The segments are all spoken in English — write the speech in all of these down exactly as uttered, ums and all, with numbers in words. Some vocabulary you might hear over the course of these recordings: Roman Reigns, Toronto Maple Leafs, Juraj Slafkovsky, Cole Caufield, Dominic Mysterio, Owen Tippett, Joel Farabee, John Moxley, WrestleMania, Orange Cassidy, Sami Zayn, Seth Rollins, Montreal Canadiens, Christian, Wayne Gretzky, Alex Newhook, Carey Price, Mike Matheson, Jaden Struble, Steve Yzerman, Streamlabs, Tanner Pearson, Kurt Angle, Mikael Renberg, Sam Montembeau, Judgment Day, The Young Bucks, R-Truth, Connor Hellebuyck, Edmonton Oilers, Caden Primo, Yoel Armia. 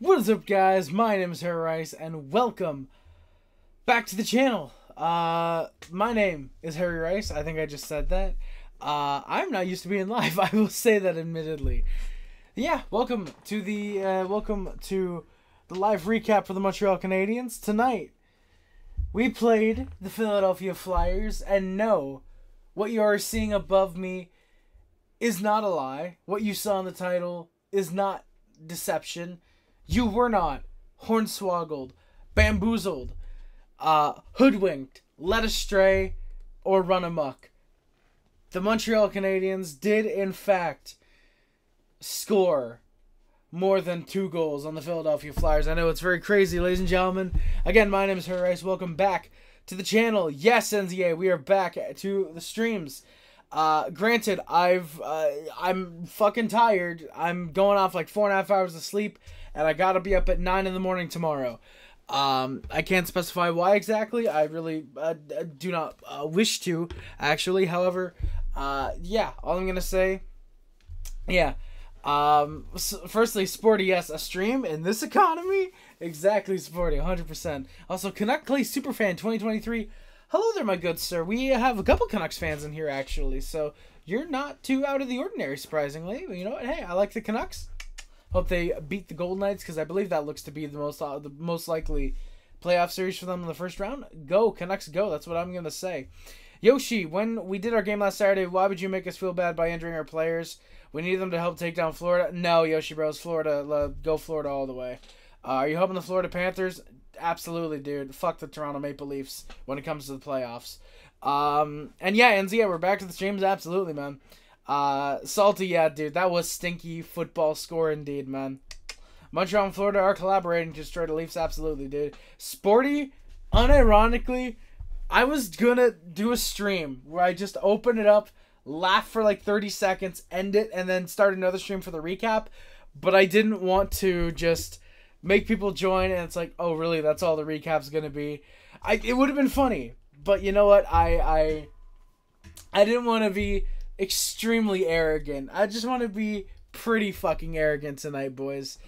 What is up, guys? My name is Harry Rice, and welcome back to the channel. Uh, my name is Harry Rice. I think I just said that. Uh, I'm not used to being live. I will say that, admittedly. Yeah, welcome to the uh, welcome to the live recap for the Montreal Canadiens. Tonight, we played the Philadelphia Flyers, and no, what you are seeing above me is not a lie. What you saw in the title is not deception. You were not hornswoggled, bamboozled, uh, hoodwinked, led astray, or run amok. The Montreal Canadiens did, in fact, score more than two goals on the Philadelphia Flyers. I know it's very crazy, ladies and gentlemen. Again, my name is Harry Rice. Welcome back to the channel. Yes, N Z A, we are back to the streams. Uh, granted, I've, uh, I'm fucking tired. I'm going off like four and a half hours of sleep, and I gotta be up at nine in the morning tomorrow. Um, I can't specify why exactly. I really uh, do not uh, wish to, actually. However, uh, yeah, all I'm gonna say, yeah. Um, so firstly, sporty, yes, a stream in this economy? Exactly, sporty, one hundred percent. Also, Canuck Clay Superfan twenty twenty-three. Hello there, my good sir. We have a couple Canucks fans in here, actually, so you're not too out of the ordinary, surprisingly. But you know what? Hey, I like the Canucks. Hope they beat the Golden Knights, because I believe that looks to be the most uh, the most likely playoff series for them in the first round. Go, Canucks, go. That's what I'm going to say. Yoshi, when we did our game last Saturday, why would you make us feel bad by injuring our players? We need them to help take down Florida. No, Yoshi Bros, Florida. Go Florida all the way. Uh, are you helping the Florida Panthers? Absolutely, dude. Fuck the Toronto Maple Leafs when it comes to the playoffs. Um, and yeah, N Z, yeah, we're back to the streams. Absolutely, man. Uh, Salty, yeah, dude. That was stinky football score indeed, man. Montreal and Florida are collaborating to destroy the Leafs. Absolutely, dude. Sporty, unironically, I was gonna do a stream where I just open it up, laugh for like thirty seconds, end it, and then start another stream for the recap. But I didn't want to just make people join, and it's like, oh, really, that's all the recap's gonna be? I, it would have been funny, but you know what? I, I, I didn't want to be extremely arrogant. I just want to be pretty fucking arrogant tonight, boys.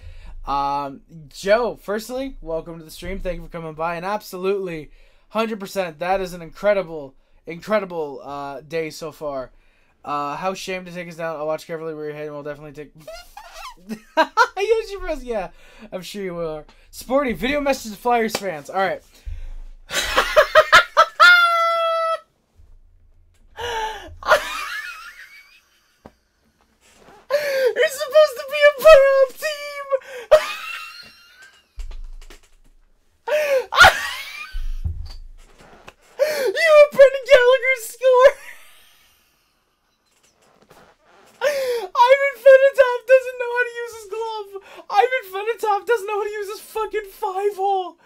Um, Joe, firstly, welcome to the stream. Thank you for coming by, and absolutely, one hundred percent, that is an incredible, incredible uh, day so far. Uh, how shame to take us down. I'll watch carefully where you're heading. We'll definitely take... Yeah, I'm sure you will. Sporty, video message to Flyers fans. All right. You're supposed to be a playoff team. You and Brendan Gallagher score. Ivan Fedotov doesn't know how to use his glove. Ivan Fedotov doesn't know how to use his fucking five hole.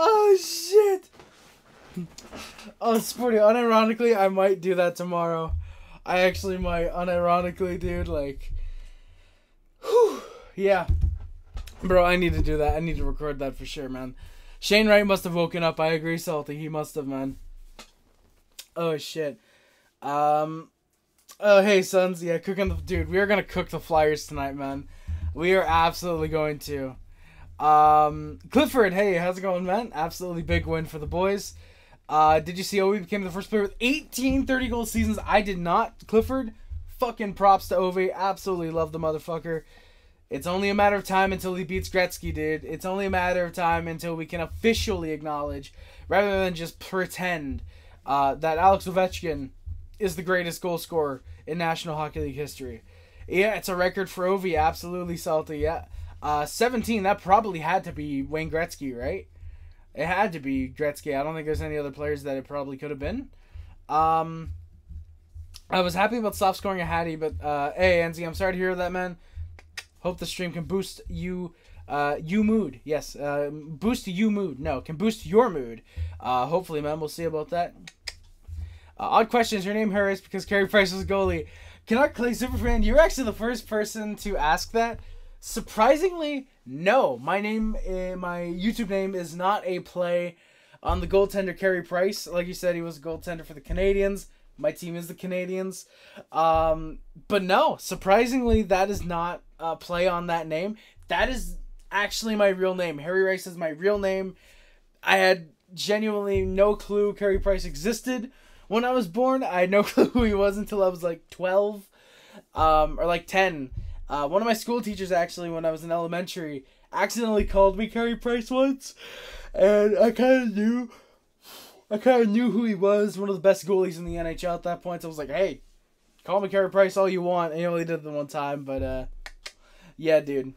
Oh shit. Oh, Sporty, unironically, I might do that tomorrow. I actually might, unironically, dude, like, whew, yeah. Bro, I need to do that. I need to record that for sure, man. Shane Wright must have woken up. I agree, Salty. He must have, man. Oh, shit. Um, oh, hey, sons. Yeah, cooking the... Dude, we are going to cook the Flyers tonight, man. We are absolutely going to. Um, Clifford, hey, how's it going, man? Absolutely big win for the boys. Uh, did you see Ovi became the first player with eighteen thirty-goal seasons? I did not. Clifford, fucking props to Ovi. Absolutely love the motherfucker. It's only a matter of time until he beats Gretzky, dude. It's only a matter of time until we can officially acknowledge, rather than just pretend, uh, that Alex Ovechkin is the greatest goal scorer in National Hockey League history. Yeah, it's a record for Ovi. Absolutely, Salty. Yeah, uh, seventeen. That probably had to be Wayne Gretzky, right? It had to be Gretzky. I don't think there's any other players that it probably could have been. Um, I was happy about Slaf scoring a hattie, but uh, hey, N Z, I'm sorry to hear that, man. Hope the stream can boost you, uh, you mood. Yes, uh, boost you mood. No, can boost your mood. Uh, hopefully, man. We'll see about that. Uh, odd question. Is your name Harris because Carey Price was goalie? Cannot Clay Superfan, you're actually the first person to ask that. Surprisingly, no. My name, uh, my YouTube name is not a play On the goaltender, Carey Price, like you said, he was a goaltender for the Canadiens. My team is the Canadiens. Um, but no, surprisingly, that is not a play on that name. That is actually my real name. Harry Rice is my real name. I had genuinely no clue Carey Price existed when I was born. I had no clue who he was until I was like twelve um, or like ten. Uh, one of my school teachers, actually, when I was in elementary, accidentally called me Carey Price once. And I kind of knew... I kind of knew who he was, one of the best goalies in the N H L at that point, so I was like, hey, call me Carey Price all you want. And he only did it the one time, but, uh, yeah, dude.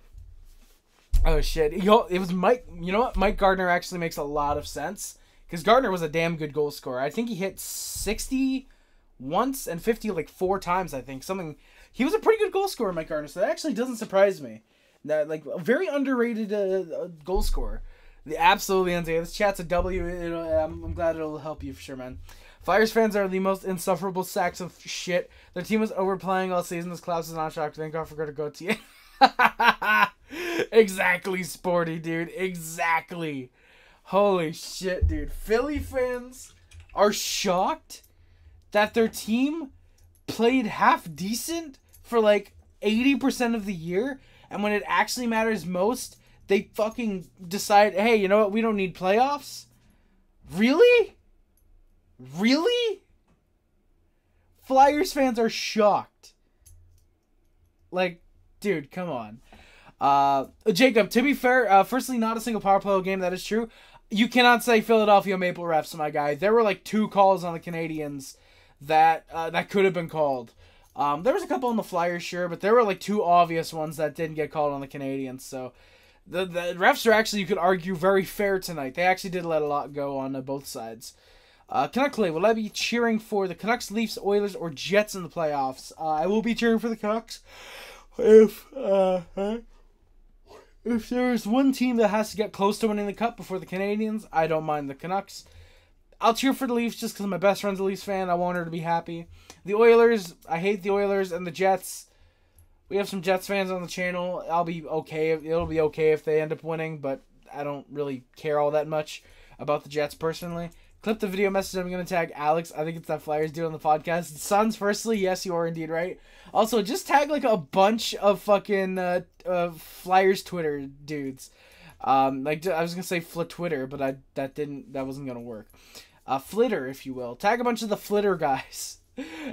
Oh, shit. Yo, it was Mike, you know what? Mike Gardner actually makes a lot of sense, because Gardner was a damn good goal scorer. I think he hit sixty once and fifty, like, four times, I think. Something, he was a pretty good goal scorer, Mike Gardner, so that actually doesn't surprise me. That, like, a very underrated uh, goal scorer. The absolutely ends. This chat's a W. It'll, I'm, I'm glad it'll help you for sure, man. Flyers fans are the most insufferable sacks of shit. Their team was overplaying all season. This collapse is not shocked. Thank God for going to go to you. Exactly, Sporty, dude. Exactly. Holy shit, dude. Philly fans are shocked that their team played half decent for like eighty percent of the year. And when it actually matters most, they fucking decide, hey, you know what? We don't need playoffs. Really? Really? Flyers fans are shocked. Like, dude, come on. Uh, Jacob, to be fair, uh, firstly, not a single power play game. That is true. You cannot say Philadelphia Maple refs, my guy. There were like two calls on the Canadiens that uh, that could have been called. Um, there was a couple on the Flyers, sure, but there were like two obvious ones that didn't get called on the Canadiens, so... The, the refs are actually, you could argue, very fair tonight. They actually did let a lot go on uh, both sides. Uh, Canuck Clay, will I be cheering for the Canucks, Leafs, Oilers, or Jets in the playoffs? Uh, I will be cheering for the Canucks. If uh, if there is one team that has to get close to winning the Cup before the Canadiens, I don't mind the Canucks. I'll cheer for the Leafs just because my best friend's a Leafs fan. I want her to be happy. The Oilers, I hate the Oilers, and the Jets... We have some Jets fans on the channel. I'll be okay. If, it'll be okay if they end up winning, but I don't really care all that much about the Jets personally. Clip the video message. I'm going to tag Alex. I think it's that Flyers dude on the podcast. Sons, firstly, yes, you are indeed right. Also, just tag like a bunch of fucking uh, uh, Flyers Twitter dudes. Um, like I was going to say Flit Twitter, but I that didn't that wasn't going to work. Uh, Flitter, if you will. Tag a bunch of the Flitter guys.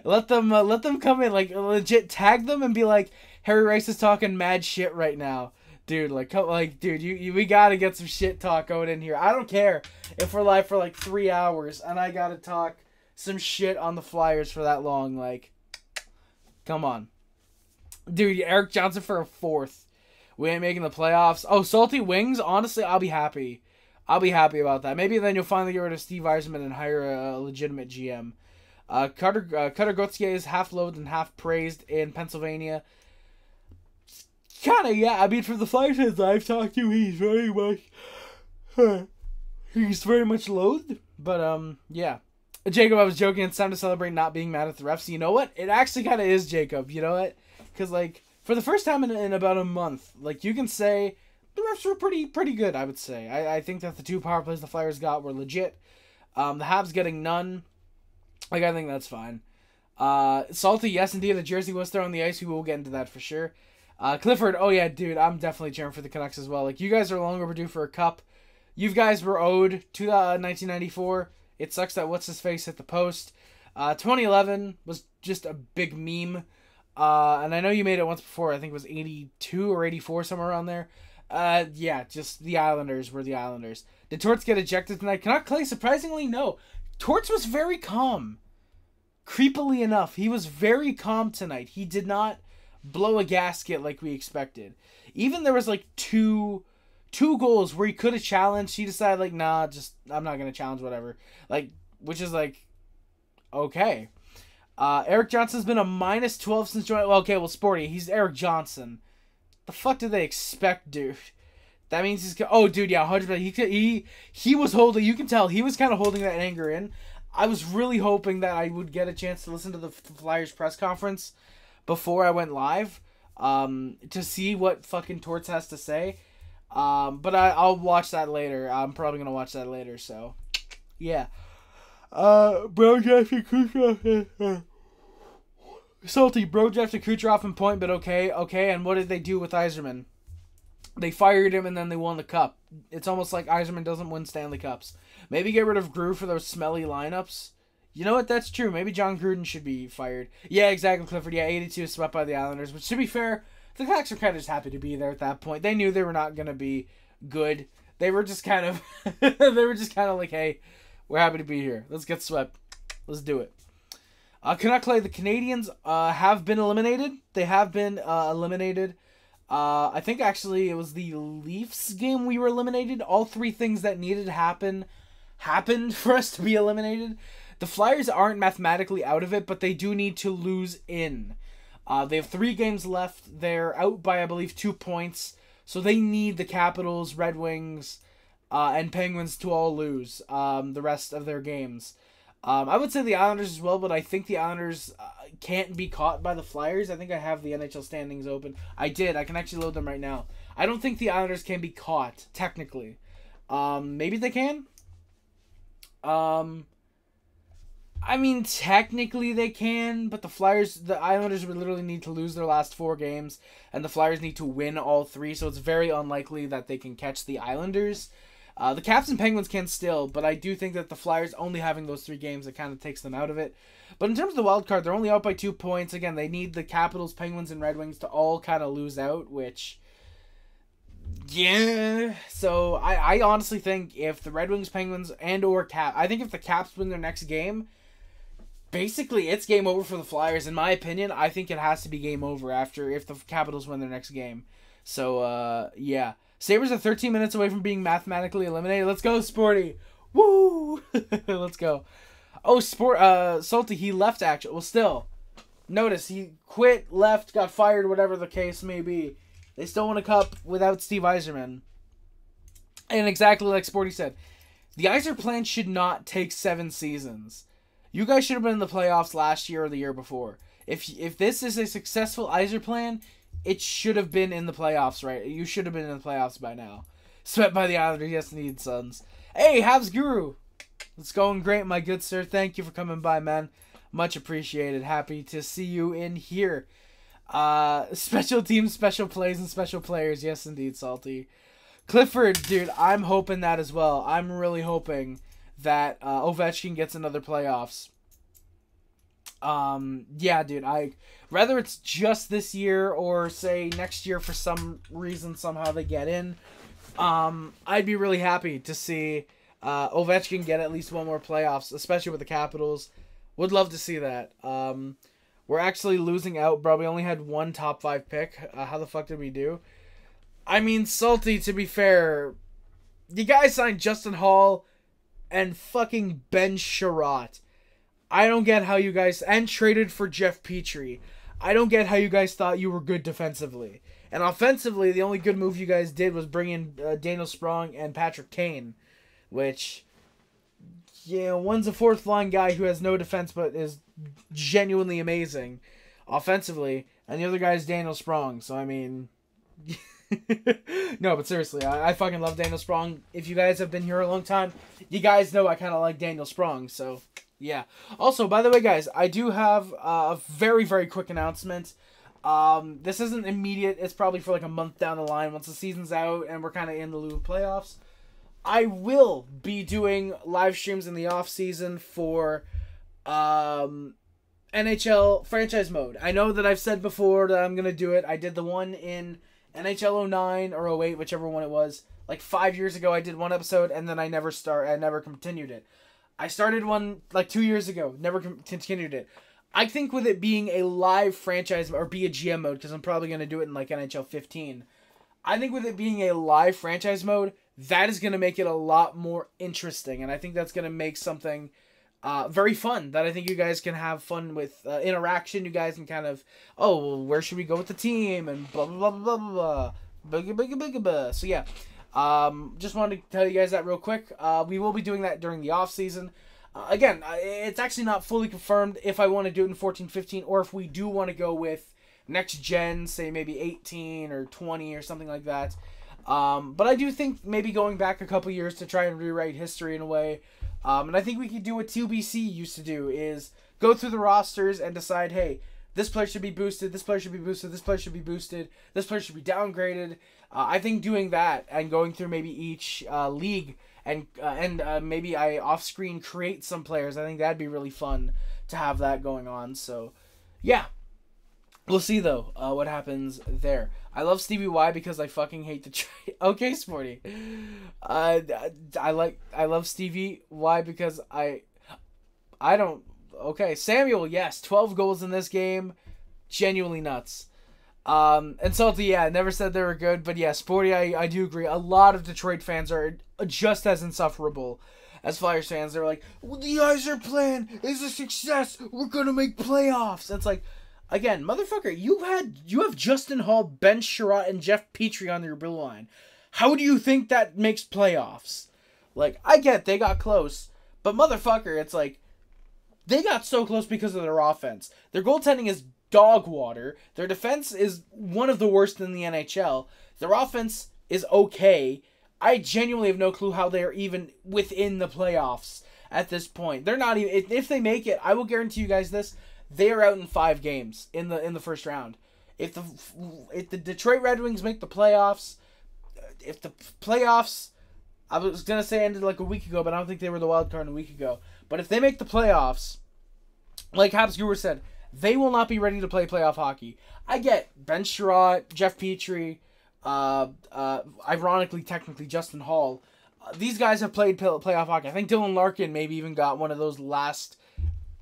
Let them uh, let them come in, like legit tag them and be like, Harry Rice is talking mad shit right now, dude. Like, come, like, dude, you, you we gotta get some shit talk going in here. I don't care if we're live for like three hours and I gotta talk some shit on the Flyers for that long. Like, come on, dude. Eric Johnson for a fourth. We ain't making the playoffs. Oh, salty wings. Honestly, I'll be happy. I'll be happy about that. Maybe then you'll finally get rid of Steve Yzerman and hire a legitimate G M. Uh, Cutter, uh, Cutter Gauthier is half loathed and half praised in Pennsylvania. Kind of, yeah. I mean, for the Flyers fans I've talked to, he's very much, huh, he's very much loathed. But, um, yeah. Jacob, I was joking. It's time to celebrate not being mad at the refs. You know what? It actually kind of is, Jacob. You know what? Because, like, for the first time in, in about a month, like, you can say the refs were pretty pretty good, I would say. I, I think that the two power plays the Flyers got were legit. Um, the Habs getting none. Like, I think that's fine. Uh, Salty, yes, indeed. The jersey was thrown on the ice. We will get into that for sure. Uh, Clifford, oh, yeah, dude. I'm definitely cheering for the Canucks as well. Like, you guys are long overdue for a cup. You guys were owed to uh, nineteen ninety-four. It sucks that What's-His-Face hit the post. Uh, twenty eleven was just a big meme. Uh, and I know you made it once before. I think it was eighty-two or eighty-four, somewhere around there. Uh, yeah, just the Islanders were the Islanders. Did Torts get ejected tonight? Canuck Clay, surprisingly, no. Torts was very calm. Creepily enough, he was very calm tonight. He did not blow a gasket like we expected. Even there was like two two goals where he could have challenged. He decided like, nah, just I'm not going to challenge whatever. Like, which is like, okay. Uh, Eric Johnson's been a minus twelve since joining. Well, okay, well, Sporty, he's Eric Johnson. The fuck do they expect, dude? That means he's... Oh, dude, yeah, one hundred percent. He, he, he was holding... You can tell he was kind of holding that anger in. I was really hoping that I would get a chance to listen to the Flyers press conference before I went live um, to see what fucking Torts has to say. Um, but I, I'll watch that later. I'm probably going to watch that later, so... Yeah. Uh, Bro drafted Kucherov. Salty, Bro drafted Kucherov in point, but okay, okay. And what did they do with Yzerman? They fired him and then they won the cup. It's almost like Yzerman doesn't win Stanley Cups. Maybe get rid of Grue for those smelly lineups. You know what? That's true. Maybe John Gruden should be fired. Yeah, exactly, Clifford. Yeah, eighty-two is swept by the Islanders. But to be fair, the Canucks are kind of just happy to be there at that point. They knew they were not going to be good. They were just kind of, they were just kind of like, hey, we're happy to be here. Let's get swept. Let's do it. Uh, Canuck play. The Canadiens uh, have been eliminated. They have been uh, eliminated. Uh, I think actually it was the Leafs game we were eliminated. All three things that needed to happen happened for us to be eliminated. The Flyers aren't mathematically out of it, but they do need to lose in. Uh, they have three games left. They're out by, I believe, two points. So they need the Capitals, Red Wings, uh, and Penguins to all lose um, the rest of their games. Um, I would say the Islanders as well, but I think the Islanders uh, can't be caught by the Flyers. I think I have the N H L standings open. I did. I can actually load them right now. I don't think the Islanders can be caught, technically. Um, maybe they can? Um... I mean, technically they can, but the Flyers, the Islanders would literally need to lose their last four games, and the Flyers need to win all three, so it's very unlikely that they can catch the Islanders. Uh, the Caps and Penguins can still, but I do think that the Flyers only having those three games, it kind of takes them out of it. But in terms of the wild card, they're only out by two points. Again, they need the Capitals, Penguins, and Red Wings to all kind of lose out, which... Yeah, so I, I honestly think if the Red Wings, Penguins, and or Cap... I think if the Caps win their next game... Basically, it's game over for the Flyers. In my opinion, I think it has to be game over after if the Capitals win their next game. So, uh, yeah. Sabres are thirteen minutes away from being mathematically eliminated. Let's go, Sporty. Woo! Let's go. Oh, Sport, uh, Salty, he left, actually. Well, still. Notice, he quit, left, got fired, whatever the case may be. They still won a cup without Steve Yzerman. And exactly like Sporty said, the Yzer plan should not take seven seasons. You guys should have been in the playoffs last year or the year before. If if this is a successful Yzer plan, it should have been in the playoffs, right? You should have been in the playoffs by now. Swept by the Islanders, yes, indeed, sons. Hey, Habs Guru! It's going great, my good sir. Thank you for coming by, man. Much appreciated. Happy to see you in here. Uh, special teams, special plays, and special players. Yes, indeed, Salty. Clifford, dude, I'm hoping that as well. I'm really hoping... that uh, Ovechkin gets another playoffs. Um, yeah, dude. I whether it's just this year or say next year for some reason somehow they get in. Um, I'd be really happy to see uh, Ovechkin get at least one more playoffs, especially with the Capitals. Would love to see that. Um, we're actually losing out, bro. We only had one top five pick. Uh, how the fuck did we do? I mean, Salty. To be fair, you guys signed Justin Hall. And fucking Ben Sherratt. I don't get how you guys... And traded for Jeff Petrie. I don't get how you guys thought you were good defensively. And offensively, the only good move you guys did was bring in uh, Daniel Sprong and Patrick Kane. Which... Yeah, one's a fourth line guy who has no defense but is genuinely amazing offensively. And the other guy is Daniel Sprong. So, I mean... No, but seriously, I, I fucking love Daniel Sprong. If you guys have been here a long time, you guys know I kind of like Daniel Sprong, so yeah. Also, by the way, guys, I do have uh, a very, very quick announcement. Um, this isn't immediate. It's probably for like a month down the line once the season's out and we're kind of in the loop of playoffs. I will be doing live streams in the off-season for um, N H L franchise mode. I know that I've said before that I'm going to do it. I did the one in... N H L oh nine or oh eight, whichever one it was, like five years ago I did one episode and then I never start I never continued it. I started one like two years ago, never continued it. I think with it being a live franchise or be a G M mode, because I'm probably going to do it in like N H L fifteen. I think with it being a live franchise mode, that is going to make it a lot more interesting, and I think that's going to make something Uh, very fun that I think you guys can have fun with uh, interaction. You guys can kind of, oh, well, where should we go with the team and blah, blah, blah, blah, blah, blah, blah, blah, blah, blah. So yeah, um, just wanted to tell you guys that real quick. Uh, we will be doing that during the off season. Uh, again, it's actually not fully confirmed if I want to do it in fourteen fifteen or if we do want to go with next gen, say maybe eighteen or twenty or something like that. Um, but I do think maybe going back a couple years to try and rewrite history in a way Um, and I think we could do what T B C used to do, is go through the rosters and decide, hey, this player should be boosted, this player should be boosted, this player should be boosted, this player should be downgraded. Uh, I think doing that and going through maybe each uh, league and uh, and uh, maybe I off-screen create some players, I think that'd be really fun to have that going on. So, yeah. We'll see, though, uh, what happens there. I love Stevie Y because I fucking hate the trade. Okay, Sporty. Uh, I like. I love Stevie Y because I... I don't... Okay, Samuel, yes. twelve goals in this game. Genuinely nuts. Um, and Salty, yeah, never said they were good. But yeah, Sporty, I, I do agree. A lot of Detroit fans are just as insufferable as Flyers fans. They're like, well, the Iser plan is a success. We're going to make playoffs. It's like... Again, motherfucker, you had you have Justin Hall, Ben Sherratt, and Jeff Petrie on your blue line. How do you think that makes playoffs? Like, I get they got close, but motherfucker, it's like they got so close because of their offense. Their goaltending is dog water. Their defense is one of the worst in the N H L. Their offense is okay. I genuinely have no clue how they are even within the playoffs at this point. They're not even if, if they make it. I will guarantee you guys this. They are out in five games in the in the first round. If the if the Detroit Red Wings make the playoffs, if the playoffs, I was gonna say ended like a week ago, but I don't think they were the wild card a week ago. But if they make the playoffs, like Habsgoober said, they will not be ready to play playoff hockey. I get Ben Sherratt, Jeff Petrie, uh, uh, ironically, technically Justin Hall. Uh, these guys have played playoff hockey. I think Dylan Larkin maybe even got one of those last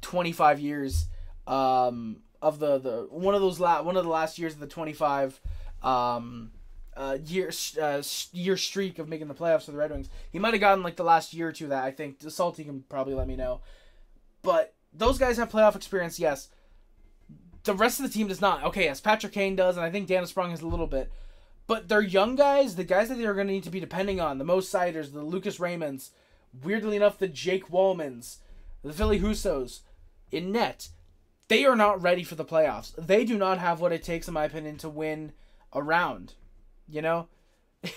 twenty-five years. Um, of the, the one of those la one of the last years of the twenty-five um, uh, year uh, year streak of making the playoffs for the Red Wings. He might have gotten like the last year or two of that, I think. Salty can probably let me know. But those guys have playoff experience, yes. The rest of the team does not. Okay, yes, Patrick Kane does, and I think Danis Sprong has a little bit. But they're young guys, the guys that they are going to need to be depending on, the Mo Siders, the Lucas Raymonds, weirdly enough, the Jake Wallmans, the Philly Hussos, in net. They are not ready for the playoffs. They do not have what it takes, in my opinion, to win a round. You know?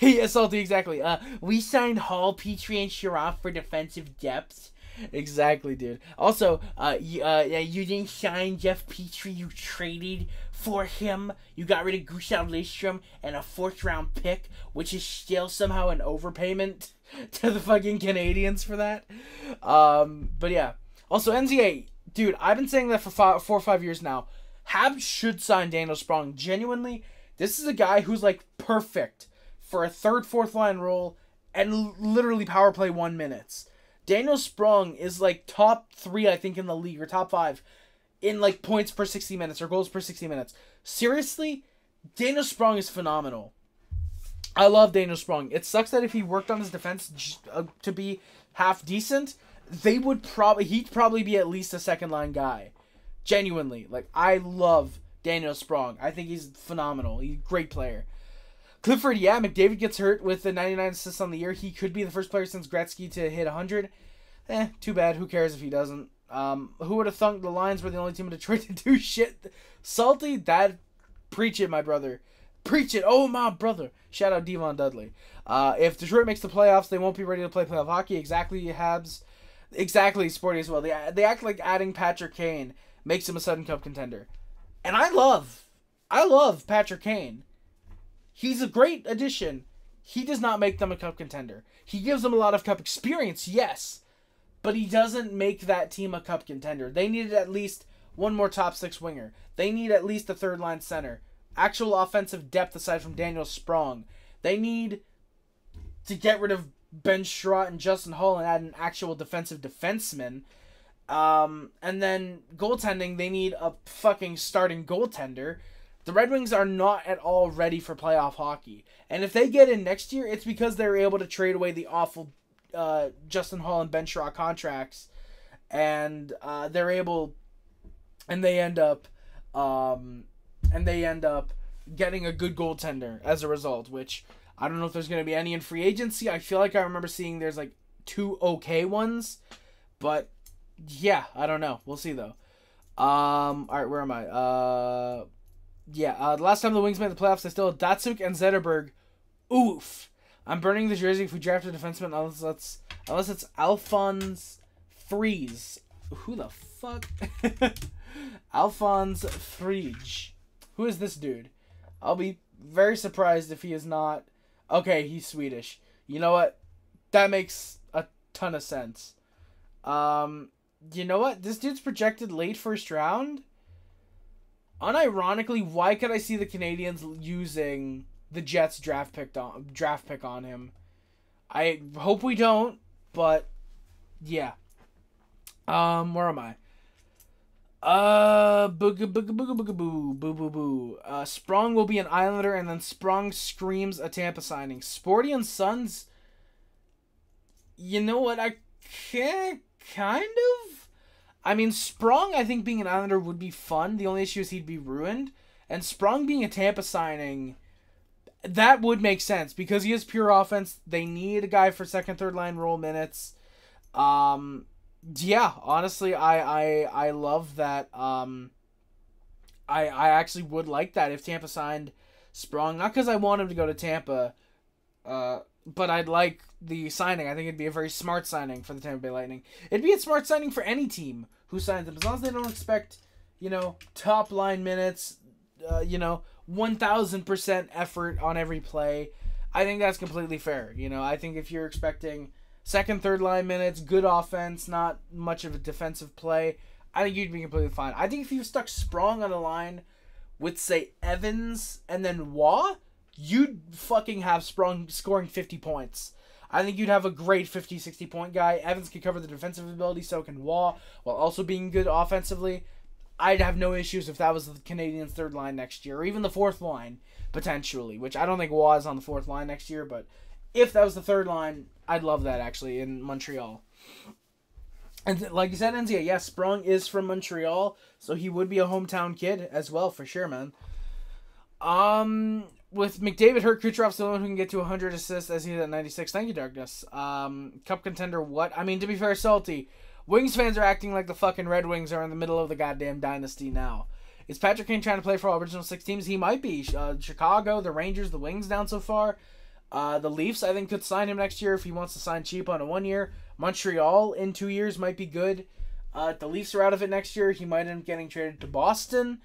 Yes, Salty, exactly. Uh, we signed Hall, Petrie, and Sherratt for defensive depth. Exactly, dude. Also, uh, you, uh, you didn't sign Jeff Petrie. You traded for him. You got rid of Gustav Lidström and a fourth-round pick, which is still somehow an overpayment to the fucking Canadians for that. Um, but, yeah. Also, N Z A... Dude, I've been saying that for five, four or five years now. Habs should sign Daniel Sprong. Genuinely, this is a guy who's, like, perfect for a third, fourth line role and literally power play one minutes. Daniel Sprong is, like, top three, I think, in the league, or top five, in, like, points per sixty minutes or goals per sixty minutes. Seriously, Daniel Sprong is phenomenal. I love Daniel Sprong. It sucks that if he worked on his defense to be half decent... They would probably, he'd probably be at least a second line guy. Genuinely. Like, I love Daniel Sprong. I think he's phenomenal. He's a great player. Clifford, yeah, McDavid gets hurt with the ninety-nine assists on the year. He could be the first player since Gretzky to hit one hundred. Eh, too bad. Who cares if he doesn't? Um, who would have thunk the Lions were the only team in Detroit to do shit? Salty, that, preach it, my brother. Preach it. Oh, my brother. Shout out Devon Dudley. Uh, if Detroit makes the playoffs, they won't be ready to play playoff hockey. Exactly, Habs. Exactly, Sporty as well. They, they act like adding Patrick Kane makes him a Sudden Cup contender. And I love, I love Patrick Kane. He's a great addition. He does not make them a Cup contender. He gives them a lot of Cup experience, yes. But he doesn't make that team a Cup contender. They needed at least one more top six winger. They need at least a third line center. Actual offensive depth aside from Daniel Sprong. They need to get rid of Ben Sherratt and Justin Hall and add an actual defensive defenseman. Um, and then goaltending, they need a fucking starting goaltender. The Red Wings are not at all ready for playoff hockey. And if they get in next year, it's because they were able to trade away the awful uh, Justin Hall and Ben Sherratt contracts. And uh, they're able... And they end up... Um, and they end up getting a good goaltender as a result, which... I don't know if there's going to be any in free agency. I feel like I remember seeing there's like two okay ones. But, yeah, I don't know. We'll see, though. Um, all right, where am I? Uh, yeah, uh, last time the Wings made the playoffs, they still had Datsuk and Zetterberg. Oof. I'm burning the jersey if we draft a defenseman unless that's unless it's Alphonse Freeze. Who the fuck? Alphonse Freeze. Who is this dude? I'll be very surprised if he is not. Okay, he's Swedish. You know what? That makes a ton of sense. Um, you know what? This dude's projected late first round. Unironically, why could I see the Canadiens using the Jets draft pick on draft pick on him? I hope we don't, but yeah. Um, where am I? Uh, booga booga booga booga boo boo boo boo. Uh, Sprong will be an Islander, and then Sprong screams a Tampa signing. Sporty and Sons. You know what? I can't kind of. I mean, Sprong. I think being an Islander would be fun. The only issue is he'd be ruined, and Sprong being a Tampa signing. That would make sense because he is pure offense. They need a guy for second, third line role minutes. Um, yeah, honestly, I, I, I love that. Um, I, I actually would like that if Tampa signed Sprong, not because I want him to go to Tampa, uh, but I'd like the signing. I think it'd be a very smart signing for the Tampa Bay Lightning. It'd be a smart signing for any team who signs him, as long as they don't expect, you know, top line minutes, uh, you know, one thousand percent effort on every play. I think that's completely fair. You know, I think if you're expecting second, third line minutes, good offense, not much of a defensive play, I think you'd be completely fine. I think if you stuck Sprong on the line with, say, Evans and then Waugh, you'd fucking have Sprong scoring fifty points. I think you'd have a great fifty, sixty point guy. Evans can cover the defensive ability, so can Waugh, while also being good offensively. I'd have no issues if that was the Canadiens' third line next year, or even the fourth line, potentially, which I don't think was on the fourth line next year, but if that was the third line, I'd love that, actually, in Montreal. And like you said, Enzia, yeah, Sprung is from Montreal, so he would be a hometown kid as well, for sure, man. Um, with McDavid hurt, Kucherov's the one who can get to one hundred assists, as he's at ninety-six. Thank you, Darkness. Um, Cup contender, what? I mean, to be fair, Salty. Wings fans are acting like the fucking Red Wings are in the middle of the goddamn dynasty now. Is Patrick Kane trying to play for all original six teams? He might be. Uh, Chicago, the Rangers, the Wings down so far. Uh, the Leafs, I think, could sign him next year if he wants to sign cheap on a one-year. Montreal in two years might be good. Uh, the Leafs are out of it next year. He might end up getting traded to Boston,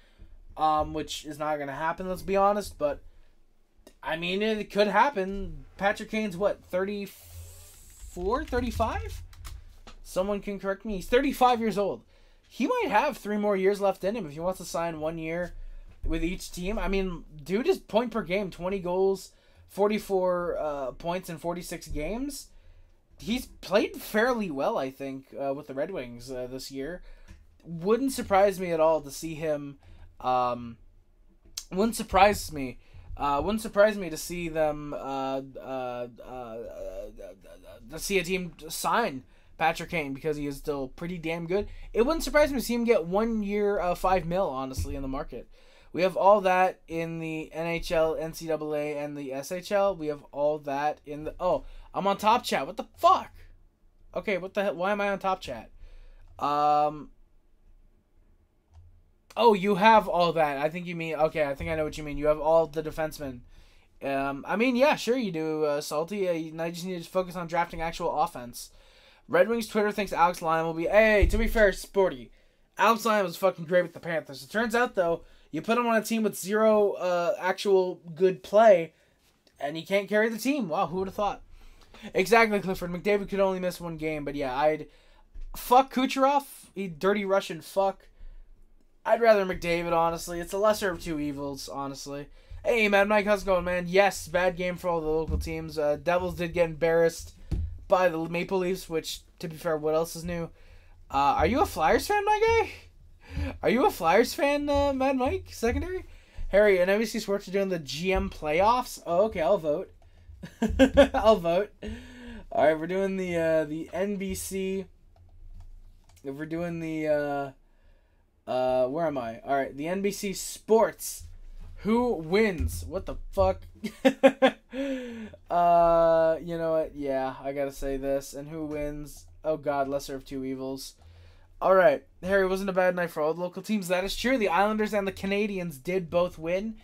um, which is not going to happen, let's be honest. But, I mean, it could happen. Patrick Kane's, what, thirty-four, thirty-five? Someone can correct me. He's thirty-five years old. He might have three more years left in him if he wants to sign one year with each team. I mean, dude is point per game, twenty goals, forty-four uh, points in forty-six games. He's played fairly well, I think, uh, with the Red Wings uh, this year. Wouldn't surprise me at all to see him. Um, wouldn't surprise me. Uh, wouldn't surprise me to see them. Uh, uh, uh, uh, to see a team sign Patrick Kane, because he is still pretty damn good. It wouldn't surprise me to see him get one year uh, five mil, honestly, in the market. We have all that in the N H L, N C double A, and the S H L. We have all that in the... Oh, I'm on Top Chat. What the fuck? Okay, what the hell? Why am I on Top Chat? Um... Oh, you have all that. I think you mean... Okay, I think I know what you mean. You have all the defensemen. Um, I mean, yeah, sure you do, uh, Salty. Uh, you, now you just need to focus on drafting actual offense. Red Wings Twitter thinks Alex Lyon will be... Hey, to be fair, Sporty. Alex Lyon was fucking great with the Panthers. It turns out, though, you put him on a team with zero uh, actual good play, and he can't carry the team. Wow, who would have thought? Exactly, Clifford. McDavid could only miss one game, but yeah, I'd... Fuck Kucherov. He dirty Russian fuck. I'd rather McDavid, honestly. It's the lesser of two evils, honestly. Hey, Mad Mike, how's it going, man? Yes, bad game for all the local teams. Uh, Devils did get embarrassed by the Maple Leafs, which, to be fair, what else is new? Uh, are you a Flyers fan, my guy? Are you a Flyers fan, uh, Mad Mike? Secondary? Harry, and N B C Sports are doing the G M playoffs. Oh, okay, I'll vote. I'll vote. All right, we're doing the uh, the N B C. We're doing the... Uh, uh, where am I? All right, the N B C Sports. Who wins? What the fuck? uh, you know what? Yeah, I gotta say this. And who wins? Oh god, lesser of two evils. Alright, Harry, wasn't a bad night for all the local teams. That is true. The Islanders and the Canadiens did both win.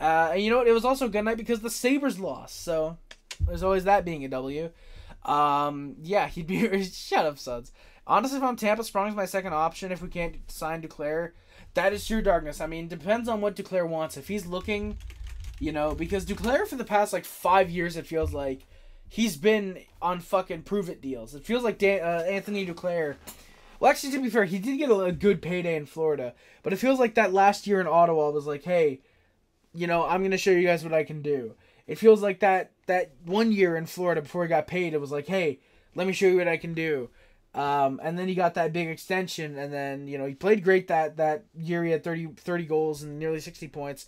Uh, and you know what? It was also a good night because the Sabres lost. So, There's always that being a W. Um, yeah, he'd be... Shut up, Suds. Honestly, if I'm Tampa, Sprong's my second option if we can't sign Duclair. That is true, Darkness. I mean, depends on what Duclair wants. If he's looking, you know, because Duclair for the past, like, five years, it feels like, he's been on fucking prove-it deals. It feels like Dan, uh, Anthony Duclair... Well, actually, to be fair, he did get a, a good payday in Florida. But it feels like that last year in Ottawa was like, hey, you know, I'm going to show you guys what I can do. It feels like that, that one year in Florida before he got paid, it was like, hey, let me show you what I can do. Um, and then he got that big extension, and then, you know, he played great that, that year. He had thirty, thirty goals and nearly sixty points.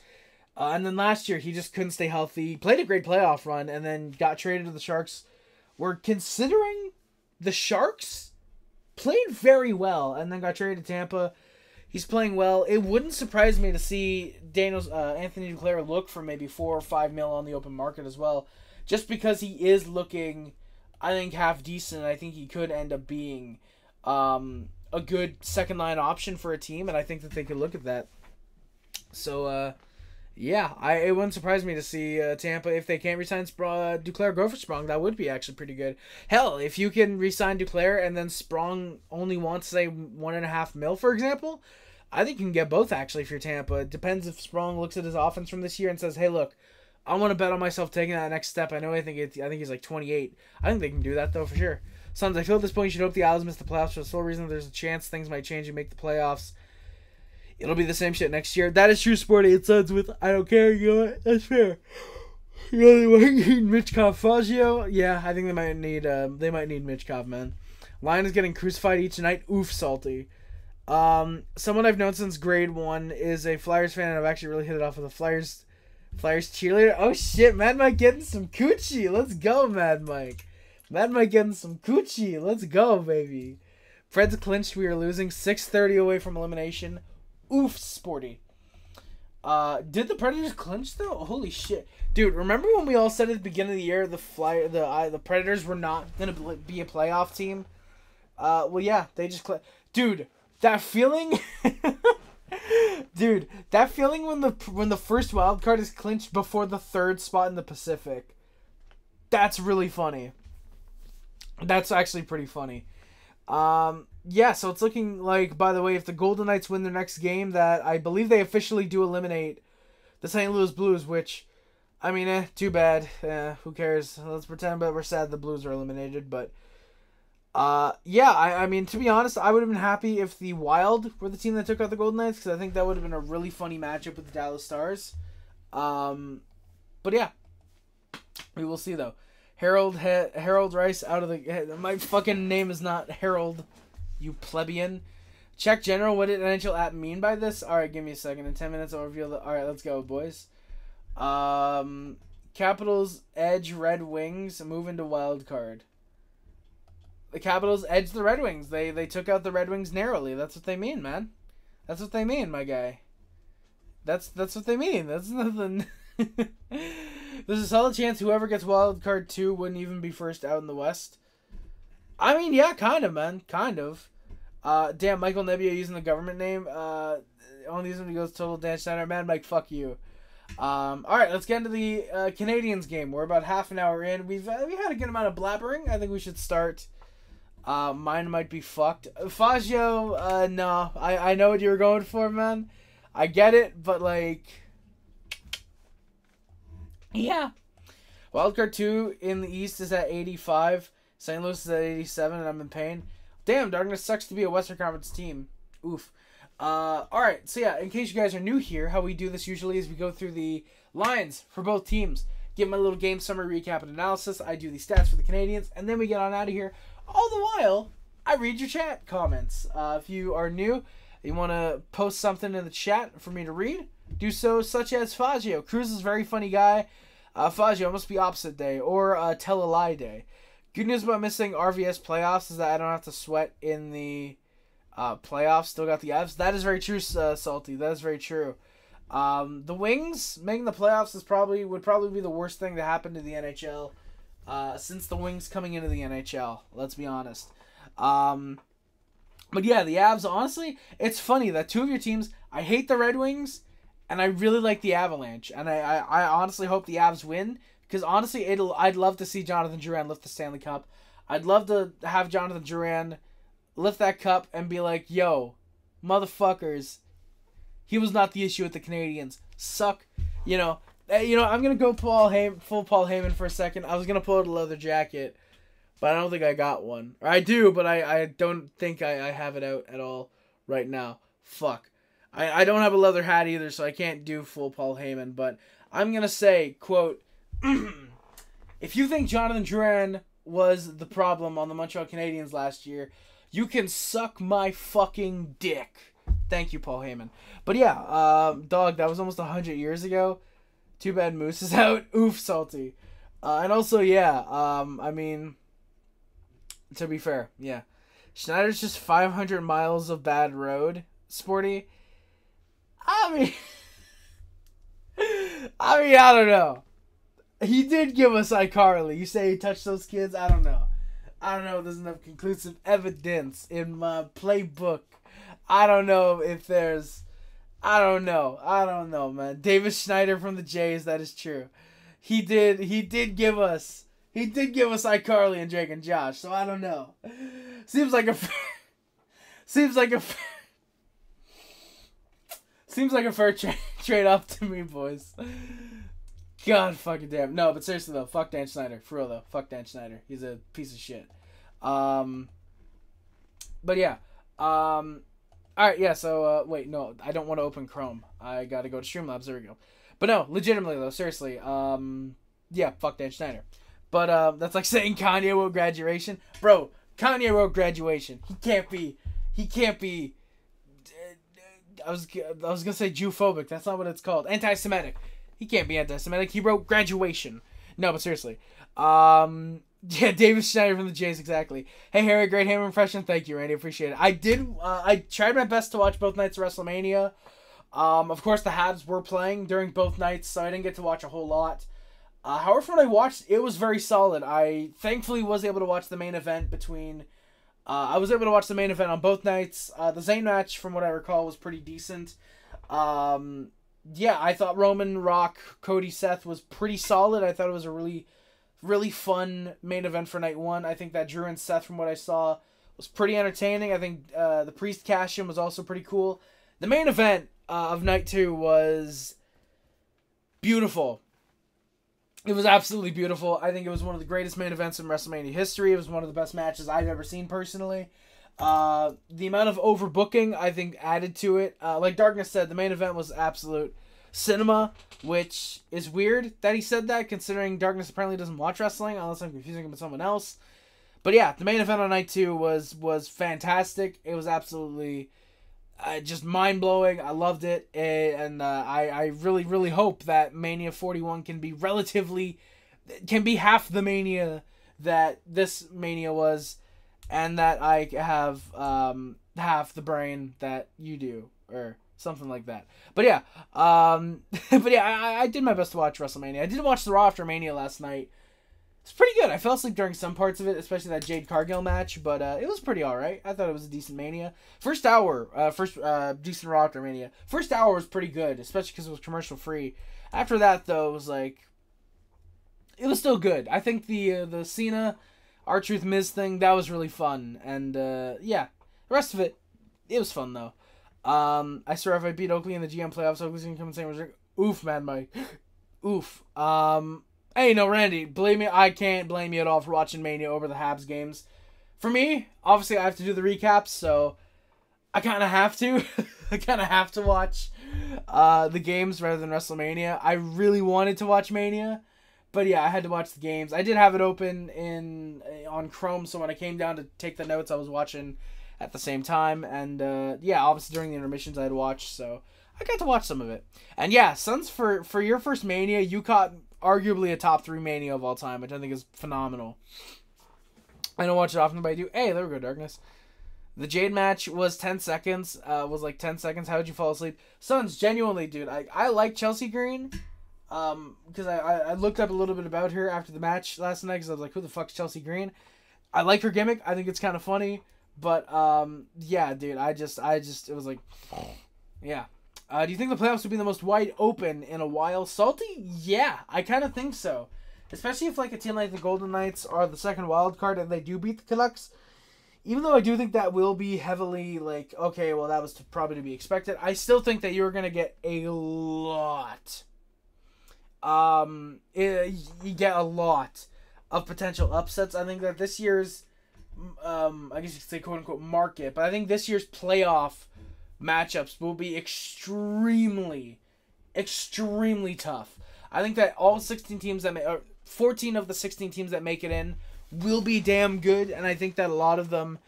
Uh, and then last year, he just couldn't stay healthy. He played a great playoff run, and then got traded to the Sharks. We're considering the Sharks played very well, and then got traded to Tampa. He's playing well. It wouldn't surprise me to see Daniels, uh, Anthony Duclair look for maybe four or five mil on the open market as well, just because he is looking... I think half decent. I think he could end up being um, a good second line option for a team, and I think that they could look at that. So, uh, yeah, I it wouldn't surprise me to see uh, Tampa, if they can't resign Spr uh, Duclair, go for Sprong. That would be actually pretty good. Hell, if you can resign Duclair and then Sprong only wants say one and a half mil, for example, I think you can get both actually if you're Tampa. It depends if Sprong looks at his offense from this year and says, "Hey, look, I want to bet on myself taking that next step." I know I think it, I think he's like twenty-eight. I think they can do that, though, for sure. Sons, I feel at this point you should hope the Isles miss the playoffs for the sole reason that there's a chance things might change and make the playoffs. It'll be the same shit next year. That is true, Sporty. It Suds with I don't care. You know what? That's fair. You know, they might need Mitch Faggio. Yeah, I think they might need um, they might need Mitch Kov, man. Lion is getting crucified each night. Oof, salty. Um, someone I've known since grade one is a Flyers fan, and I've actually really hit it off with the Flyers. Flyers cheerleader. Oh shit, Mad Mike getting some coochie. Let's go, Mad Mike. Mad Mike getting some coochie. Let's go, baby. Fred's clinched. We are losing six thirty away from elimination. Oof, Sporty. Uh, did the Predators clinch though? Holy shit, dude! Remember when we all said at the beginning of the year the Flyer, the uh, the Predators were not gonna be a playoff team? Uh, well, yeah, they just clinched. Dude, that feeling. Dude, that feeling when the when the first wild card is clinched before the third spot in the Pacific, that's really funny. That's actually pretty funny. Um, yeah, so it's looking like, by the way, if the Golden Knights win their next game, that I believe they officially do eliminate the Saint Louis Blues, which, I mean, eh, too bad. Eh, who cares? Let's pretend that we're sad the Blues are eliminated, but... Uh, yeah, I, I mean, to be honest, I would have been happy if the Wild were the team that took out the Golden Knights, because I think that would have been a really funny matchup with the Dallas Stars. Um, but yeah, we will see, though. Harold he Harold Rice out of the... My fucking name is not Harold, you plebeian. Check General, what did N H L app mean by this? Alright, give me a second. In ten minutes, I'll reveal the... Alright, let's go, boys. Um, Capitals, Edge, Red Wings, move into wild card. The Capitals edged the Red Wings. They they took out the Red Wings narrowly. That's what they mean, man. That's what they mean, my guy. That's that's what they mean. That's nothing. There's a solid chance whoever gets wild card two wouldn't even be first out in the West. I mean, yeah, kind of, man, kind of. Uh, damn, Michael Nebbia using the government name. Uh, only using goes total Dan Schneider. Man, Mike, fuck you. Um, all right, let's get into the uh, Canadiens game. We're about half an hour in. We've uh, we had a good amount of blabbering. I think we should start. Uh, mine might be fucked. Faggio, uh, nah. I, I know what you were going for, man. I get it, but, like... Yeah. Wildcard two in the East is at eighty-five. Saint Louis is at eighty-seven, and I'm in pain. Damn, Darkness sucks to be a Western Conference team. Oof. Uh, alright, so yeah, in case you guys are new here, how we do this usually is we go through the lines for both teams. Give my little game summary, recap, and analysis. I do the stats for the Canadiens, and then we get on out of here. All the while, I read your chat comments. Uh, if you are new, you want to post something in the chat for me to read, do so, such as Faggio. Cruz is a very funny guy. Uh, Faggio, must be opposite day, or uh, tell a lie day. Good news about missing R V S playoffs is that I don't have to sweat in the uh, playoffs. Still got the Avs. That is very true, uh, Salty. That is very true. Um, the Wings making the playoffs is probably would probably be the worst thing to happen to the N H L. Uh, since the Wings coming into the N H L, let's be honest. Um, but yeah, the Avs, honestly, it's funny that two of your teams, I hate the Red Wings, and I really like the Avalanche, and I, I, I honestly hope the Avs win, Because honestly, it'll, I'd love to see Jonathan Drouin lift the Stanley Cup. I'd love to have Jonathan Drouin lift that cup and be like, yo, motherfuckers, he was not the issue with the Canadiens. Suck. You know, you know. I'm going to go Paul Heyman, full Paul Heyman for a second. I was going to pull out a leather jacket, but I don't think I got one. Or I do, but I, I don't think I, I have it out at all right now. Fuck. I, I don't have a leather hat either, so I can't do full Paul Heyman. But I'm going to say, quote, if you think Jonathan Drouin was the problem on the Montreal Canadiens last year, you can suck my fucking dick. Thank you, Paul Heyman. But yeah, uh, dog, that was almost one hundred years ago. Too bad Moose is out. Oof, salty. Uh, and also, yeah, um, I mean, to be fair, yeah. Schneider's just five hundred miles of bad road, Sporty. I mean, I mean, I don't know. He did give us iCarly. You say he touched those kids? I don't know. I don't know if there's enough conclusive evidence in my playbook. I don't know if there's... I don't know. I don't know, man. Davis Schneider from the Jays, that is true. He did He did give us... He did give us iCarly and Drake and Josh, so I don't know. Seems like a... seems like a... seems like a fair tra trade-off to me, boys. God fucking damn. No, but seriously though, fuck Dan Schneider. For real though, fuck Dan Schneider. He's a piece of shit. Um, but yeah. Um, Alright, yeah, so, uh, wait, no, I don't want to open Chrome. I gotta go to Streamlabs, there we go. But no, legitimately though, seriously, um, yeah, fuck Dan Schneider. But, uh, that's like saying Kanye wrote Graduation. Bro, Kanye wrote Graduation. He can't be, he can't be, I was, I was gonna say Jew-phobic, that's not what it's called. Anti-Semitic. He can't be anti-Semitic. He wrote Graduation. No, but seriously. Um, yeah, Davis Schneider from the Jays, exactly. Hey, Harry, great Hammer impression. Thank you, Randy. Appreciate it. I did, uh, I tried my best to watch both nights of WrestleMania. Um, of course, the Habs were playing during both nights, so I didn't get to watch a whole lot. Uh, however, when I watched, it was very solid. I thankfully was able to watch the main event between... Uh, I was able to watch the main event on both nights. Uh, the Zayn match, from what I recall, was pretty decent. Um... Yeah, I thought Roman, Rock, Cody, Seth was pretty solid. I thought it was a really, really fun main event for night one. I think that Drew and Seth, from what I saw, was pretty entertaining. I think uh, the Priest cash-in was also pretty cool. The main event uh, of night two was beautiful. It was absolutely beautiful. I think it was one of the greatest main events in WrestleMania history. It was one of the best matches I've ever seen personally. Uh, the amount of overbooking, I think, added to it. Uh, like Darkness said, the main event was absolute cinema, which is weird that he said that, considering Darkness apparently doesn't watch wrestling, unless I'm confusing him with someone else. But yeah, the main event on night two was, was fantastic. It was absolutely uh, just mind-blowing. I loved it, and uh, I, I really, really hope that Mania forty-one can be relatively, can be half the Mania that this Mania was. And that I have um, half the brain that you do, or something like that. But yeah, um, but yeah, I, I did my best to watch WrestleMania. I did watch the Raw after Mania last night. It's pretty good. I fell asleep during some parts of it, especially that Jade Cargill match. But uh, it was pretty all right. I thought it was a decent Mania. First hour, uh, first uh, decent Raw after Mania. First hour was pretty good, especially because it was commercial free. After that, though, it was like it was still good. I think the uh, the Cena. R-Truth Miz thing, that was really fun. And, uh, yeah. The rest of it, it was fun, though. Um, I swear if I beat Oakley in the G M playoffs, Oakley's gonna come and say, oof, Mad Mike. Oof. Um, hey, no, Randy, believe me, I can't blame you at all for watching Mania over the Habs games. For me, obviously, I have to do the recaps, so I kind of have to. I kind of have to watch uh, the games rather than WrestleMania. I really wanted to watch Mania. But yeah, I had to watch the games. I did have it open in on Chrome, so when I came down to take the notes, I was watching at the same time. And uh, yeah, obviously during the intermissions I had watched, so I got to watch some of it. And yeah, Suns, for, for your first Mania, you caught arguably a top three Mania of all time, which I think is phenomenal. I don't watch it often, but I do. Hey, there we go, Darkness. The Jade match was ten seconds. Uh, was like ten seconds. How did you fall asleep? Suns, genuinely, dude, I, I like Chelsea Green. Um, because I, I looked up a little bit about her after the match last night, because I was like, who the fuck's Chelsea Green? I like her gimmick. I think it's kind of funny. But, um, yeah, dude, I just, I just, it was like, yeah. Uh, do you think the playoffs would be the most wide open in a while? Salty? Yeah, I kind of think so. especially if like a team like the Golden Knights are the second wild card and they do beat the Canucks. Even though I do think that will be heavily like, okay, well, that was to, probably to be expected. I still think that you're going to get a lot. Um, it, you get a lot of potential upsets. I think that this year's, um, I guess you could say quote-unquote market, but I think this year's playoff matchups will be extremely, extremely tough. I think that all sixteen teams that make, or fourteen of the sixteen teams that make it in, will be damn good, and I think that a lot of them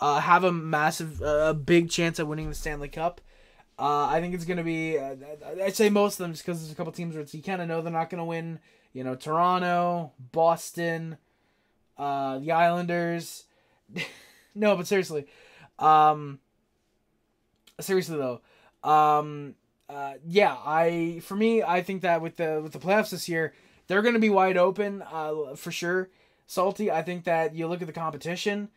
uh, have a massive, a uh, big chance at winning the Stanley Cup. Uh, I think it's going to be, uh, I'd say most of them, just because there's a couple teams where it's, you kind of know they're not going to win. You know, Toronto, Boston, uh, the Islanders. No, but seriously. Um, seriously, though. Um, uh, yeah, I for me, I think that with the, with the playoffs this year, they're going to be wide open uh, for sure. Salty, I think that you look at the competition.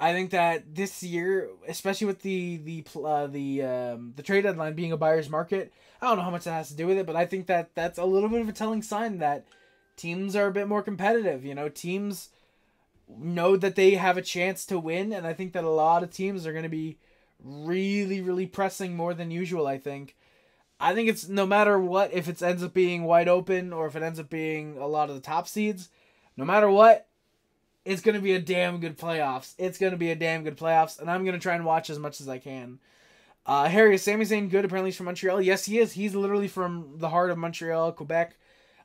I think that this year, especially with the the uh, the um, the trade deadline being a buyer's market, I don't know how much that has to do with it, but I think that that's a little bit of a telling sign that teams are a bit more competitive. You know, teams know that they have a chance to win, and I think that a lot of teams are going to be really, really pressing more than usual. I think, I think it's no matter what, if it ends up being wide open or if it ends up being a lot of the top seeds, no matter what. It's going to be a damn good playoffs. It's going to be a damn good playoffs, and I'm going to try and watch as much as I can. Uh, Harry, is Sami Zayn good? Apparently he's from Montreal. Yes, he is. He's literally from the heart of Montreal, Quebec.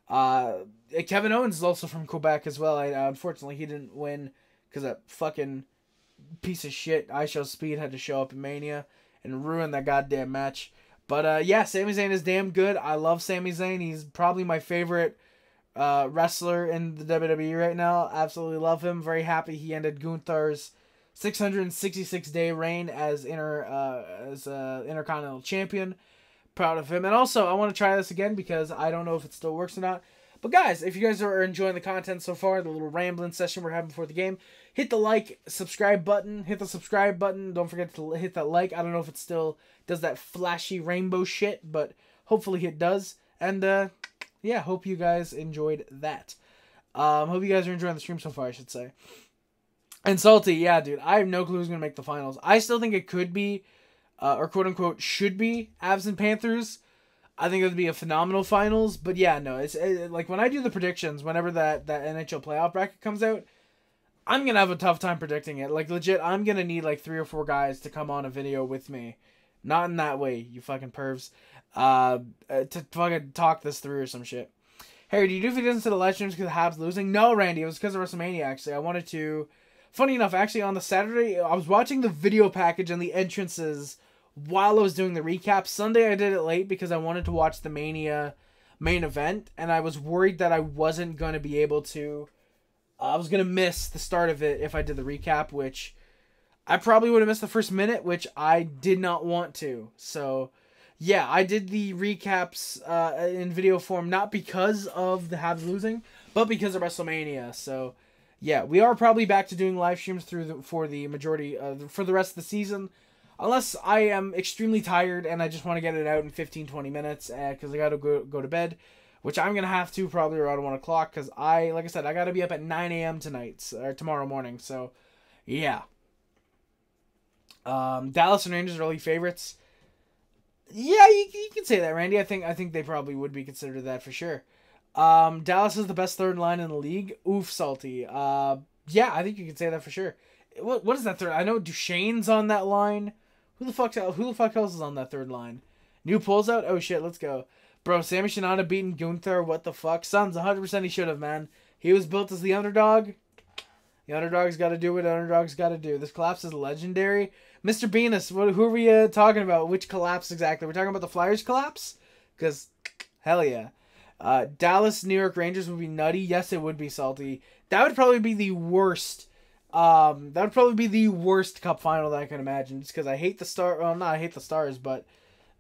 Uh, Kevin Owens is also from Quebec as well. I, uh, unfortunately, he didn't win because that fucking piece of shit, I Show Speed, had to show up in Mania and ruin that goddamn match. But uh, yeah, Sami Zayn is damn good. I love Sami Zayn. He's probably my favorite Uh, wrestler in the W W E right now. Absolutely love him. Very happy he ended Gunther's six hundred sixty-six day reign as inter uh, as uh, Intercontinental Champion. Proud of him. And also, I want to try this again because I don't know if it still works or not. But guys, if you guys are enjoying the content so far, the little rambling session we're having before the game, hit the like, subscribe button. Hit the subscribe button. Don't forget to hit that like. I don't know if it still does that flashy rainbow shit, but hopefully it does. And uh yeah, hope you guys enjoyed that. Um, hope you guys are enjoying the stream so far, I should say. And Salty, yeah, dude, I have no clue who's going to make the finals. I still think it could be, uh, or quote-unquote should be, Avs and Panthers. I think it would be a phenomenal finals. But yeah, no, it's it, like when I do the predictions, whenever that, that N H L playoff bracket comes out, I'm going to have a tough time predicting it. Like, legit, I'm going to need like three or four guys to come on a video with me. Not in that way, you fucking pervs. Uh, to fucking talk this through or some shit. Harry, do you do videos to the live streams because the Habs losing? No, Randy, it was because of WrestleMania, actually. I wanted to... Funny enough, actually, on the Saturday, I was watching the video package and the entrances while I was doing the recap. Sunday, I did it late because I wanted to watch the Mania main event, and I was worried that I wasn't going to be able to... Uh, I was going to miss the start of it if I did the recap, which... I probably would have missed the first minute, which I did not want to. So, yeah, I did the recaps uh, in video form, not because of the Habs losing, but because of WrestleMania. So, yeah, we are probably back to doing live streams through the, for the majority uh, for the rest of the season, unless I am extremely tired and I just want to get it out in fifteen, twenty minutes because uh, I got to go go to bed, which I'm gonna have to probably around one o'clock because I, like I said, I got to be up at nine A M tonight or tomorrow morning. So, yeah. Um, Dallas and Rangers are league favorites. Yeah, you, you can say that, Randy. I think I think they probably would be considered that for sure. Um, Dallas is the best third line in the league. Oof, Salty. Uh, yeah, I think you can say that for sure. What what is that third? I know Duchesne's on that line. Who the fuck who the fuck else is on that third line? New pulls out. Oh shit, let's go, bro. Sami Shinada beating Gunther. What the fuck? Son's one hundred percent he should have, man. He was built as the underdog. The underdog's got to do what underdog's got to do. This collapse is legendary. Mister Venus, what, who are we uh, talking about? Which collapse exactly? We're talking about the Flyers collapse? Because, hell yeah. Uh, Dallas, New York Rangers would be nutty. Yes, it would be, Salty. That would probably be the worst. Um, that would probably be the worst cup final that I can imagine. Just because I hate the Stars. Well, not I hate the Stars, but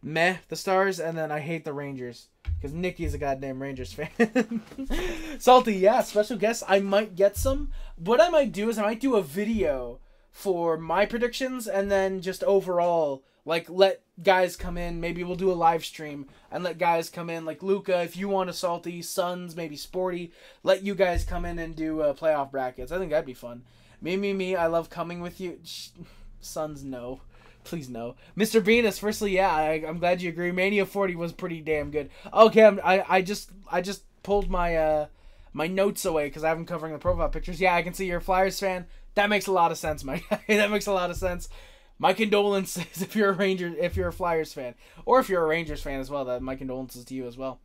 meh, the Stars. And then I hate the Rangers. Because Nikki's a goddamn Rangers fan. Salty, yeah, special guest. I might get some. What I might do is I might do a video for my predictions and then just overall, like, let guys come in. Maybe we'll do a live stream and let guys come in, like Luca, if you want a salty, Suns, maybe Sporty, let you guys come in and do uh, playoff brackets. I think that'd be fun. Me, me, me, I love coming with you. Shh. Suns, no. Please, no. Mister Venus, firstly, yeah, I, I'm glad you agree. Mania forty was pretty damn good. Okay, I'm, I, I just I just pulled my uh, my notes away because I haven't covering the profile pictures. Yeah, I can see you're a Flyers fan. That makes a lot of sense, my guy. That makes a lot of sense. My condolences if you're a Ranger, if you're a Flyers fan, or if you're a Rangers fan as well. That my condolences to you as well.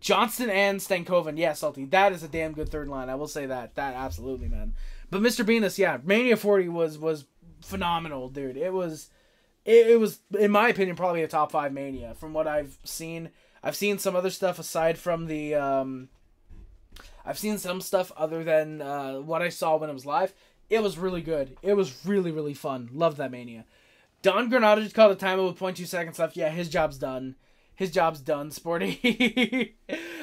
Johnston and Stankoven, yeah, salty. That is a damn good third line. I will say that. That absolutely, man. But Mister Venus, yeah, Mania forty was was phenomenal, dude. It was, it, it was in my opinion probably a top five Mania from what I've seen. I've seen some other stuff aside from the. Um, I've seen some stuff other than uh, what I saw when it was live. It was really good. It was really, really fun. Loved that Mania. Don Granado just called a timeout with zero point two seconds left. Yeah, his job's done. His job's done, Sporty.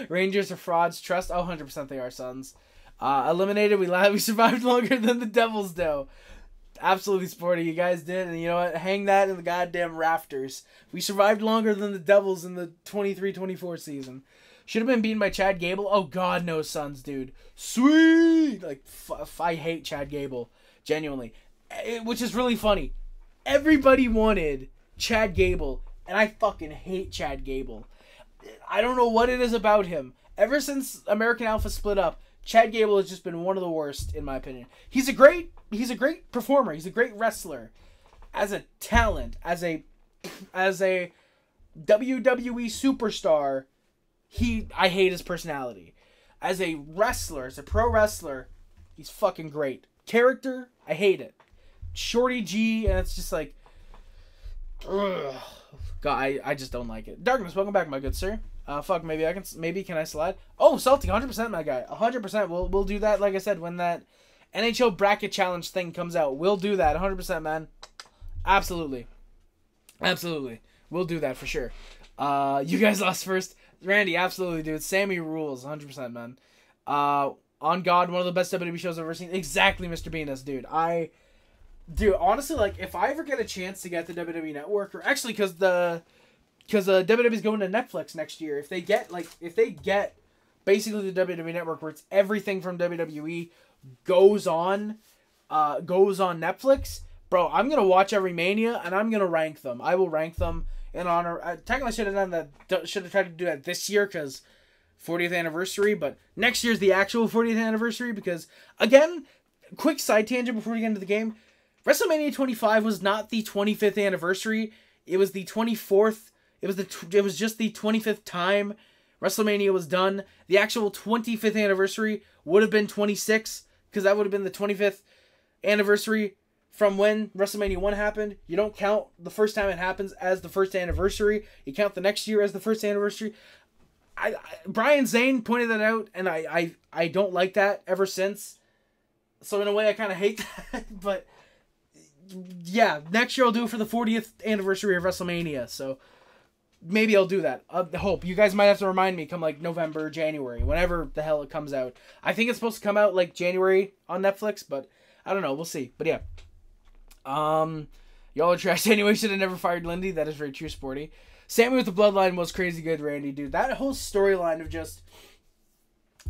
Rangers are frauds. Trust. Oh, one hundred percent they are, Sons. Uh, eliminated. We lied. We survived longer than the Devils, though. Absolutely, Sporty. You guys did. And you know what? Hang that in the goddamn rafters. We survived longer than the Devils in the twenty-three twenty-four season. Should have been beaten by Chad Gable. Oh, God, no, Sons, dude. Sweet! Like, f f I hate Chad Gable. Genuinely. It, which is really funny. Everybody wanted Chad Gable, and I fucking hate Chad Gable. I don't know what it is about him. Ever since American Alpha split up, Chad Gable has just been one of the worst, in my opinion. He's a great, he's a great performer. He's a great wrestler. As a talent, as a, as a W W E superstar, He, I hate his personality. As a wrestler, as a pro wrestler, he's fucking great. Character, I hate it. Shorty G, and it's just like, ugh. God, I, I just don't like it. Darkness, welcome back, my good sir. Uh, fuck, maybe I can, maybe can I slide? Oh, Salty, one hundred percent, my guy, one hundred percent. We'll, we'll do that, like I said, when that N H L bracket challenge thing comes out. We'll do that, one hundred percent, man. Absolutely. Absolutely. We'll do that for sure. Uh, you guys lost first. Randy, absolutely, dude. Sammy rules, one hundred percent, man. Uh, on God, one of the best W W E shows I've ever seen. Exactly, Mister Venus, dude. I, dude, honestly, like, if I ever get a chance to get the W W E Network, or actually, because the, because uh, W W E's going to Netflix next year, if they get, like, if they get basically the W W E Network, where it's everything from W W E goes on, uh, goes on Netflix, bro, I'm going to watch every Mania, and I'm going to rank them. I will rank them. In honor, I technically should have done that. Should have tried to do that this year because fortieth anniversary. But next year's the actual fortieth anniversary. Because again, quick side tangent before we get into the game. WrestleMania twenty-five was not the twenty-fifth anniversary. It was the twenty-fourth. It was the. It was just the twenty-fifth time WrestleMania was done. The actual twenty-fifth anniversary would have been twenty-six because that would have been the twenty-fifth anniversary. From when WrestleMania one happened, you don't count the first time it happens as the first anniversary. You count the next year as the first anniversary. I, I Brian Zane pointed that out, and I, I, I don't like that ever since. So in a way, I kind of hate that. But yeah, next year I'll do it for the fortieth anniversary of WrestleMania. So maybe I'll do that. I hope. You guys might have to remind me come like November, January, whenever the hell it comes out. I think it's supposed to come out like January on Netflix, but I don't know. We'll see. But yeah. Um, y'all are trash anyway. Should have never fired Lindy. That is very true, Sporty. Sammy with the bloodline was crazy good, Randy, dude. That whole storyline of just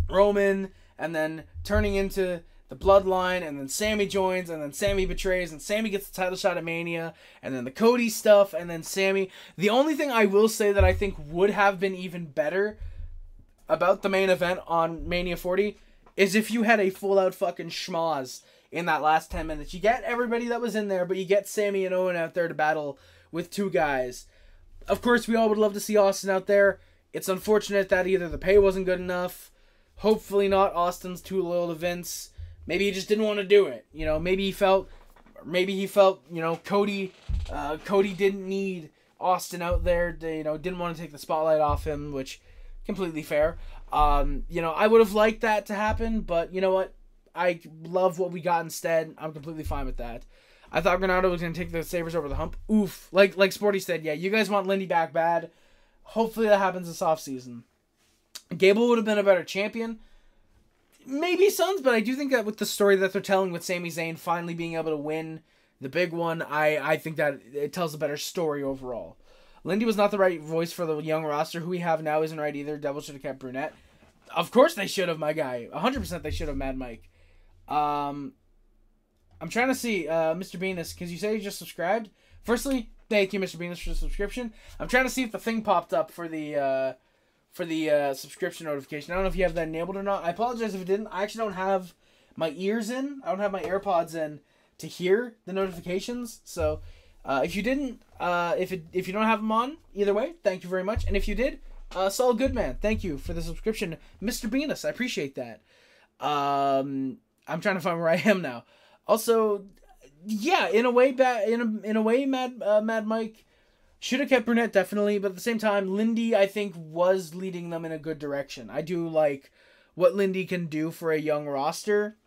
Roman and then turning into the bloodline and then Sammy joins and then Sammy betrays and Sammy gets the title shot at Mania and then the Cody stuff and then Sammy. The only thing I will say that I think would have been even better about the main event on Mania forty is if you had a full-out fucking schmoz in that last ten minutes. You get everybody that was in there, but you get Sammy and Owen out there to battle with two guys. Of course, we all would love to see Austin out there. It's unfortunate that either the pay wasn't good enough. Hopefully not. Austin's too loyal to Vince. Maybe he just didn't want to do it. You know, maybe he felt, maybe he felt, you know, Cody, uh, Cody didn't need Austin out there. To, you know, didn't want to take the spotlight off him, which completely fair. Um, you know, I would have liked that to happen, but you know what? I love what we got instead. I'm completely fine with that. I thought Granado was going to take the Sabres over the hump. Oof. Like like Sporty said, yeah, you guys want Lindy back bad. Hopefully that happens this offseason. Gable would have been a better champion. Maybe Suns, but I do think that with the story that they're telling with Sami Zayn finally being able to win The big one, I, I think that it tells a better story overall. Lindy was not the right voice for the young roster. Who we have now isn't right either. Devils should have kept Brunette. Of course they should have, my guy. one hundred percent they should have, Mad Mike. Um, I'm trying to see, uh, Mister Venus, because you say you just subscribed. Firstly, thank you, Mister Venus, for the subscription. I'm trying to see if the thing popped up for the uh, for the uh, subscription notification. I don't know if you have that enabled or not. I apologize if it didn't. I actually don't have my ears in. I don't have my AirPods in to hear the notifications. So uh, if you didn't, uh, if, it, if you don't have them on, either way, thank you very much. And if you did, uh, Saul Goodman, thank you for the subscription. Mister Venus, I appreciate that. Um, I'm trying to find where I am now. Also, yeah, in a way, ba in a in a way, Mad uh, Mad Mike should have kept Brunette definitely, but at the same time, Lindy I think was leading them in a good direction. I do like what Lindy can do for a young roster,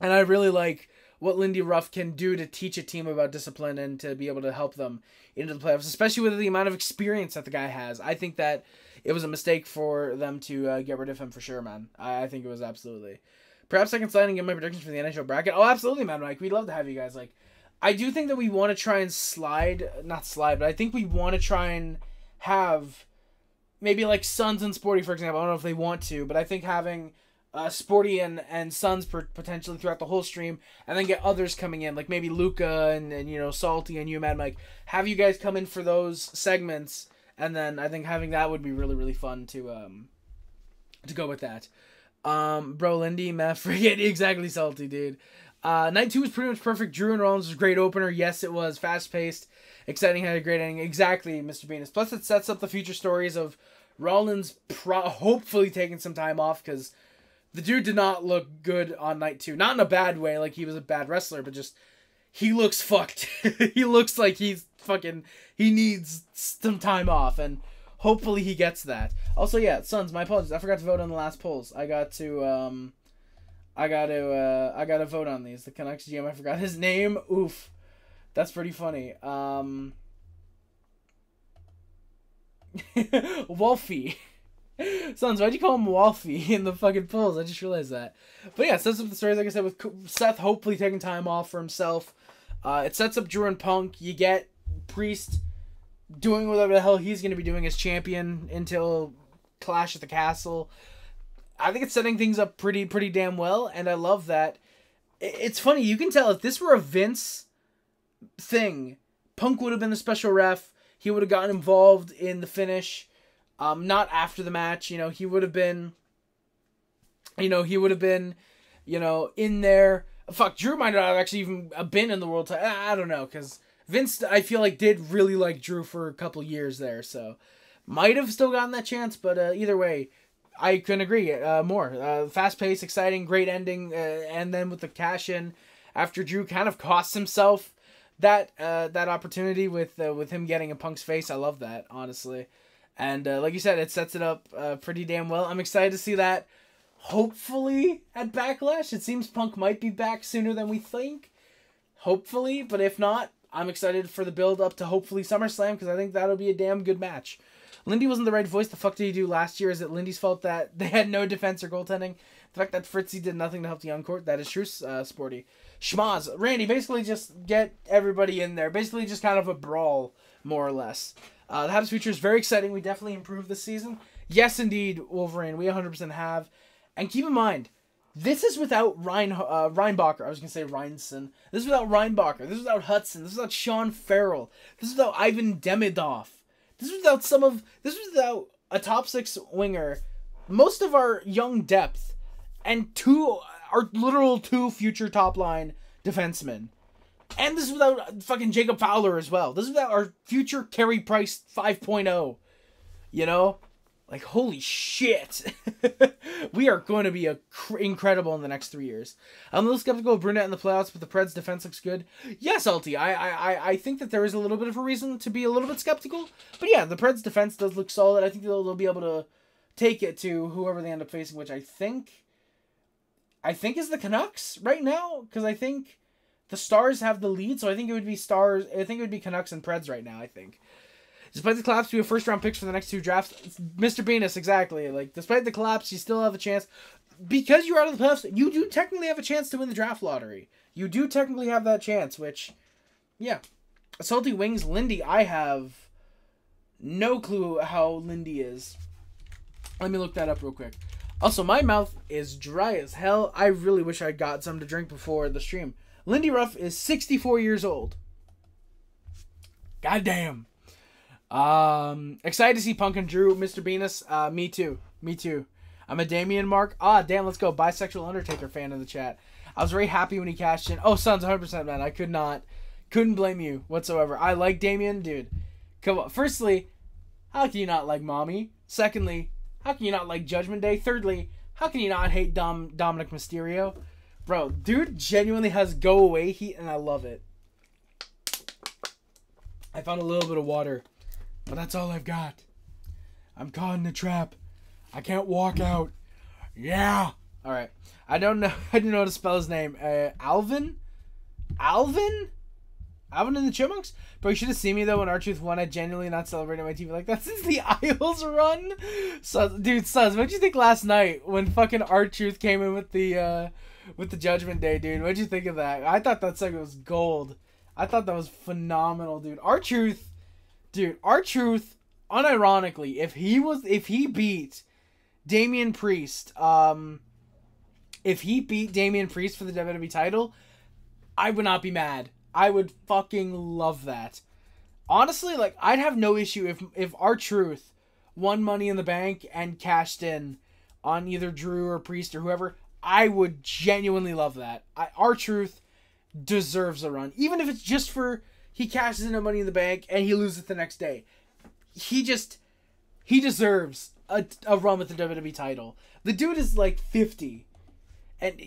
and I really like what Lindy Ruff can do to teach a team about discipline and to be able to help them into the playoffs, especially with the amount of experience that the guy has. I think that it was a mistake for them to uh, get rid of him for sure, man. I, I think it was absolutely. Perhaps I can slide and get my predictions for the N H L bracket. Oh, absolutely, Mad Mike. We'd love to have you guys. Like, I do think that we want to try and slide, not slide, but I think we want to try and have maybe like Suns and Sporty, for example. I don't know if they want to, but I think having uh, Sporty and, and Suns per, potentially throughout the whole stream, and then get others coming in, like maybe Luca and, and you know, Salty and you, Mad Mike. Have you guys come in for those segments, and then I think having that would be really, really fun to um to go with that. Um, bro, Lindy, Matt, forget exactly, Salty, dude. Uh, night two was pretty much perfect. Drew and Rollins was a great opener. Yes, it was. Fast-paced, exciting, had a great ending. Exactly, Mister Venus. Plus, it sets up the future stories of Rollins pro hopefully taking some time off, because the dude did not look good on night two. Not in a bad way, like he was a bad wrestler, but just he looks fucked. He looks like he's fucking, he needs some time off, and hopefully he gets that. Also, yeah, Sons, my apologies. I forgot to vote on the last polls. I got to, um, I got to, uh, I got to vote on these. The Canucks G M, I forgot his name. Oof. That's pretty funny. Um, Wolfie. Sons, why'd you call him Wolfie in the fucking polls? I just realized that. But yeah, it sets up the stories, like I said, with Seth hopefully taking time off for himself. Uh, it sets up Drew and Punk. You get Priest doing whatever the hell he's going to be doing as champion until Clash at the Castle. I think it's setting things up pretty pretty damn well, and I love that. It's funny, you can tell if this were a Vince thing, Punk would have been the special ref. He would have gotten involved in the finish, um, not after the match. You know, he would have been, you know, he would have been, you know, in there. Fuck, Drew might not have actually even been in the world title. I don't know, because Vince, I feel like, did really like Drew for a couple years there, so might have still gotten that chance, but uh, either way, I couldn't agree uh, more. Uh, Fast-paced, exciting, great ending, uh, and then with the cash-in after Drew kind of costs himself that uh, that opportunity with uh, with him getting in Punk's face. I love that, honestly. And uh, like you said, it sets it up uh, pretty damn well. I'm excited to see that, hopefully, at Backlash. It seems Punk might be back sooner than we think, hopefully, but if not, I'm excited for the build-up to hopefully SummerSlam, because I think that'll be a damn good match. Lindy wasn't the right voice. The fuck did he do last year? Is it Lindy's fault that they had no defense or goaltending? The fact that Fritzy did nothing to help the young court, that is true, uh, Sporty. Schmaz, Randy, basically just get everybody in there. Basically just kind of a brawl, more or less. Uh, the Habs future is very exciting. We definitely improved this season. Yes, indeed, Wolverine. We one hundred percent have. And keep in mind, this is without Rein, uh, Reinbacher. I was going to say Reinson. This is without Reinbacher. This is without Hudson. This is without Sean Farrell. This is without Ivan Demidov. This is without some of... This is without a top six winger. Most of our young depth. And two... Our literal two future top line defensemen. And this is without fucking Jacob Fowler as well. This is without our future Carey Price five point oh. You know? Like, holy shit. We are going to be a cr incredible in the next three years. I'm a little skeptical of Brunette in the playoffs, but the Preds' defense looks good. Yes, Alti, I, I, I think that there is a little bit of a reason to be a little bit skeptical. But yeah, the Preds' defense does look solid. I think they'll, they'll be able to take it to whoever they end up facing, which I think, I think is the Canucks right now. Because I think the Stars have the lead, so I think it would be Stars. I think it would be Canucks and Preds right now, I think. Despite the collapse, we have first-round picks for the next two drafts. Mister Venus, exactly. Like, despite the collapse, you still have a chance. Because you're out of the playoffs, you do technically have a chance to win the draft lottery. You do technically have that chance, which yeah. Salty Wings, Lindy, I have no clue how Lindy is. Let me look that up real quick. Also, my mouth is dry as hell. I really wish I got some to drink before the stream. Lindy Ruff is sixty-four years old. Goddamn. Um, excited to see Punk and Drew, Mister Venus. Uh, me too. Me too. I'm a Damian Mark. Ah, damn, let's go. Bisexual Undertaker fan in the chat. I was very happy when he cashed in. Oh, Sons, one hundred percent, man. I could not. Couldn't blame you whatsoever. I like Damian. Dude, come on. Firstly, how can you not like Mommy? Secondly, how can you not like Judgment Day? Thirdly, how can you not hate Dom Dominic Mysterio? Bro, dude genuinely has go away heat, and I love it. I found a little bit of water, but that's all I've got. I'm caught in a trap. I can't walk out. Yeah. All right. I don't know. I don't know how to spell his name. Uh, Alvin. Alvin. Alvin and the Chipmunks? Bro, you should have seen me, though, when R-Truth won. I genuinely not celebrated my T V like that since the Isles run. So, dude, Sus, what'd you think last night when fucking R-Truth came in with the uh, with the Judgment Day, dude? What'd you think of that? I thought that segment was gold. I thought that was phenomenal, dude. R-Truth, dude, R-Truth, unironically, if he was, if he beat Damian Priest, um, if he beat Damian Priest for the W W E title, I would not be mad. I would fucking love that. Honestly, like, I'd have no issue if if R-Truth won Money in the Bank and cashed in on either Drew or Priest or whoever. I would genuinely love that. R-Truth deserves a run. Even if it's just for he cashes in on Money in the Bank and he loses the next day. He just, he deserves a, a run with the W W E title. The dude is like fifty. And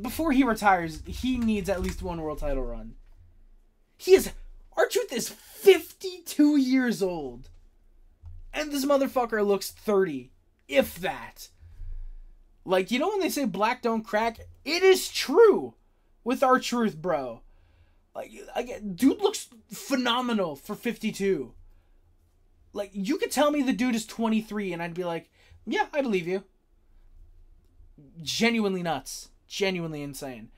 before he retires, he needs at least one world title run. He is... R-Truth is fifty-two years old. And this motherfucker looks thirty. If that. Like, you know when they say black don't crack? It is true with R-Truth, bro. Like, again, dude looks phenomenal for fifty-two. Like, you could tell me the dude is twenty-three and I'd be like, yeah, I believe you. Genuinely nuts. Genuinely insane.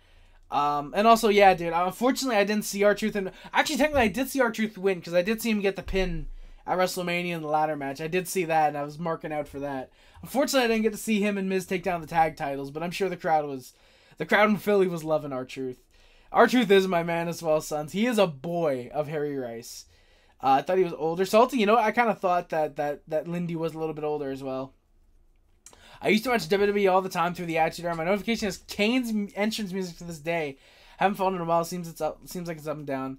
Um, and also, yeah, dude, unfortunately, I didn't see R-Truth, and actually, technically, I did see R-Truth win, because I did see him get the pin at WrestleMania in the ladder match. I did see that, and I was marking out for that. Unfortunately, I didn't get to see him and Miz take down the tag titles, but I'm sure the crowd was, the crowd in Philly was loving R-Truth. R-Truth is my man as well, Sons. He is a boy of Harry Rice. Uh, I thought he was older. Salty, you know, I kind of thought that, that, that Lindy was a little bit older as well. I used to watch W W E all the time through the Attitude Era. My notification is Kane's entrance music to this day. Haven't fallen in a while. Seems it's up. Seems like it's up and down.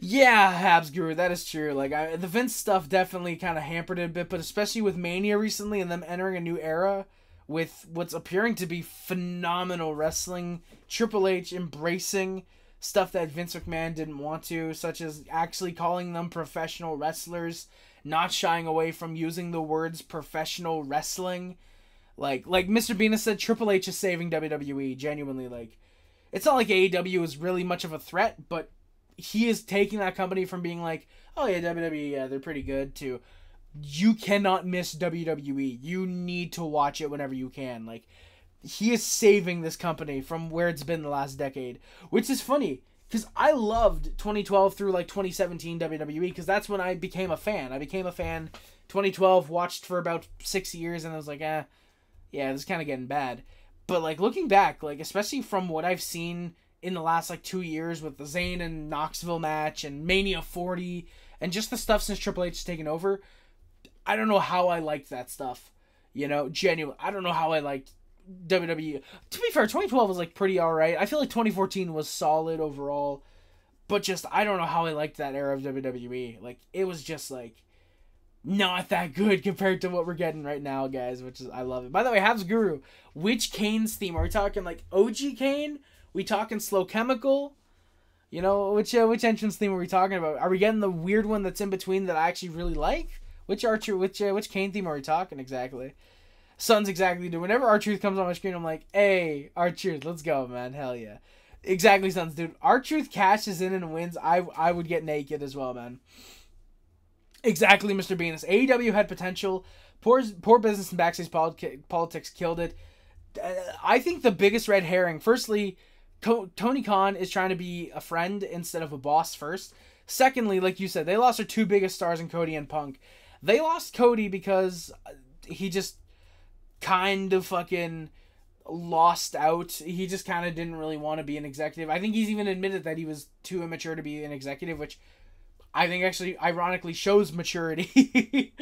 Yeah, Habs Guru, that is true. Like I, the Vince stuff definitely kind of hampered it a bit, but especially with Mania recently and them entering a new era with what's appearing to be phenomenal wrestling. Triple H embracing stuff that Vince McMahon didn't want to, such as actually calling them professional wrestlers. Not shying away from using the words professional wrestling. Like, like Mister Venus said, Triple H is saving W W E, genuinely. Like, it's not like A E W is really much of a threat, but he is taking that company from being like, oh yeah, W W E, yeah, they're pretty good, to you cannot miss W W E. You need to watch it whenever you can. Like, he is saving this company from where it's been the last decade, which is funny. Because I loved twenty twelve through, like, twenty seventeen W W E, because that's when I became a fan. I became a fan twenty twelve, watched for about six years, and I was like, eh, yeah, this is kind of getting bad. But, like, looking back, like, especially from what I've seen in the last, like, two years with the Zayn and Knoxville match and Mania forty and just the stuff since Triple H has taken over, I don't know how I liked that stuff. You know, genuine. I don't know how I liked W W E. To be fair, twenty twelve was like pretty alright. I feel like twenty fourteen was solid overall, but just I don't know how I liked that era of W W E. Like, it was just like not that good compared to what we're getting right now, guys, which is, I love it. By the way, Habs Guru, which Kane's theme? Are we talking like O G Kane? We talking Slow Chemical? You know, which uh, which entrance theme are we talking about? Are we getting the weird one that's in between that I actually really like? Which Archer, which uh, which Kane theme are we talking exactly? Sons, exactly, dude. Whenever R-Truth comes on my screen, I'm like, hey, R-Truth, let's go, man. Hell yeah. Exactly, Sons, dude. R-Truth cashes in and wins. I I would get naked as well, man. Exactly, Mister Venus. A E W had potential. Poor, poor business and backstage politi politics killed it. I think the biggest red herring, firstly, To Tony Khan is trying to be a friend instead of a boss first. Secondly, like you said, they lost their two biggest stars in Cody and Punk. They lost Cody because he just kind of fucking lost out. He just kind of didn't really want to be an executive. I think he's even admitted that he was too immature to be an executive, which I think actually ironically shows maturity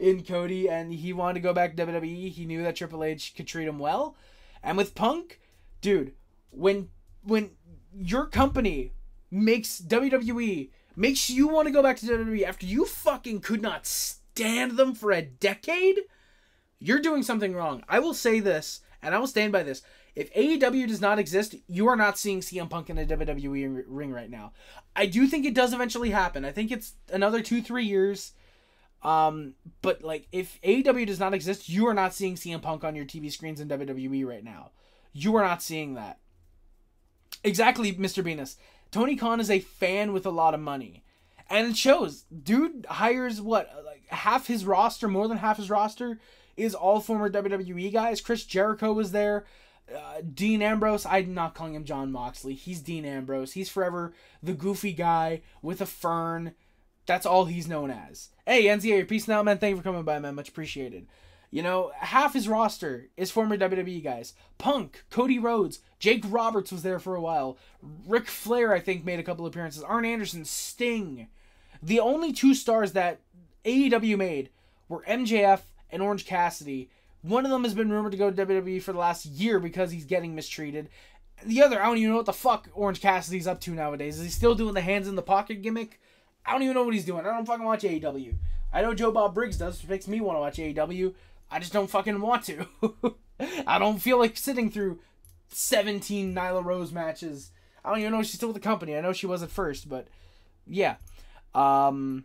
in Cody, and he wanted to go back to W W E. He knew that Triple H could treat him well. And with Punk, dude, when when your company makes W W E, makes you want to go back to W W E after you fucking could not stand them for a decade, you're doing something wrong. I will say this, and I will stand by this. If A E W does not exist, you are not seeing C M Punk in a W W E ring right now. I do think it does eventually happen. I think it's another two, three years. Um, but like, if A E W does not exist, you are not seeing C M Punk on your T V screens in W W E right now. You are not seeing that. Exactly, Mister Venus. Tony Khan is a fan with a lot of money. And it shows. Dude hires, what, like half his roster, more than half his roster, is all former W W E guys. Chris Jericho was there. Uh, Dean Ambrose. I'm not calling him John Moxley. He's Dean Ambrose. He's forever the goofy guy with a fern. That's all he's known as. Hey, N Z A, your peace now, man. Thank you for coming by, man. Much appreciated. You know, half his roster is former W W E guys. Punk, Cody Rhodes, Jake Roberts was there for a while. Ric Flair, I think, made a couple appearances. Arn Anderson, Sting. The only two stars that A E W made were M J F and Orange Cassidy. One of them has been rumored to go to W W E for the last year because he's getting mistreated. The other, I don't even know what the fuck Orange Cassidy's up to nowadays. Is he still doing the hands in the pocket gimmick? I don't even know what he's doing. I don't fucking watch A E W. I know Joe Bob Briggs does, which makes me want to watch A E W. I just don't fucking want to. I don't feel like sitting through seventeen Nyla Rose matches. I don't even know if she's still with the company. I know she was at first, but yeah. Um,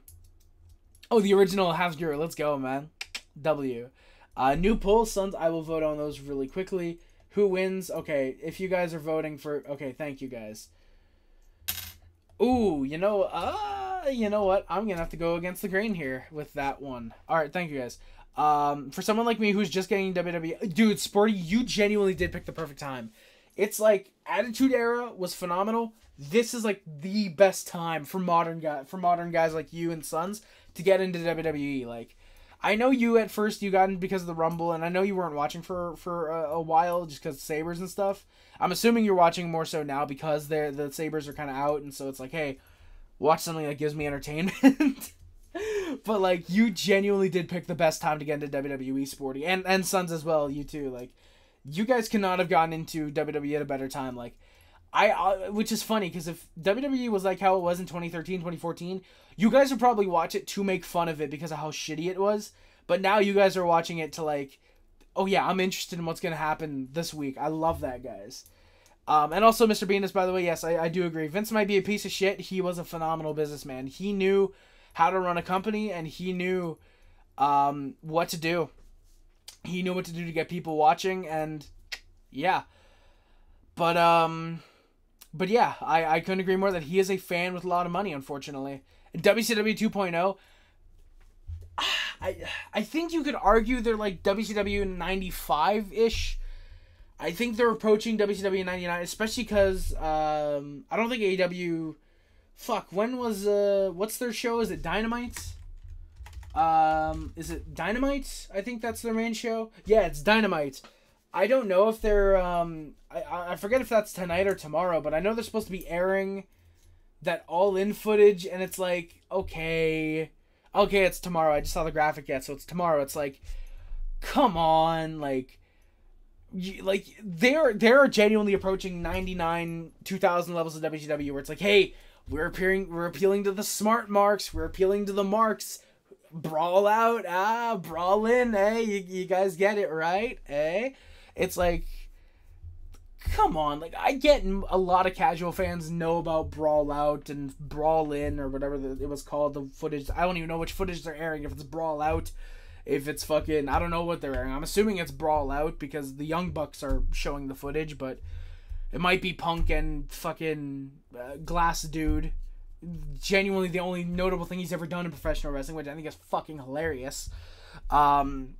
oh, the original Habsburg. Let's go, man. W. Uh, new poll, Sons. I will vote on those really quickly. Who wins? Okay, if you guys are voting for... Okay, thank you guys. Ooh, you know... Uh, you know what? I'm going to have to go against the grain here with that one. Alright, thank you guys. Um, for someone like me who's just getting W W E... Dude, Sporty, you genuinely did pick the perfect time. It's like, Attitude Era was phenomenal. This is like the best time for modern, guy, for modern guys like you and Sons to get into W W E. Like... I know you at first, you got in because of the Rumble, and I know you weren't watching for, for a, a while just because Sabres and stuff. I'm assuming you're watching more so now because they're, the Sabres are kind of out, and so it's like, hey, watch something that gives me entertainment. But, like, you genuinely did pick the best time to get into W W E, Sporty, and, and Sons as well, you too. Like, you guys could not have gotten into W W E at a better time. Like, I, I which is funny, because if W W E was like how it was in twenty thirteen, twenty fourteen, you guys would probably watch it to make fun of it because of how shitty it was. But now you guys are watching it to like, oh yeah, I'm interested in what's going to happen this week. I love that, guys. Um, and also, Mister Venus, by the way, yes, I, I do agree. Vince might be a piece of shit. He was a phenomenal businessman. He knew how to run a company, and he knew um, what to do. He knew what to do to get people watching, and yeah. But, um... But yeah, I, I couldn't agree more that he is a fan with a lot of money, unfortunately. And W C W two point oh, I I think you could argue they're like W C W ninety-five-ish. I think they're approaching W C W ninety-nine, especially because um, I don't think A E W... Fuck, when was... uh What's their show? Is it Dynamite? Um, is it Dynamite? I think that's their main show. Yeah, it's Dynamite. I don't know if they're, um, I, I forget if that's tonight or tomorrow, but I know they're supposed to be airing that all-in footage, and it's like, okay, okay, it's tomorrow. I just saw the graphic yet, so it's tomorrow. It's like, come on, like, you, like, they're, they're genuinely approaching ninety-nine, two thousand levels of W C W, where it's like, hey, we're appearing, we're appealing to the smart marks, we're appealing to the marks, brawl out, ah, brawl in, eh, you, you guys get it, right, eh? It's like, come on. Like, I get a lot of casual fans know about Brawl Out and Brawl In or whatever the, it was called, the footage. I don't even know which footage they're airing, if it's Brawl Out, if it's fucking, I don't know what they're airing. I'm assuming it's Brawl Out because the Young Bucks are showing the footage, but it might be Punk and fucking uh, Glass Dude. Genuinely the only notable thing he's ever done in professional wrestling, which I think is fucking hilarious. Um...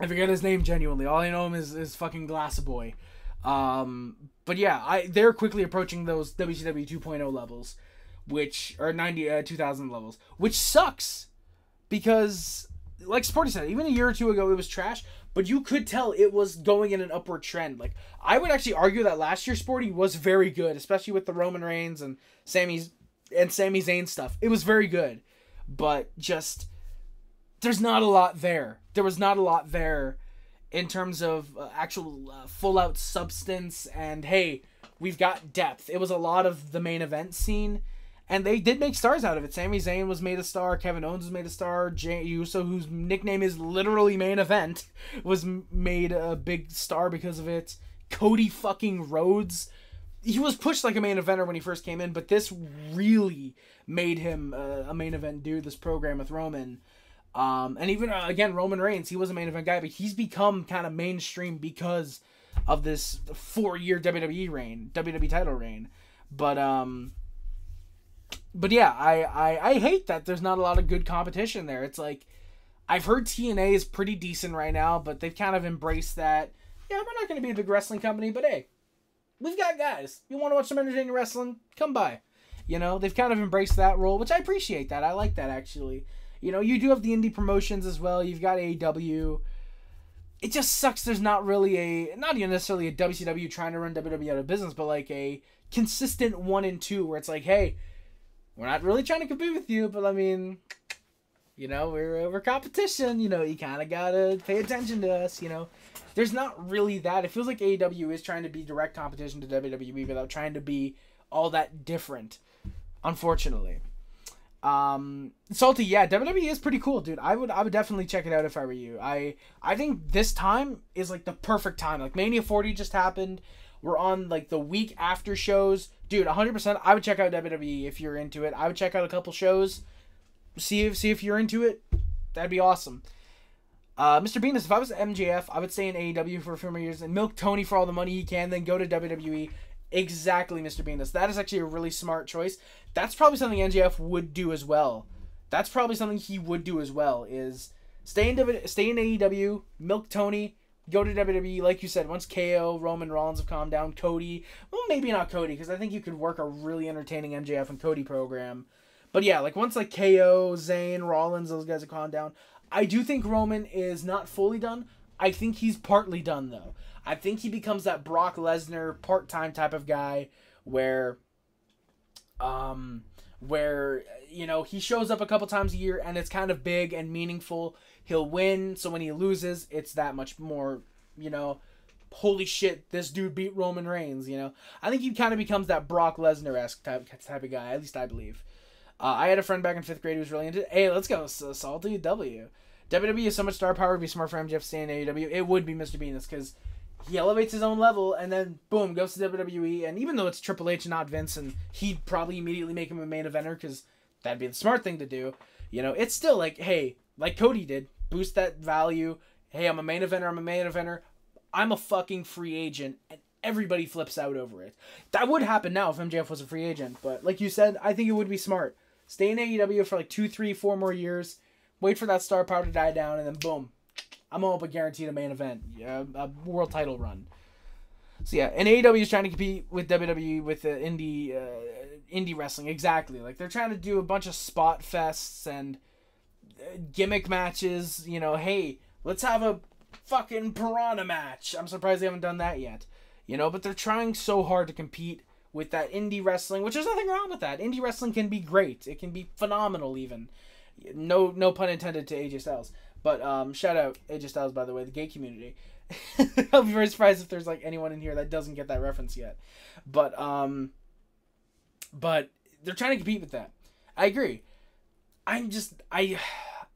I forget his name genuinely. All I know him is, is fucking Glass Boy. Um, but yeah, I they're quickly approaching those W C W two point oh levels, which are ninety, uh, two thousand levels, which sucks because, like Sporty said, even a year or two ago, it was trash, but you could tell it was going in an upward trend. Like, I would actually argue that last year Sporty was very good, especially with the Roman Reigns and Sami's and Sami Zayn stuff. It was very good, but just, there's not a lot there. There was not a lot there in terms of uh, actual uh, full-out substance and, hey, we've got depth. It was a lot of the main event scene, and they did make stars out of it. Sami Zayn was made a star. Kevin Owens was made a star. Jey Uso, whose nickname is literally Main Event, was made a big star because of it. Cody fucking Rhodes. He was pushed like a main eventer when he first came in, but this really made him uh, a main event dude, this program with Roman. Um, and even, uh, again, Roman Reigns, he was a main event guy, but he's become kind of mainstream because of this four-year W W E reign, W W E title reign. But, um... But yeah, I, I, I hate that there's not a lot of good competition there. It's like, I've heard T N A is pretty decent right now, but they've kind of embraced that. Yeah, we're not going to be a big wrestling company, but hey, we've got guys. You want to watch some entertaining wrestling? Come by. You know, they've kind of embraced that role, which I appreciate that. I like that, actually. You know, you do have the indie promotions as well. You've got A E W. It just sucks there's not really a, not even necessarily a W C W trying to run W W E out of business, but like a consistent one and two where it's like, hey, we're not really trying to compete with you, but I mean, you know, we're we're competition. You know, you kind of gotta pay attention to us. You know, there's not really that. It feels like A E W is trying to be direct competition to W W E without trying to be all that different. Unfortunately, um, Salty, yeah, W W E is pretty cool, dude. I would I would definitely check it out if I were you. I I think this time is like the perfect time. Like Mania forty just happened. We're on like the week after shows. Dude, one hundred percent, I would check out W W E if you're into it. I would check out a couple shows. See if see if you're into it. That'd be awesome. Uh, Mister Beanus, if I was M J F, I would stay in A E W for a few more years and milk Tony for all the money he can, then go to W W E. Exactly, Mister Beanus. That is actually a really smart choice. That's probably something M J F would do as well. That's probably something he would do as well, is stay in, w- stay in A E W, milk Tony, go to W W E, like you said, once K O, Roman, Rollins have calmed down, Cody, well, maybe not Cody, because I think you could work a really entertaining M J F and Cody program. But yeah, like once like K O, Zayn, Rollins, those guys have calmed down. I do think Roman is not fully done. I think he's partly done, though. I think he becomes that Brock Lesnar part-time type of guy where, um, where, you know, he shows up a couple times a year and it's kind of big and meaningful. He'll win, so when he loses, it's that much more, you know, holy shit, this dude beat Roman Reigns, you know. I think he kind of becomes that Brock Lesnar-esque type, type of guy, at least I believe. Uh, I had a friend back in fifth grade who was really into it. Hey, let's go, so, Salty W. W W E is so much star power, it would be smart for M J F to stay in A E W. It would be Mister Venus, because he elevates his own level, and then, boom, goes to W W E. And even though it's Triple H and not Vince, and he'd probably immediately make him a main eventer, because that'd be the smart thing to do. You know, it's still like, hey, like Cody did, boost that value. Hey, I'm a main eventer. I'm a main eventer. I'm a fucking free agent, and everybody flips out over it. That would happen now if M J F was a free agent, but like you said, I think it would be smart. Stay in A E W for like two, three, four more years. Wait for that star power to die down, and then boom, I'm all but guaranteed a main event, yeah, a world title run. So yeah, and A E W is trying to compete with W W E with the indie uh, indie wrestling, exactly. Like they're trying to do a bunch of spot fests and gimmick matches, you know, hey, let's have a fucking piranha match. I'm surprised they haven't done that yet, you know, but they're trying so hard to compete with that indie wrestling, which there's nothing wrong with that. Indie wrestling can be great. It can be phenomenal even. No no pun intended to A J Styles, but um, shout out A J Styles, by the way, the gay community. I'll be very surprised if there's like anyone in here that doesn't get that reference yet, but um, but they're trying to compete with that. I agree. I'm just, I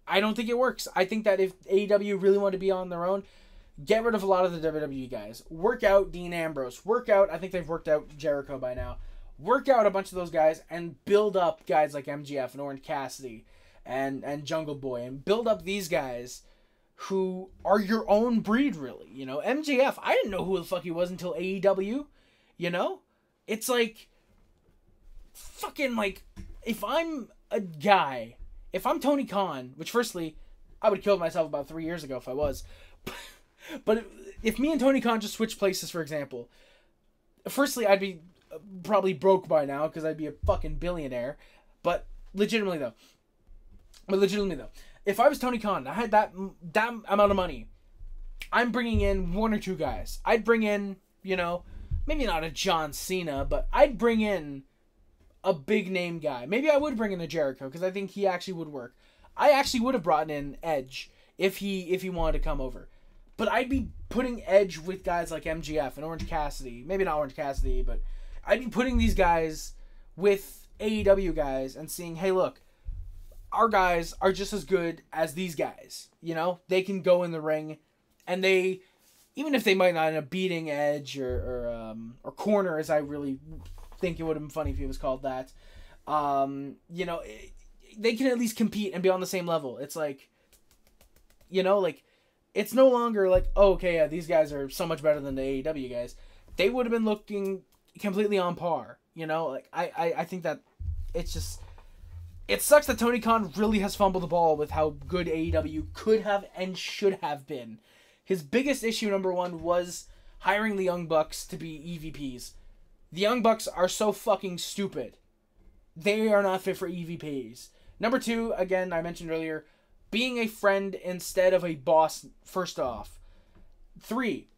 I don't think it works. I think that if A E W really wanted to be on their own, get rid of a lot of the W W E guys. Work out Dean Ambrose. Work out, I think they've worked out Jericho by now. Work out a bunch of those guys and build up guys like M G F and Orange Cassidy and, and Jungle Boy, and build up these guys who are your own breed, really. You know, M G F, I didn't know who the fuck he was until A E W, you know? It's like, fucking like, if I'm a guy... If I'm Tony Khan, which firstly, I would have killed myself about three years ago if I was, but if me and Tony Khan just switched places, for example, firstly, I'd be probably broke by now because I'd be a fucking billionaire. But legitimately, though, but legitimately, though, if I was Tony Khan and I had that, that amount of money, I'm bringing in one or two guys. I'd bring in, you know, maybe not a John Cena, but I'd bring in a big-name guy. Maybe I would bring in a Jericho because I think he actually would work. I actually would have brought in Edge if he if he wanted to come over. But I'd be putting Edge with guys like M J F and Orange Cassidy. Maybe not Orange Cassidy, but I'd be putting these guys with A E W guys and seeing, hey, look, our guys are just as good as these guys. You know, they can go in the ring, and they, even if they might not end up beating Edge or or, um, or Corner, as I really think it would have been funny if he was called that, um, you know, it, they can at least compete and be on the same level. It's like, you know, like, it's no longer like, oh, okay, yeah, these guys are so much better than the A E W guys. They would have been looking completely on par, you know? Like, I, I, I think that it's just... It sucks that Tony Khan really has fumbled the ball with how good A E W could have and should have been. His biggest issue, number one, was hiring the Young Bucks to be E V Ps. The Young Bucks are so fucking stupid. They are not fit for E V Ps. Number two, again, I mentioned earlier... being a friend instead of a boss, first off. Three,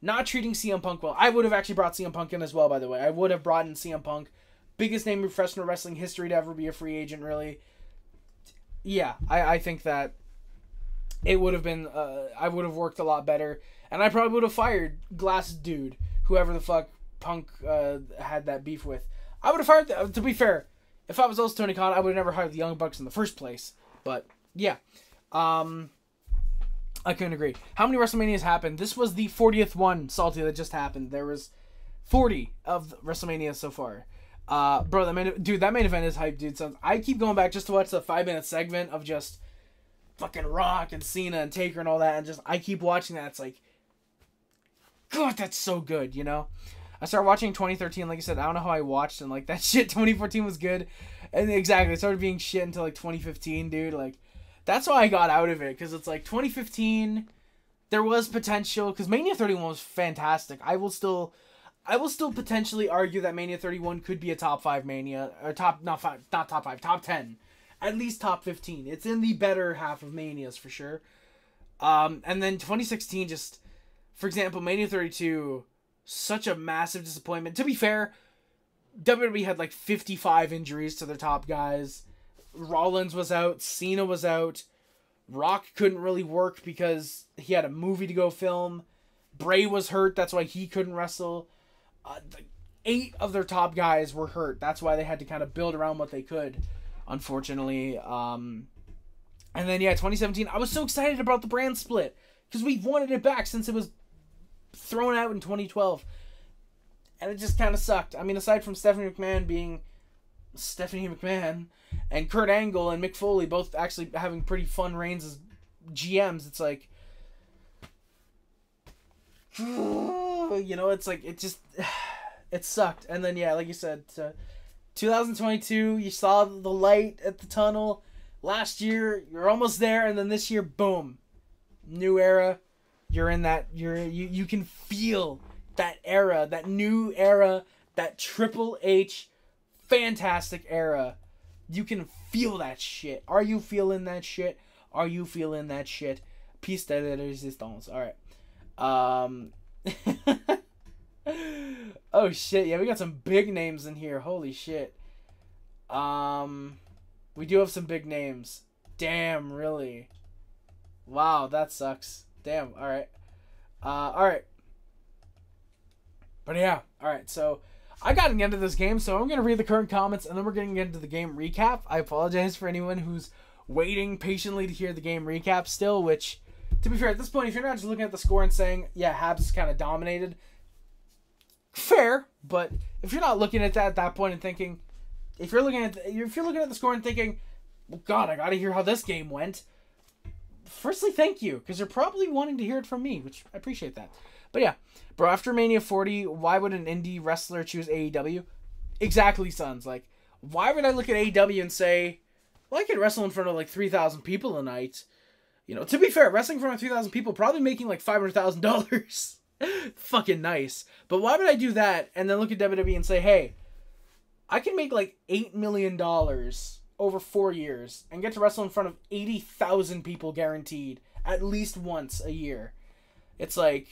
not treating C M Punk well. I would have actually brought C M Punk in as well, by the way. I would have brought in C M Punk. Biggest name in professional wrestling history to ever be a free agent, really. Yeah, I, I think that it would have been... Uh, I would have worked a lot better. And I probably would have fired Glass Dude, whoever the fuck Punk uh, had that beef with. I would have fired... The, to be fair, if I was also Tony Khan, I would have never hired the Young Bucks in the first place. But... yeah. Um, I couldn't agree. How many WrestleManias happened? This was the fortieth one, Salty, that just happened. There was forty of WrestleMania so far. Uh, bro, that main, dude, that main event is hype, dude. So I keep going back just to watch the five-minute segment of just fucking Rock and Cena and Taker and all that, and just I keep watching that. It's like, God, that's so good, you know? I started watching twenty thirteen, like I said, I don't know how I watched and, like, that shit. twenty fourteen was good. And exactly, it started being shit until, like, twenty fifteen, dude, like... That's why I got out of it, because it's like twenty fifteen, there was potential, because Mania thirty-one was fantastic. I will still, I will still potentially argue that Mania thirty-one could be a top five Mania, or top, not five, not top five, top ten, at least top fifteen. It's in the better half of Manias for sure. Um, and then twenty sixteen, just, for example, Mania thirty-two, such a massive disappointment. To be fair, W W E had like fifty-five injuries to their top guys. Rollins was out, Cena was out, Rock couldn't really work because he had a movie to go film, Bray was hurt, that's why he couldn't wrestle, uh, the eight of their top guys were hurt, that's why they had to kind of build around what they could, unfortunately, um, and then yeah, twenty seventeen, I was so excited about the brand split, because we wanted it back since it was thrown out in twenty twelve, and it just kind of sucked. I mean, aside from Stephanie McMahon being Stephanie McMahon, and Kurt Angle and Mick Foley both actually having pretty fun reigns as G Ms. It's like, you know, it's like, it just, it sucked. And then, yeah, like you said, uh, two thousand twenty-two, you saw the light at the tunnel. Last year, you're almost there. And then this year, boom, new era. You're in that, you're, you, you can feel that era, that new era, that Triple H fantastic era. You can feel that shit. Are you feeling that shit? Are you feeling that shit? Piece de resistance. Alright. Um. Oh, shit. Yeah, we got some big names in here. Holy shit. Um. We do have some big names. Damn, really. Wow, that sucks. Damn, alright. Uh, alright. But yeah, alright, so... I got into this game, so I'm going to read the current comments, and then we're getting into the game recap. I apologize for anyone who's waiting patiently to hear the game recap still, which, to be fair, at this point, if you're not just looking at the score and saying, yeah, Habs is kind of dominated, fair, but if you're not looking at that at that point and thinking, if you're looking at the, if you're looking at the score and thinking, well, God, I got to hear how this game went, firstly, thank you, because you're probably wanting to hear it from me, which I appreciate that. But yeah, bro, after Mania forty, why would an indie wrestler choose A E W? Exactly, Sons. Like, why would I look at A E W and say, well, I could wrestle in front of, like, three thousand people a night. You know, to be fair, wrestling for around three thousand people, probably making like five hundred thousand dollars. Fucking nice. But why would I do that and then look at W W E and say, hey, I can make like eight million dollars over four years and get to wrestle in front of eighty thousand people guaranteed at least once a year. It's like,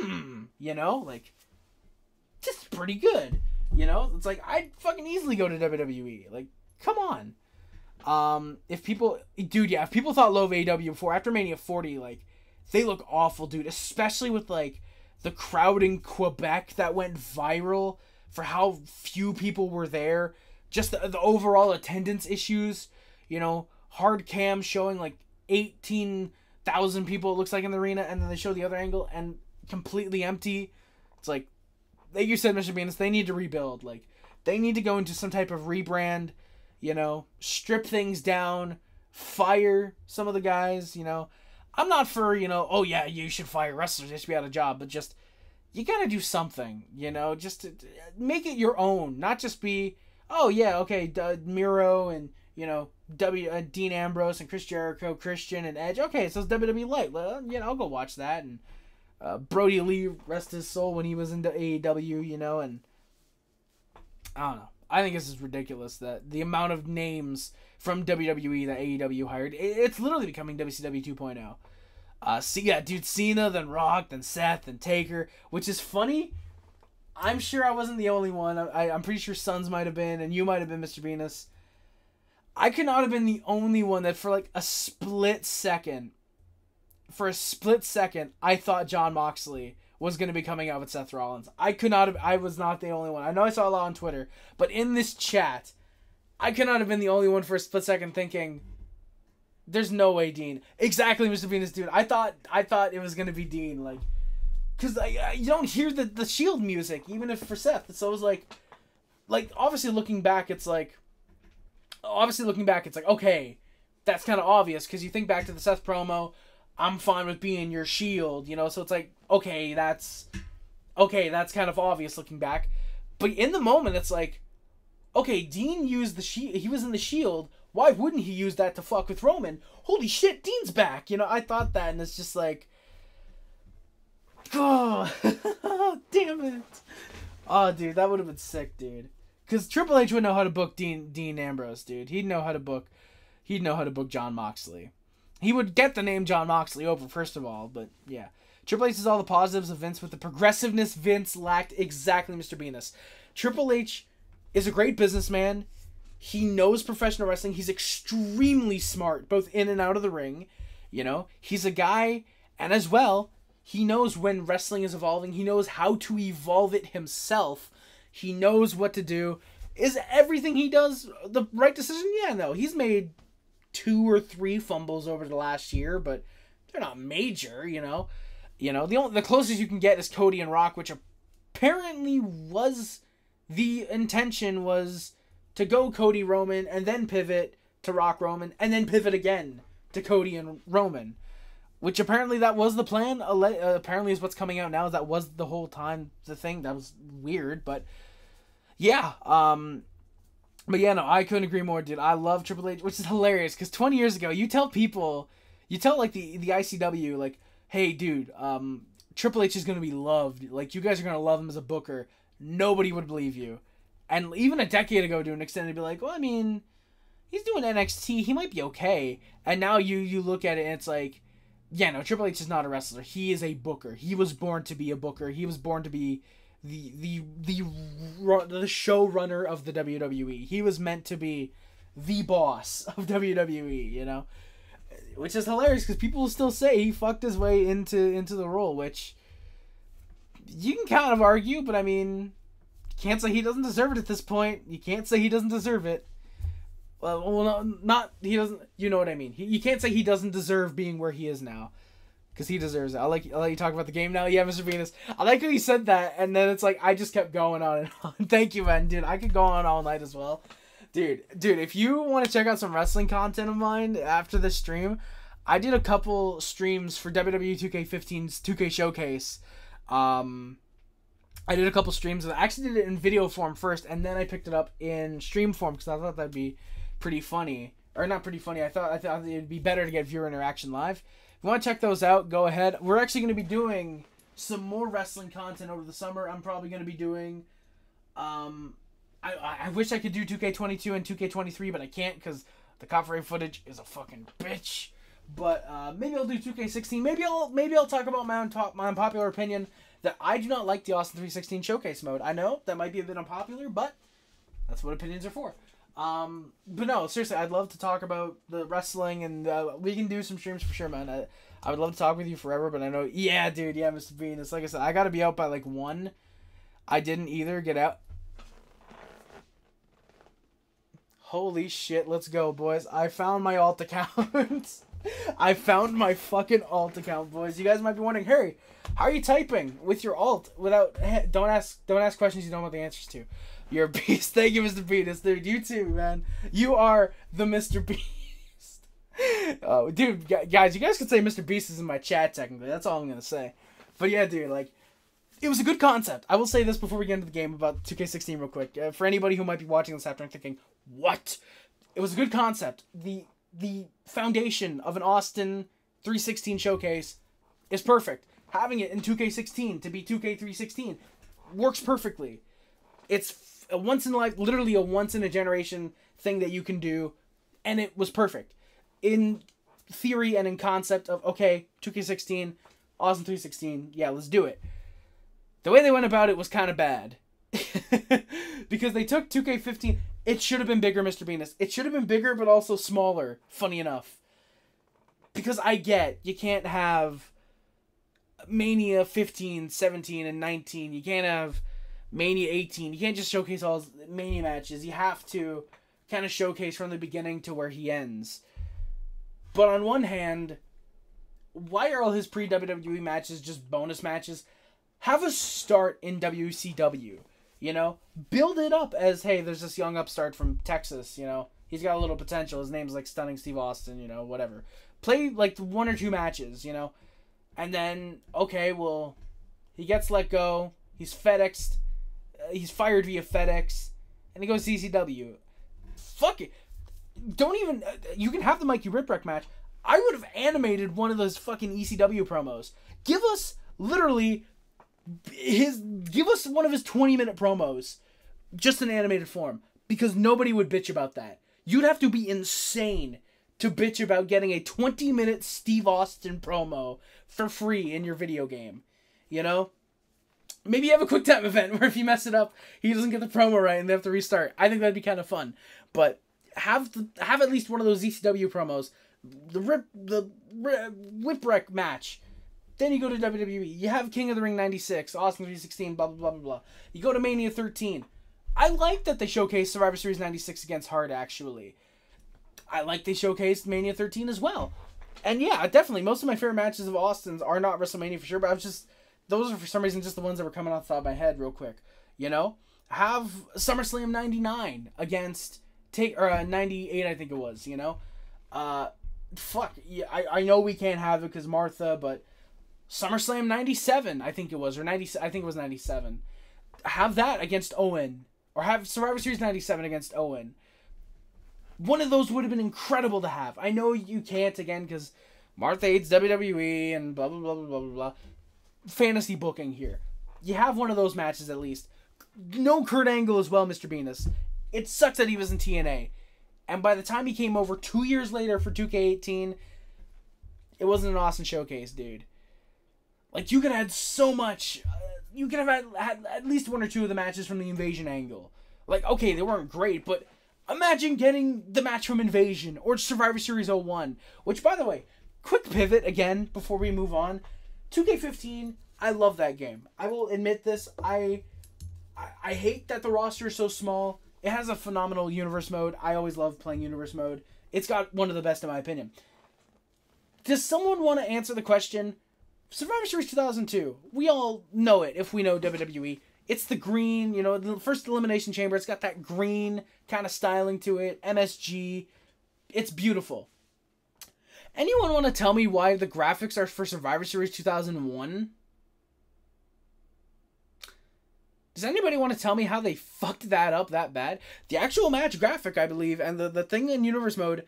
hmm, you know, like, this is pretty good. You know, it's like, I'd fucking easily go to W W E. Like, come on. Um, if people, dude, yeah, if people thought low of A E W before, after Mania forty, like, they look awful, dude, especially with, like, the crowd in Quebec that went viral for how few people were there, just the, the overall attendance issues, you know, hard cam showing, like, eighteen thousand people, it looks like, in the arena, and then they show the other angle, and completely empty. It's like, like you said, Mister Venus, they need to rebuild, like, they need to go into some type of rebrand. You know, strip things down, fire some of the guys, you know. I'm not for, you know, oh yeah, you should fire wrestlers, they should be out of job, but just, you gotta do something, you know, just to, to make it your own, not just be, oh yeah, okay, uh, Miro and, you know, W uh, Dean Ambrose and Chris Jericho, Christian and Edge, okay, so it's W W E Light, well, you know, I'll go watch that, and uh, Brody Lee, rest his soul, when he was in A E W, you know, and I don't know. I think this is ridiculous, that the amount of names from W W E that A E W hired. It's literally becoming W C W two point oh. Uh, see, yeah, dude, Cena, then Rock, then Seth, then Taker, which is funny. I'm sure I wasn't the only one. I, I'm pretty sure Sons might have been, and you might have been, Mister Venus. I could not have been the only one that for like a split second, for a split second, I thought John Moxley was going to be coming out with Seth Rollins. I could not have... I was not the only one. I know I saw a lot on Twitter, but in this chat, I could not have been the only one for a split second thinking, there's no way Dean. Exactly, Mister Venus, dude. I thought I thought it was going to be Dean, like... Because you don't hear the, the Shield music, even if for Seth. So it was like... Like, obviously looking back, it's like... Obviously looking back, it's like, okay, that's kind of obvious, because you think back to the Seth promo, I'm fine with being your Shield, you know? So it's like... okay, that's, okay, that's kind of obvious looking back. But in the moment, it's like, okay, Dean used the shield, he was in the Shield, why wouldn't he use that to fuck with Roman? Holy shit, Dean's back! You know, I thought that, and it's just like, oh, damn it. Oh, dude, that would have been sick, dude. Because Triple H would know how to book Dean, Dean Ambrose, dude. He'd know how to book, he'd know how to book John Moxley. He would get the name John Moxley over, first of all, but yeah. Triple H is all the positives of Vince with the progressiveness Vince lacked. Exactly, Mister Venus. Triple H is a great businessman. He knows professional wrestling. He's extremely smart, both in and out of the ring. You know, he's a guy, and as well, he knows when wrestling is evolving. He knows how to evolve it himself. He knows what to do. Is everything he does the right decision? Yeah, no. He's made two or three fumbles over the last year, but they're not major, you know. You know, the only, the closest you can get is Cody and Rock, which apparently was the intention, was to go Cody Roman and then pivot to Rock Roman and then pivot again to Cody and Roman, which apparently that was the plan. Apparently is what's coming out now. That was the whole time the thing. That was weird, but yeah. Um, but yeah, no, I couldn't agree more, dude. I love Triple H, which is hilarious because twenty years ago, you tell people, you tell like the the I C W like, hey, dude, um, Triple H is going to be loved. Like, you guys are going to love him as a booker. Nobody would believe you. And even a decade ago, to an extent, they'd be like, well, I mean, he's doing N X T. He might be okay. And now you you look at it, and it's like, yeah, no, Triple H is not a wrestler. He is a booker. He was born to be a booker. He was born to be the the the, the showrunner of the W W E. He was meant to be the boss of W W E, you know? Which is hilarious because people still say he fucked his way into into the role, which you can kind of argue, but I mean, you can't say he doesn't deserve it at this point. You can't say he doesn't deserve it. Well, well not he doesn't. You know what I mean. He, you can't say he doesn't deserve being where he is now, because he deserves it. I like. I let you talk about the game now. Yeah, Mister Venus. I like how he said that, and then it's like I just kept going on and on. Thank you, man, dude. I could go on all night as well. Dude, dude, if you want to check out some wrestling content of mine after this stream, I did a couple streams for W W E two K fifteen's two K Showcase. Um, I did a couple streams. I actually did it in video form first, and then I picked it up in stream form because I thought that'd be pretty funny. Or not pretty funny. I thought I thought it'd be better to get viewer interaction live. If you want to check those out, go ahead. We're actually going to be doing some more wrestling content over the summer. I'm probably going to be doing... Um, I, I wish I could do two K twenty-two and two K twenty-three, but I can't because the copyright footage is a fucking bitch. But uh, maybe I'll do two K sixteen. Maybe I'll maybe I'll talk about my, own top, my unpopular opinion that I do not like the Austin three sixteen Showcase mode. I know that might be a bit unpopular, but that's what opinions are for. Um, but no, seriously, I'd love to talk about the wrestling, and uh, we can do some streams for sure, man. I, I would love to talk with you forever, but I know, yeah, dude, yeah, Mister Venus. Like I said, I got to be out by like one. I didn't either get out. Holy shit, let's go, boys. I found my alt account. I found my fucking alt account, boys. You guys might be wondering, Harry, how are you typing with your alt without... Don't ask Don't ask questions you don't know the answers to. You're a beast. Thank you, Mister Beast. Dude, you too, man. You are the Mister Beast. Oh, dude, guys, you guys could say Mister Beast is in my chat, technically. That's all I'm going to say. But yeah, dude, like... It was a good concept. I will say this before we get into the game about two K sixteen real quick. Uh, for anybody who might be watching this after and thinking, what? It was a good concept. The the foundation of an Austin three sixteen showcase is perfect. Having it in two K sixteen to be two K three sixteen works perfectly. It's a once in a life, literally a once in a generation thing that you can do, and it was perfect. In theory and in concept of, okay, two K sixteen, Austin three sixteen, yeah, let's do it. The way they went about it was kind of bad. Because they took two K fifteen. It should have been bigger, Mister Venus. It should have been bigger, but also smaller, funny enough. Because I get, you can't have Mania fifteen, seventeen, and nineteen. You can't have Mania eighteen. You can't just showcase all his Mania matches. You have to kind of showcase from the beginning to where he ends. But on one hand, why are all his pre-W W E matches just bonus matches? Have a start in W C W, you know? Build it up as, hey, there's this young upstart from Texas, you know? He's got a little potential. His name's, like, Stunning Steve Austin, you know, whatever. Play, like, one or two matches, you know? And then, okay, well, he gets let go. He's FedExed. Uh, he's fired via FedEx. And he goes to E C W. Fuck it. Don't even... Uh, you can have the Mikey Ripwreck match. I would have animated one of those fucking E C W promos. Give us, literally... His give us one of his twenty minute promos, just in animated form, because nobody would bitch about that. You'd have to be insane to bitch about getting a twenty minute Steve Austin promo for free in your video game. You know, maybe you have a quick time event where if you mess it up, he doesn't get the promo right and they have to restart. I think that'd be kind of fun. But have the, have at least one of those E C W promos, the rip the rip, Whipwreck match. Then you go to W W E. You have King of the Ring ninety-six, Austin three sixteen, blah, blah, blah, blah, blah. You go to Mania thirteen. I like that they showcased Survivor Series ninety-six against Hart, actually. I like they showcased Mania thirteen as well. And yeah, definitely, most of my favorite matches of Austin's are not WrestleMania for sure, but I was just, those are for some reason just the ones that were coming off the top of my head real quick. You know? Have SummerSlam ninety-nine against, take or uh, ninety-eight, I think it was, you know? Uh, fuck, yeah, I, I know we can't have it because Martha, but... SummerSlam ninety-seven, I think it was, or ninety. I think it was ninety-seven. Have that against Owen, or have Survivor Series ninety-seven against Owen. One of those would have been incredible to have. I know you can't again because Martha hates W W E and blah blah blah blah blah blah. Fantasy booking here. You have one of those matches at least. No Kurt Angle as well, Mister Venus. It sucks that he was in T N A, and by the time he came over two years later for two K eighteen, it wasn't an awesome showcase, dude. Like, you could have had so much... Uh, you could have had, had at least one or two of the matches from the Invasion angle. Like, okay, they weren't great, but imagine getting the match from Invasion or Survivor Series oh one. Which, by the way, quick pivot again before we move on. two K fifteen, I love that game. I will admit this. I, I, I hate that the roster is so small. It has a phenomenal universe mode. I always love playing universe mode. It's got one of the best in my opinion. Does someone want to answer the question... Survivor Series two thousand two, we all know it if we know W W E. It's the green, you know, the first Elimination Chamber. It's got that green kind of styling to it, M S G. It's beautiful. Anyone want to tell me why the graphics are for Survivor Series two thousand one? Does anybody want to tell me how they fucked that up that bad? The actual match graphic, I believe, and the, the thing in Universe Mode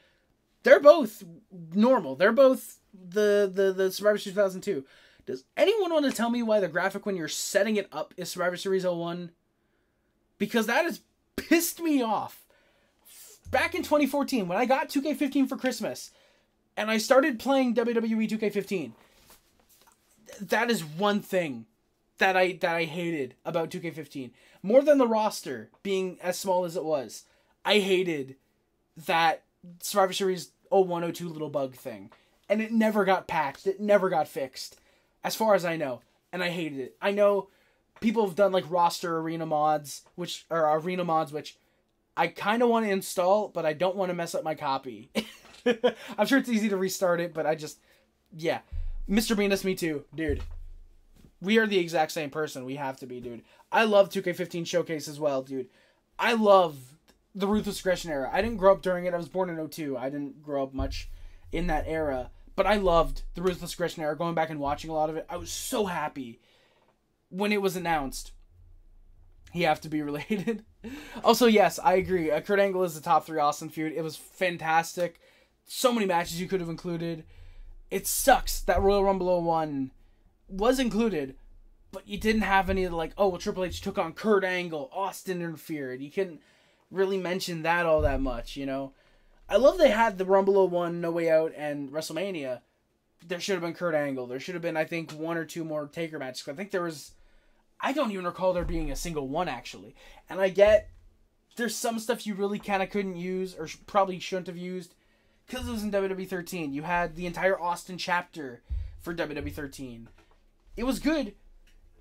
They're both normal. They're both the, the, the Survivor Series two thousand two. Does anyone want to tell me why the graphic when you're setting it up is Survivor Series oh one? Because that has pissed me off. Back in twenty fourteen, when I got two K fifteen for Christmas, and I started playing W W E two K fifteen, that is one thing that I that I hated about two K fifteen. More than the roster being as small as it was, I hated that Survivor Series oh one oh two little bug thing. And it never got patched. It never got fixed, as far as I know. And I hated it. I know people have done like roster arena mods, which are arena mods, which I kind of want to install, but I don't want to mess up my copy. I'm sure it's easy to restart it, but I just, yeah. Mister Venus, me too, dude. We are the exact same person. We have to be, dude. I love two K fifteen Showcase as well, dude. I love the Ruthless Aggression era. I didn't grow up during it. I was born in oh two. I didn't grow up much in that era, but I loved the Ruthless Aggression era. Going back and watching a lot of it, I was so happy when it was announced. You have to be related. Also, yes, I agree. Uh, Kurt Angle is the top three Austin feud. It was fantastic. So many matches you could have included. It sucks that Royal Rumble oh one was included, but you didn't have any of the, like, oh, well, Triple H took on Kurt Angle, Austin interfered. You couldn't really mention that all that much, you know? I love they had the Rumble oh one, No Way Out, and WrestleMania. There should have been Kurt Angle. There should have been, I think, one or two more Taker matches. I think there was... I don't even recall there being a single one, actually. And I get there's some stuff you really kind of couldn't use or sh probably shouldn't have used because it was in W W E thirteen. You had the entire Austin chapter for W W E thirteen. It was good.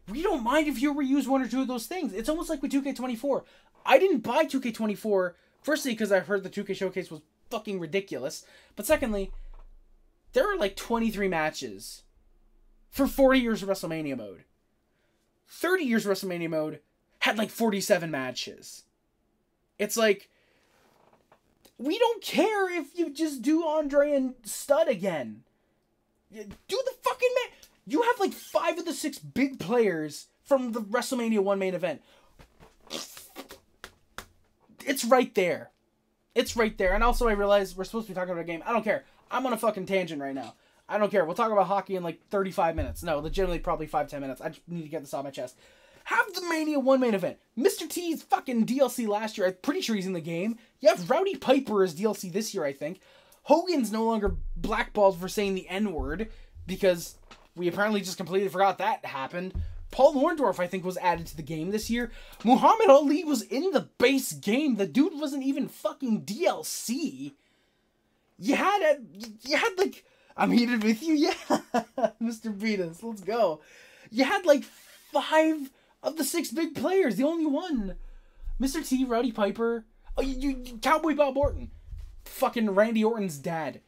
We don't mind if you reuse one or two of those things. It's almost like with two K twenty-four. I didn't buy two K twenty-four, firstly, because I heard the two K Showcase was fucking ridiculous. But secondly, there are like twenty-three matches for forty years of WrestleMania mode. thirty years of WrestleMania mode had like forty-seven matches. It's like, we don't care if you just do Andre and Stud again. Do the fucking match. You have like five of the six big players from the WrestleMania one main event. It's right there. It's right there. And also I realize we're supposed to be talking about a game. I don't care. I'm on a fucking tangent right now. I don't care. We'll talk about hockey in like thirty-five minutes. No, legitimately probably five, ten minutes. I just need to get this off my chest. Have the Mania one main event. Mister T's fucking D L C last year. I'm pretty sure he's in the game. You have Rowdy Piper as D L C this year, I think. Hogan's no longer blackballed for saying the N-word because we apparently just completely forgot that happened. Paul Orndorff, I think, was added to the game this year. Muhammad Ali was in the base game. The dude wasn't even fucking D L C. You had a... You had like... I'm heated with you, yeah, Mister Venus, let's go. You had like five of the six big players, the only one. Mister T, Rowdy Piper, oh, you, you, Cowboy Bob Orton, fucking Randy Orton's dad.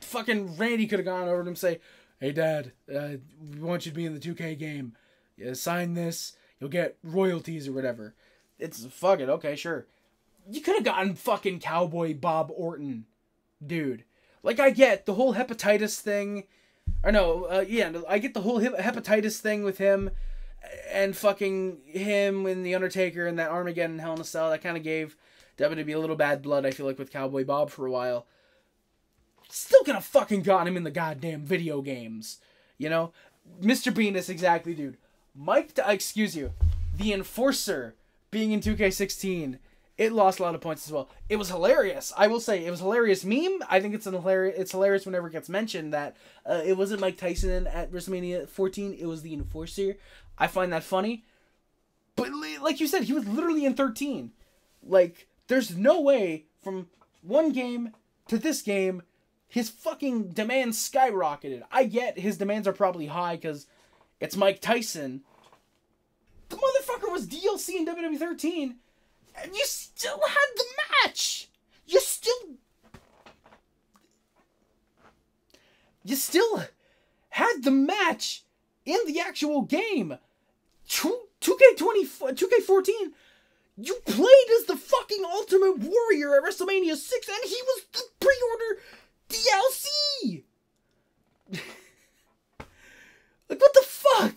Fucking Randy could have gone over to him and say, hey dad, uh, we want you to be in the two K game. You sign this, you'll get royalties or whatever. It's, fuck it, okay, sure. You could have gotten fucking Cowboy Bob Orton, dude. Like, I get the whole hepatitis thing. Or no, uh, yeah, I get the whole hep hepatitis thing with him and fucking him and The Undertaker and that Armageddon Hell in a Cell. That kind of gave W W E a little bad blood, I feel like, with Cowboy Bob for a while. Still could have fucking gotten him in the goddamn video games, you know? Mister Venus, exactly, dude. Mike, excuse you, the Enforcer being in two K sixteen... It lost a lot of points as well. It was hilarious. I will say it was a hilarious meme. I think it's an hilarious. It's hilarious whenever it gets mentioned that uh, it wasn't Mike Tyson at WrestleMania fourteen. It was the Enforcer. I find that funny. But like you said, he was literally in thirteen. Like there's no way from one game to this game, his fucking demands skyrocketed. I get his demands are probably high because it's Mike Tyson. The motherfucker was D L C in W W E thirteen. And you still had the match! You still... You still had the match in the actual game! two K twenty, two K fourteen, you played as the fucking Ultimate Warrior at WrestleMania six, and he was the pre-order D L C! Like, what the fuck?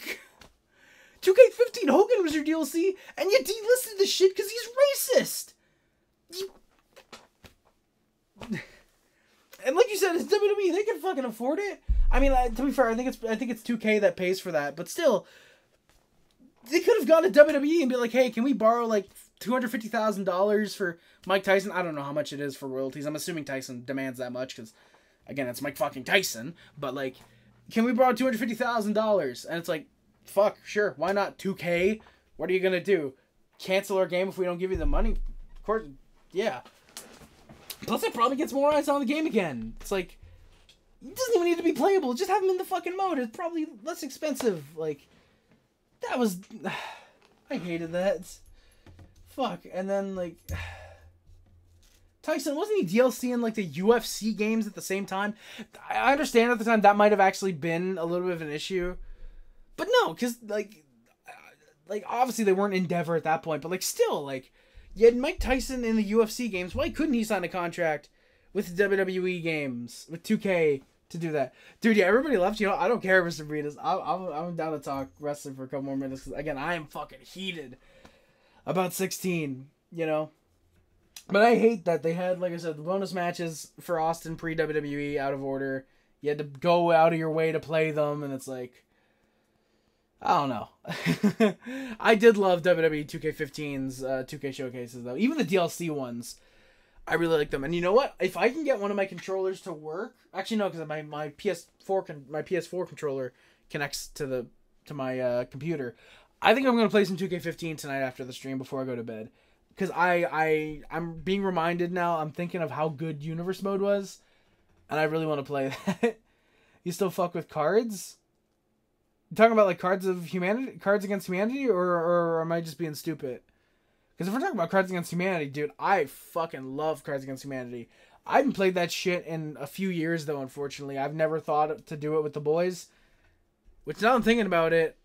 two K fifteen, Hogan was your D L C, and you delisted the shit because he's racist. You... And like said, it's W W E. They can fucking afford it. I mean, like, to be fair, I think it's I think it's two K that pays for that. But still, they could have gone to W W E and be like, hey, can we borrow like two hundred fifty thousand dollars for Mike Tyson? I don't know how much it is for royalties. I'm assuming Tyson demands that much because, again, it's Mike fucking Tyson. But, like, can we borrow two hundred fifty thousand dollars? And it's like, fuck, sure. Why not two K? What are you going to do? Cancel our game if we don't give you the money? Of course, yeah. Plus, it probably gets more eyes on the game again. It's like, it doesn't even need to be playable. Just have them in the fucking mode. It's probably less expensive. Like, that was... I hated that. Fuck. And then, like... Tyson, wasn't he DLCing, like, the U F C games at the same time? I understand at the time that might have actually been a little bit of an issue. But no, because, like... Like, obviously they weren't Endeavor at that point. But, like, still, like... You had Mike Tyson in the U F C games. Why couldn't he sign a contract with W W E games, with two K, to do that? Dude, yeah, everybody left. You know, I don't care, Mister Breeders. I'm, I'm, I'm down to talk wrestling for a couple more minutes. Because, again, I am fucking heated about sixteen, you know? But I hate that they had, like I said, the bonus matches for Austin pre-W W E out of order. You had to go out of your way to play them, and it's like... I don't know. I did love W W E two K fifteen's uh, two K showcases, though. Even the D L C ones, I really like them. And you know what? If I can get one of my controllers to work... Actually, no, because my, my P S four con my P S four controller connects to the to my uh, computer. I think I'm going to play some two K fifteen tonight after the stream before I go to bed. Because I, I, I'm being reminded now, I'm thinking of how good Universe Mode was. And I really want to play that. You still fuck with cards? You talking about, like, cards of humanity, Cards Against Humanity, or, or am I just being stupid? Because if we're talking about Cards Against Humanity, dude, I fucking love Cards Against Humanity. I haven't played that shit in a few years, though, unfortunately. I've never thought to do it with the boys. Which, now I'm thinking about it,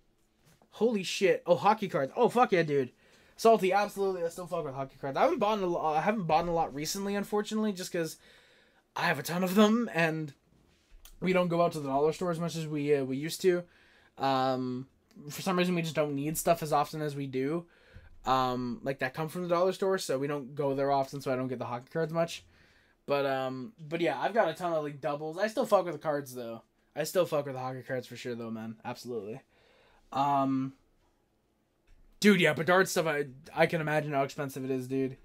holy shit. Oh, hockey cards. Oh, fuck yeah, dude. Salty, absolutely. I still fuck with hockey cards. I haven't bought a lot, I haven't bought a lot recently, unfortunately, just because I have a ton of them and we don't go out to the dollar store as much as we uh, we used to. Um, for some reason, we just don't need stuff as often as we do. Um, like that come from the dollar store, so we don't go there often. So I don't get the hockey cards much. But um, but yeah, I've got a ton of like doubles. I still fuck with the cards though. I still fuck with the hockey cards for sure though, man. Absolutely. Um. Dude, yeah, Bedard stuff, I, I can imagine how expensive it is, dude.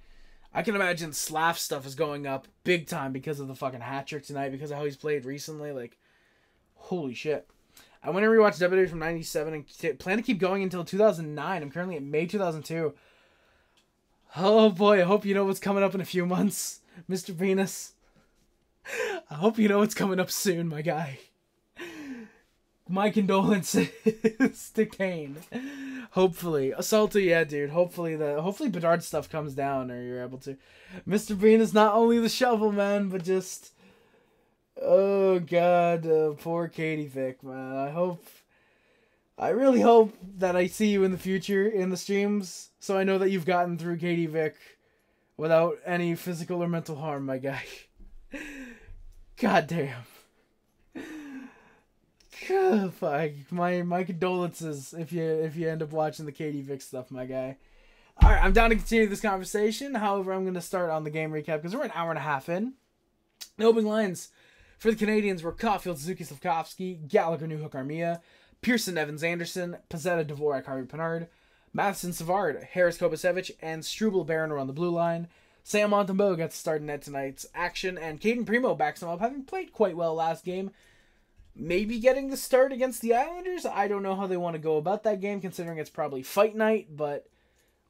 I can imagine Slaf stuff is going up big time because of the fucking hat trick tonight, because of how he's played recently. Like, holy shit. I went and rewatched W W E from ninety-seven and plan to keep going until two thousand nine. I'm currently at May two thousand two. Oh, boy, I hope you know what's coming up in a few months, Mister Venus. I hope you know what's coming up soon, my guy. My condolences to Kane. Hopefully. Salty, yeah, dude. Hopefully the hopefully Bedard stuff comes down or you're able to. Mister Bean is not only the shovel man, but just oh god, uh, poor Katie Vick, man. I hope I really hope that I see you in the future in the streams, so I know that you've gotten through Katie Vick without any physical or mental harm, my guy. God damn. Fuck. My my condolences if you if you end up watching the Katie Vick stuff, my guy. All right, I'm down to continue this conversation. However, I'm going to start on the game recap because we're an hour and a half in. The opening lines for the Canadians were Caulfield, Suzuki, Slafkovsky, Gallagher, Newhook, Armia, Pearson, Evans, Anderson, Pozzetta, Dvorak, Harvey, Pinard, Matheson, Savard, Harris, Kopacevich, and Struble Baron were on the blue line. Sam Montembeau got to start in net tonight's action, and Caden Primo backs him up, having played quite well last game. Maybe getting the start against the Islanders. I don't know how they want to go about that game, considering it's probably fight night, but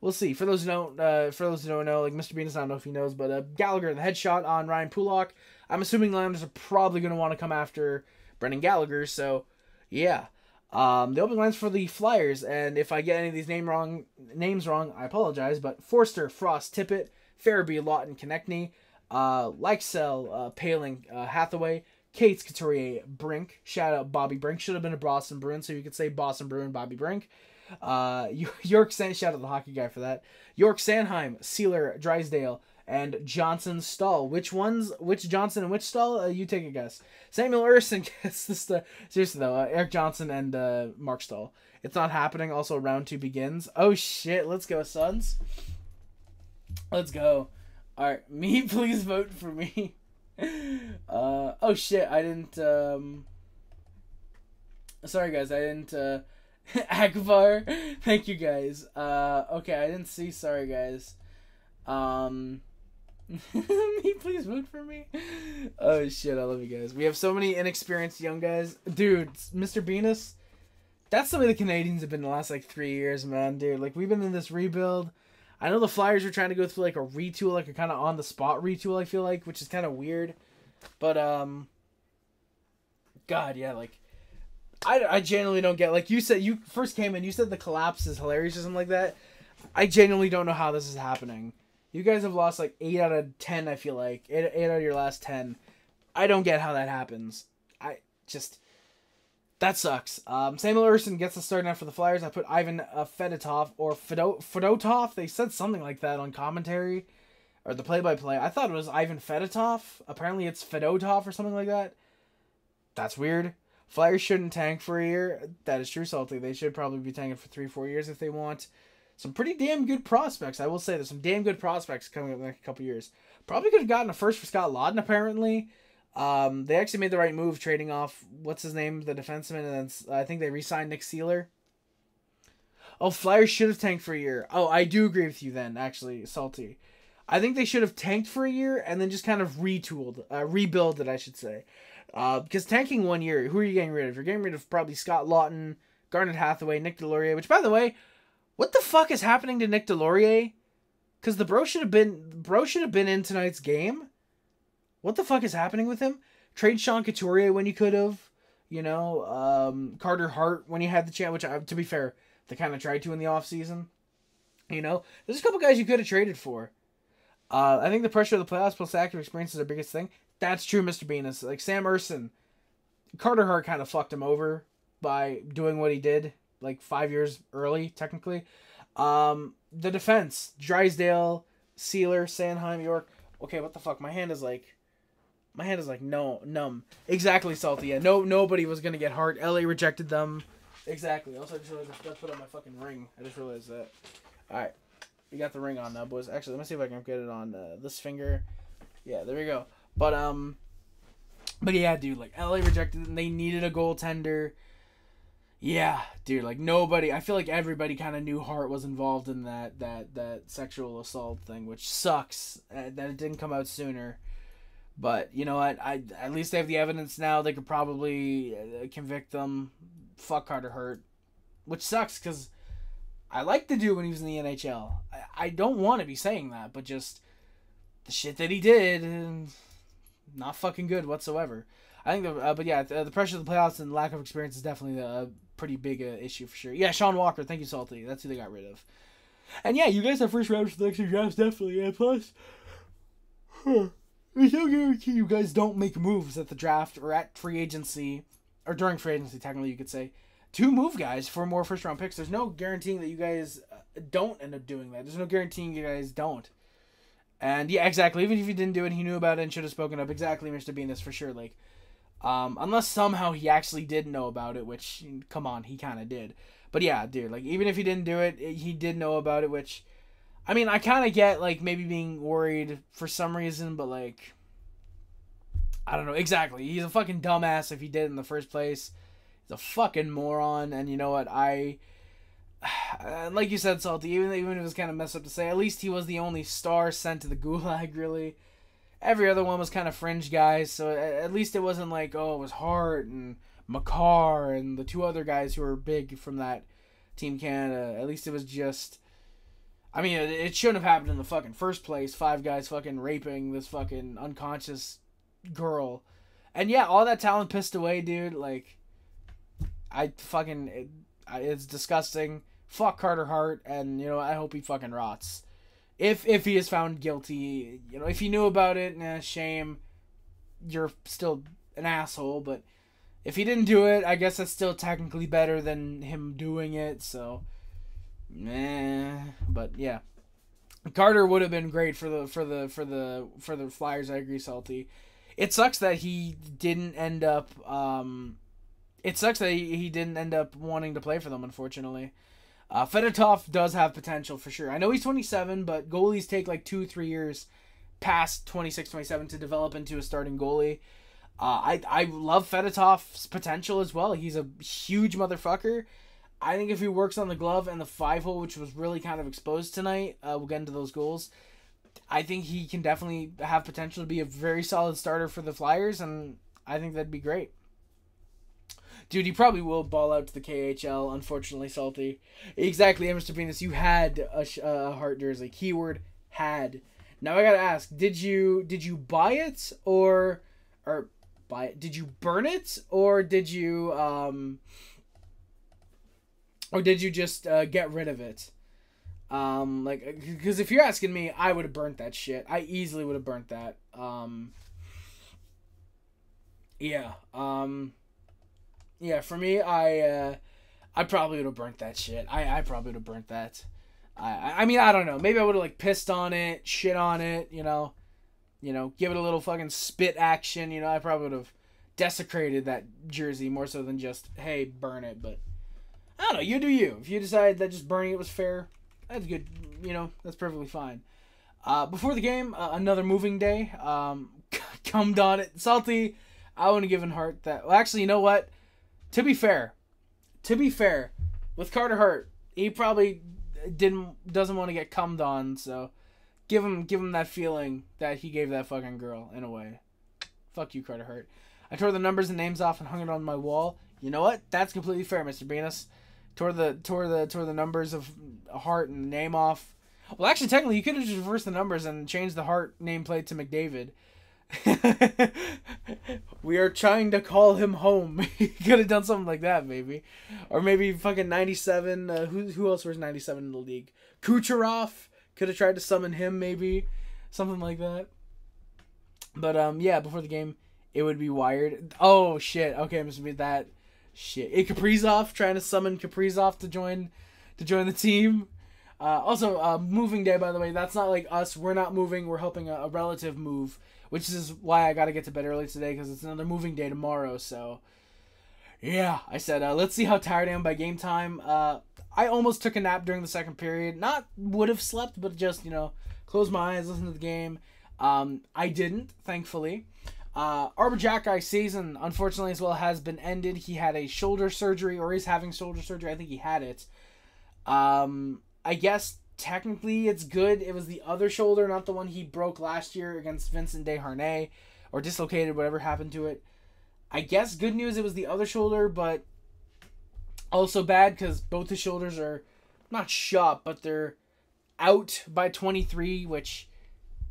we'll see. For those who don't, uh, for those who don't know, like Mister Bean, I don't know if he knows, but uh, Gallagher, the headshot on Ryan Pulock. I'm assuming the Islanders are probably going to want to come after Brendan Gallagher. So, yeah, um, the opening lines for the Flyers, and if I get any of these name wrong, names wrong, I apologize. But Forster, Frost, Tippett, Farabee, Lawton, Konechny, uh, Leixel, uh, Paling, uh, Hathaway. Cates, Couturier, Brink. Shout out Bobby Brink. Should have been a Boston Bruin, so you could say Boston Bruin, Bobby Brink. Uh, York Sand, shout out the hockey guy for that. York Sandheim, Sealer, Drysdale, and Johnson Stahl. Which ones, which Johnson and which Stahl? Uh, you take a guess. Samuel Erson gets the stuff. Seriously, though, uh, Eric Johnson and uh, Mark Stahl. It's not happening. Also, round two begins. Oh, shit. Let's go, Suns. Let's go. All right. Me, please vote for me. Uh, oh shit, I didn't, um... Sorry guys, I didn't, uh... Akbar, thank you guys. Uh, okay, I didn't see, sorry guys. Um... Me, please vote for me. Oh shit, I love you guys. We have so many inexperienced young guys. Dude, Mister Venus, that's the way the Canadians have been the last like three years, man, dude. Like, we've been in this rebuild. I know the Flyers were trying to go through like a retool, like a kind of on the spot retool, I feel like, which is kind of weird. But, um, God, yeah, like, I, I genuinely don't get, like, you said, you first came in, you said the collapse is hilarious or something like that. I genuinely don't know how this is happening. You guys have lost, like, eight out of ten, I feel like. eight, eight out of your last ten. I don't get how that happens. I just, that sucks. Um, Samuel Urson gets the start now for the Flyers. I put Ivan uh, Fedotov, or Fedo, Fedotov. They said something like that on commentary, or the play-by-play. I thought it was Ivan Fedotov. Apparently it's Fedotov or something like that. That's weird. Flyers shouldn't tank for a year. That is true, Salty. They should probably be tanking for three, four years if they want. Some pretty damn good prospects, I will say. There's some damn good prospects coming up in the next couple years. Probably could have gotten a first for Scott Lawton, apparently. Um, they actually made the right move, trading off, what's his name, the defenseman, and then I think they re-signed Nick Seeler. Oh, Flyers should have tanked for a year. Oh, I do agree with you then, actually, Salty. I think they should have tanked for a year and then just kind of retooled, uh, rebuilded, I should say. Uh, because tanking one year, who are you getting rid of? You're getting rid of probably Scott Lawton, Garnet Hathaway, Nick Delorier, which, by the way, what the fuck is happening to Nick Delorier? Because the bro should have been bro should have been in tonight's game. What the fuck is happening with him? Trade Sean Couturier when you could have, you know, um, Carter Hart when you had the chance, which, I, to be fair, they kind of tried to in the offseason. You know, there's a couple guys you could have traded for. Uh, I think the pressure of the playoffs plus active experience is their biggest thing. That's true, Mister Venus. Like, Sam Erson, Carter Hart kind of fucked him over by doing what he did, like, five years early, technically. Um, the defense, Drysdale, Seeler, Sanheim, York. Okay, what the fuck? My hand is like, my hand is like, no, numb. Exactly, Salty. Yeah, no, nobody was going to get Hart. L A rejected them. Exactly. Also, I just realized I forgot to put on my fucking ring. I just realized that. All right. We got the ring on now, boys. Actually, let me see if I can get it on uh, this finger. Yeah, there we go. But, um, but yeah, dude, like, L A rejected them. They needed a goaltender. Yeah, dude, like, nobody, I feel like everybody kind of knew Hart was involved in that, that, that sexual assault thing, which sucks uh, that it didn't come out sooner. But, you know what, I, I, at least they have the evidence now. They could probably uh, convict them. Fuck Carter Hurt, which sucks, because I liked the dude when he was in the N H L. I, I don't want to be saying that, but just the shit that he did, and not fucking good whatsoever. I think, the, uh, but yeah, the, the pressure of the playoffs and lack of experience is definitely the uh, pretty big uh, issue for sure. Yeah, Sean Walker. Thank you, Salty. That's who they got rid of. And yeah, you guys have first round selection drafts, definitely. And plus, huh, I don't guarantee you guys don't make moves at the draft or at free agency, or during free agency, technically, you could say, to move guys for more first round picks. There's no guaranteeing that you guys don't end up doing that. There's no guaranteeing you guys don't. And yeah, exactly. Even if you didn't do it, he knew about it and should have spoken up. Exactly, Mister Venus, for sure. Like, Um, unless somehow he actually did know about it, which, come on, he kind of did. But yeah, dude, like, even if he didn't do it, he did know about it, which, I mean, I kind of get, like, maybe being worried for some reason, but, like, I don't know. Exactly. He's a fucking dumbass if he did in the first place. He's a fucking moron, and you know what? I, like you said, Salty, even, even if it was kind of messed up to say, at least he was the only star sent to the gulag, really. Every other one was kind of fringe guys, so at least it wasn't like, oh, it was Hart and Makar and the two other guys who were big from that Team Canada. At least it was just, I mean, it shouldn't have happened in the fucking first place. Five guys fucking raping this fucking unconscious girl. And yeah, all that talent pissed away, dude. Like, I fucking, it, it's disgusting. Fuck Carter Hart, and, you know, I hope he fucking rots. If if he is found guilty, you know, if he knew about it, nah, shame, you're still an asshole. But if he didn't do it, I guess that's still technically better than him doing it. So, meh. But yeah, Carter would have been great for the for the for the for the Flyers. I agree, Salty. It sucks that he didn't end up. Um, it sucks that he, he didn't end up wanting to play for them. Unfortunately. Uh, Fedotov does have potential for sure. I know he's twenty-seven, but goalies take like two, three years past twenty-six, twenty-seven to develop into a starting goalie. Uh, I, I love Fedotov's potential as well. He's a huge motherfucker. I think if he works on the glove and the five-hole, which was really kind of exposed tonight, uh, we'll get into those goals, I think he can definitely have potential to be a very solid starter for the Flyers, and I think that'd be great. Dude, he probably will ball out to the K H L, unfortunately, Salty. Exactly, Mister Venus, you had a, sh a heart jersey. Keyword, had. Now I gotta ask, did you did you buy it, or... or buy it? Did you burn it, or did you... um? Or did you just uh, get rid of it? Um, like, because if you're asking me, I would have burnt that shit. I easily would have burnt that. Um, yeah. Um, yeah, for me, I uh, I probably would have burnt that shit. I, I probably would have burnt that. I I mean, I don't know. Maybe I would have, like, pissed on it, shit on it, you know. You know, give it a little fucking spit action. You know, I probably would have desecrated that jersey more so than just, hey, burn it, but... I don't know, you do you. If you decide that just burning it was fair, that's good. You know, that's perfectly fine. Uh, before the game, uh, another moving day. Um, cummed on it. Salty, I wouldn't have given Hart that. Well, actually, you know what? To be fair, to be fair, with Carter Hart, he probably didn't doesn't want to get cummed on, so give him, give him that feeling that he gave that fucking girl, in a way. Fuck you, Carter Hart. I tore the numbers and names off and hung it on my wall. You know what? That's completely fair, Mister Venus. Tore the tore the tore the numbers of Hart and name off. Well, actually, technically, you could have just reversed the numbers and changed the Hart nameplate to McDavid. We are trying to call him home. You could have done something like that, maybe, or maybe fucking ninety-seven. Uh, who who else wears ninety-seven in the league? Kucherov could have tried to summon him, maybe something like that. But um, yeah, before the game, it would be wired. Oh shit. Okay, Mister Venus, that. Shit, it Kaprizov, trying to summon Kaprizov to join, to join the team. Uh, also, uh, moving day, by the way, that's not like us. We're not moving. We're helping a, a relative move, which is why I got to get to bed early today because it's another moving day tomorrow. So, yeah, I said, uh, let's see how tired I am by game time. Uh, I almost took a nap during the second period. Not would have slept, but just, you know, close my eyes, listen to the game. Um, I didn't, thankfully. Uh, Arber Xhekaj season, unfortunately, as well, has been ended. He had a shoulder surgery, or is having shoulder surgery. I think he had it. Um, I guess, technically, it's good. It was the other shoulder, not the one he broke last year against Vincent Desharnais, or dislocated, whatever happened to it. I guess, good news, it was the other shoulder, but also bad, because both his shoulders are not shot, but they're out by twenty-three, which,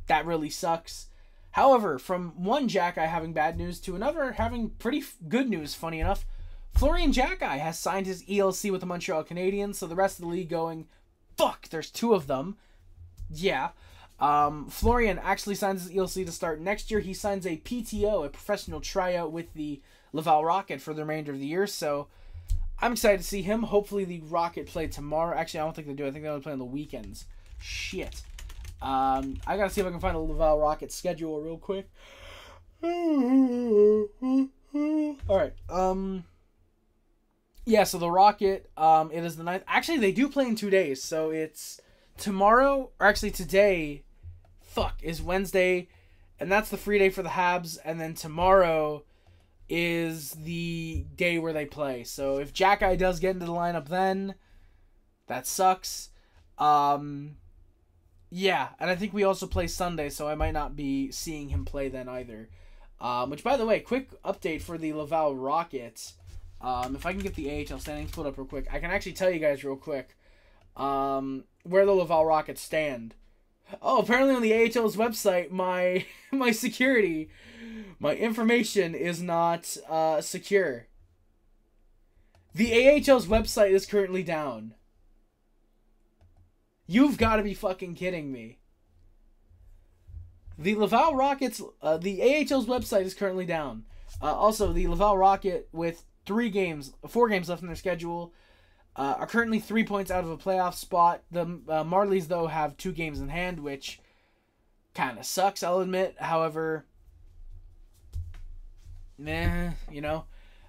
that really sucks. However, from one Xhekaj having bad news to another having pretty f good news, funny enough, Florian Xhekaj has signed his E L C with the Montreal Canadiens, so the rest of the league going, fuck, there's two of them. Yeah. Um, Florian actually signs his E L C to start next year. He signs a P T O, a professional tryout with the Laval Rocket for the remainder of the year, so I'm excited to see him. Hopefully the Rocket play tomorrow. Actually, I don't think they do. I think they only play on the weekends. Shit. Um, I gotta see if I can find a Laval Rocket schedule real quick. Alright, um... yeah, so the Rocket, um, it is the ninth... Actually, they do play in two days, so it's tomorrow, or actually today, fuck, is Wednesday, and that's the free day for the Habs, and then tomorrow is the day where they play. So if Xhekaj does get into the lineup then, that sucks. Um... Yeah, and I think we also play Sunday, so I might not be seeing him play then either. Um, which, by the way, quick update for the Laval Rockets. Um, if I can get the A H L standings pulled up real quick, I can actually tell you guys real quick um, where the Laval Rockets stand. Oh, apparently on the A H L's website, my my security, my information is not uh, secure. The A H L's website is currently down. You've got to be fucking kidding me. The Laval Rockets, uh, the A H L's website is currently down. Uh, also, the Laval Rocket, with three games, four games left in their schedule, uh, are currently three points out of a playoff spot. The uh, Marlies, though, have two games in hand, which kind of sucks, I'll admit. However, meh, you know.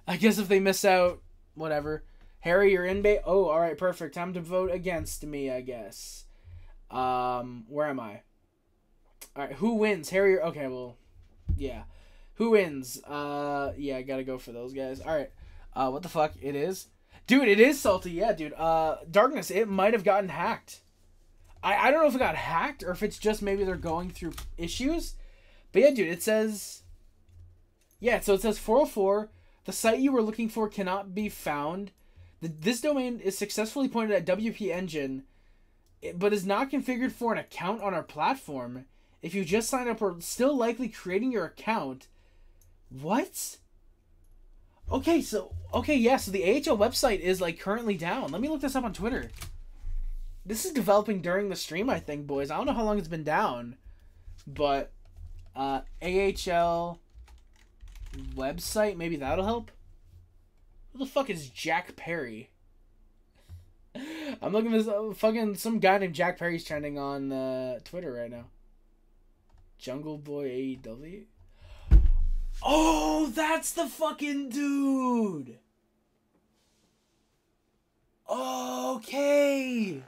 I guess if they miss out, whatever. Harry, you're in bait. Oh, all right, perfect. Time to vote against me, I guess. Um, where am I? All right, who wins? Harry. Okay, well, yeah. Who wins? Uh, yeah, I gotta go for those guys. All right. Uh, what the fuck? It is, dude. It is salty. Yeah, dude. Uh, Darkness. It might have gotten hacked. I I don't know if it got hacked or if it's just maybe they're going through issues. But yeah, dude. It says. Yeah, so it says four oh four. The site you were looking for cannot be found. The, this domain is successfully pointed at W P Engine, but is not configured for an account on our platform. If you just sign up, we're still likely creating your account. What? Okay, so... Okay, yeah, so the A H L website is, like, currently down. Let me look this up on Twitter. This is developing during the stream, I think, boys. I don't know how long it's been down. But, uh, A H L... website, maybe that'll help. Who the fuck is Jack Perry? I'm looking at this uh, fucking some guy named Jack Perry's trending on uh, Twitter right now. Jungle Boy A E W. Oh, that's the fucking dude. Okay.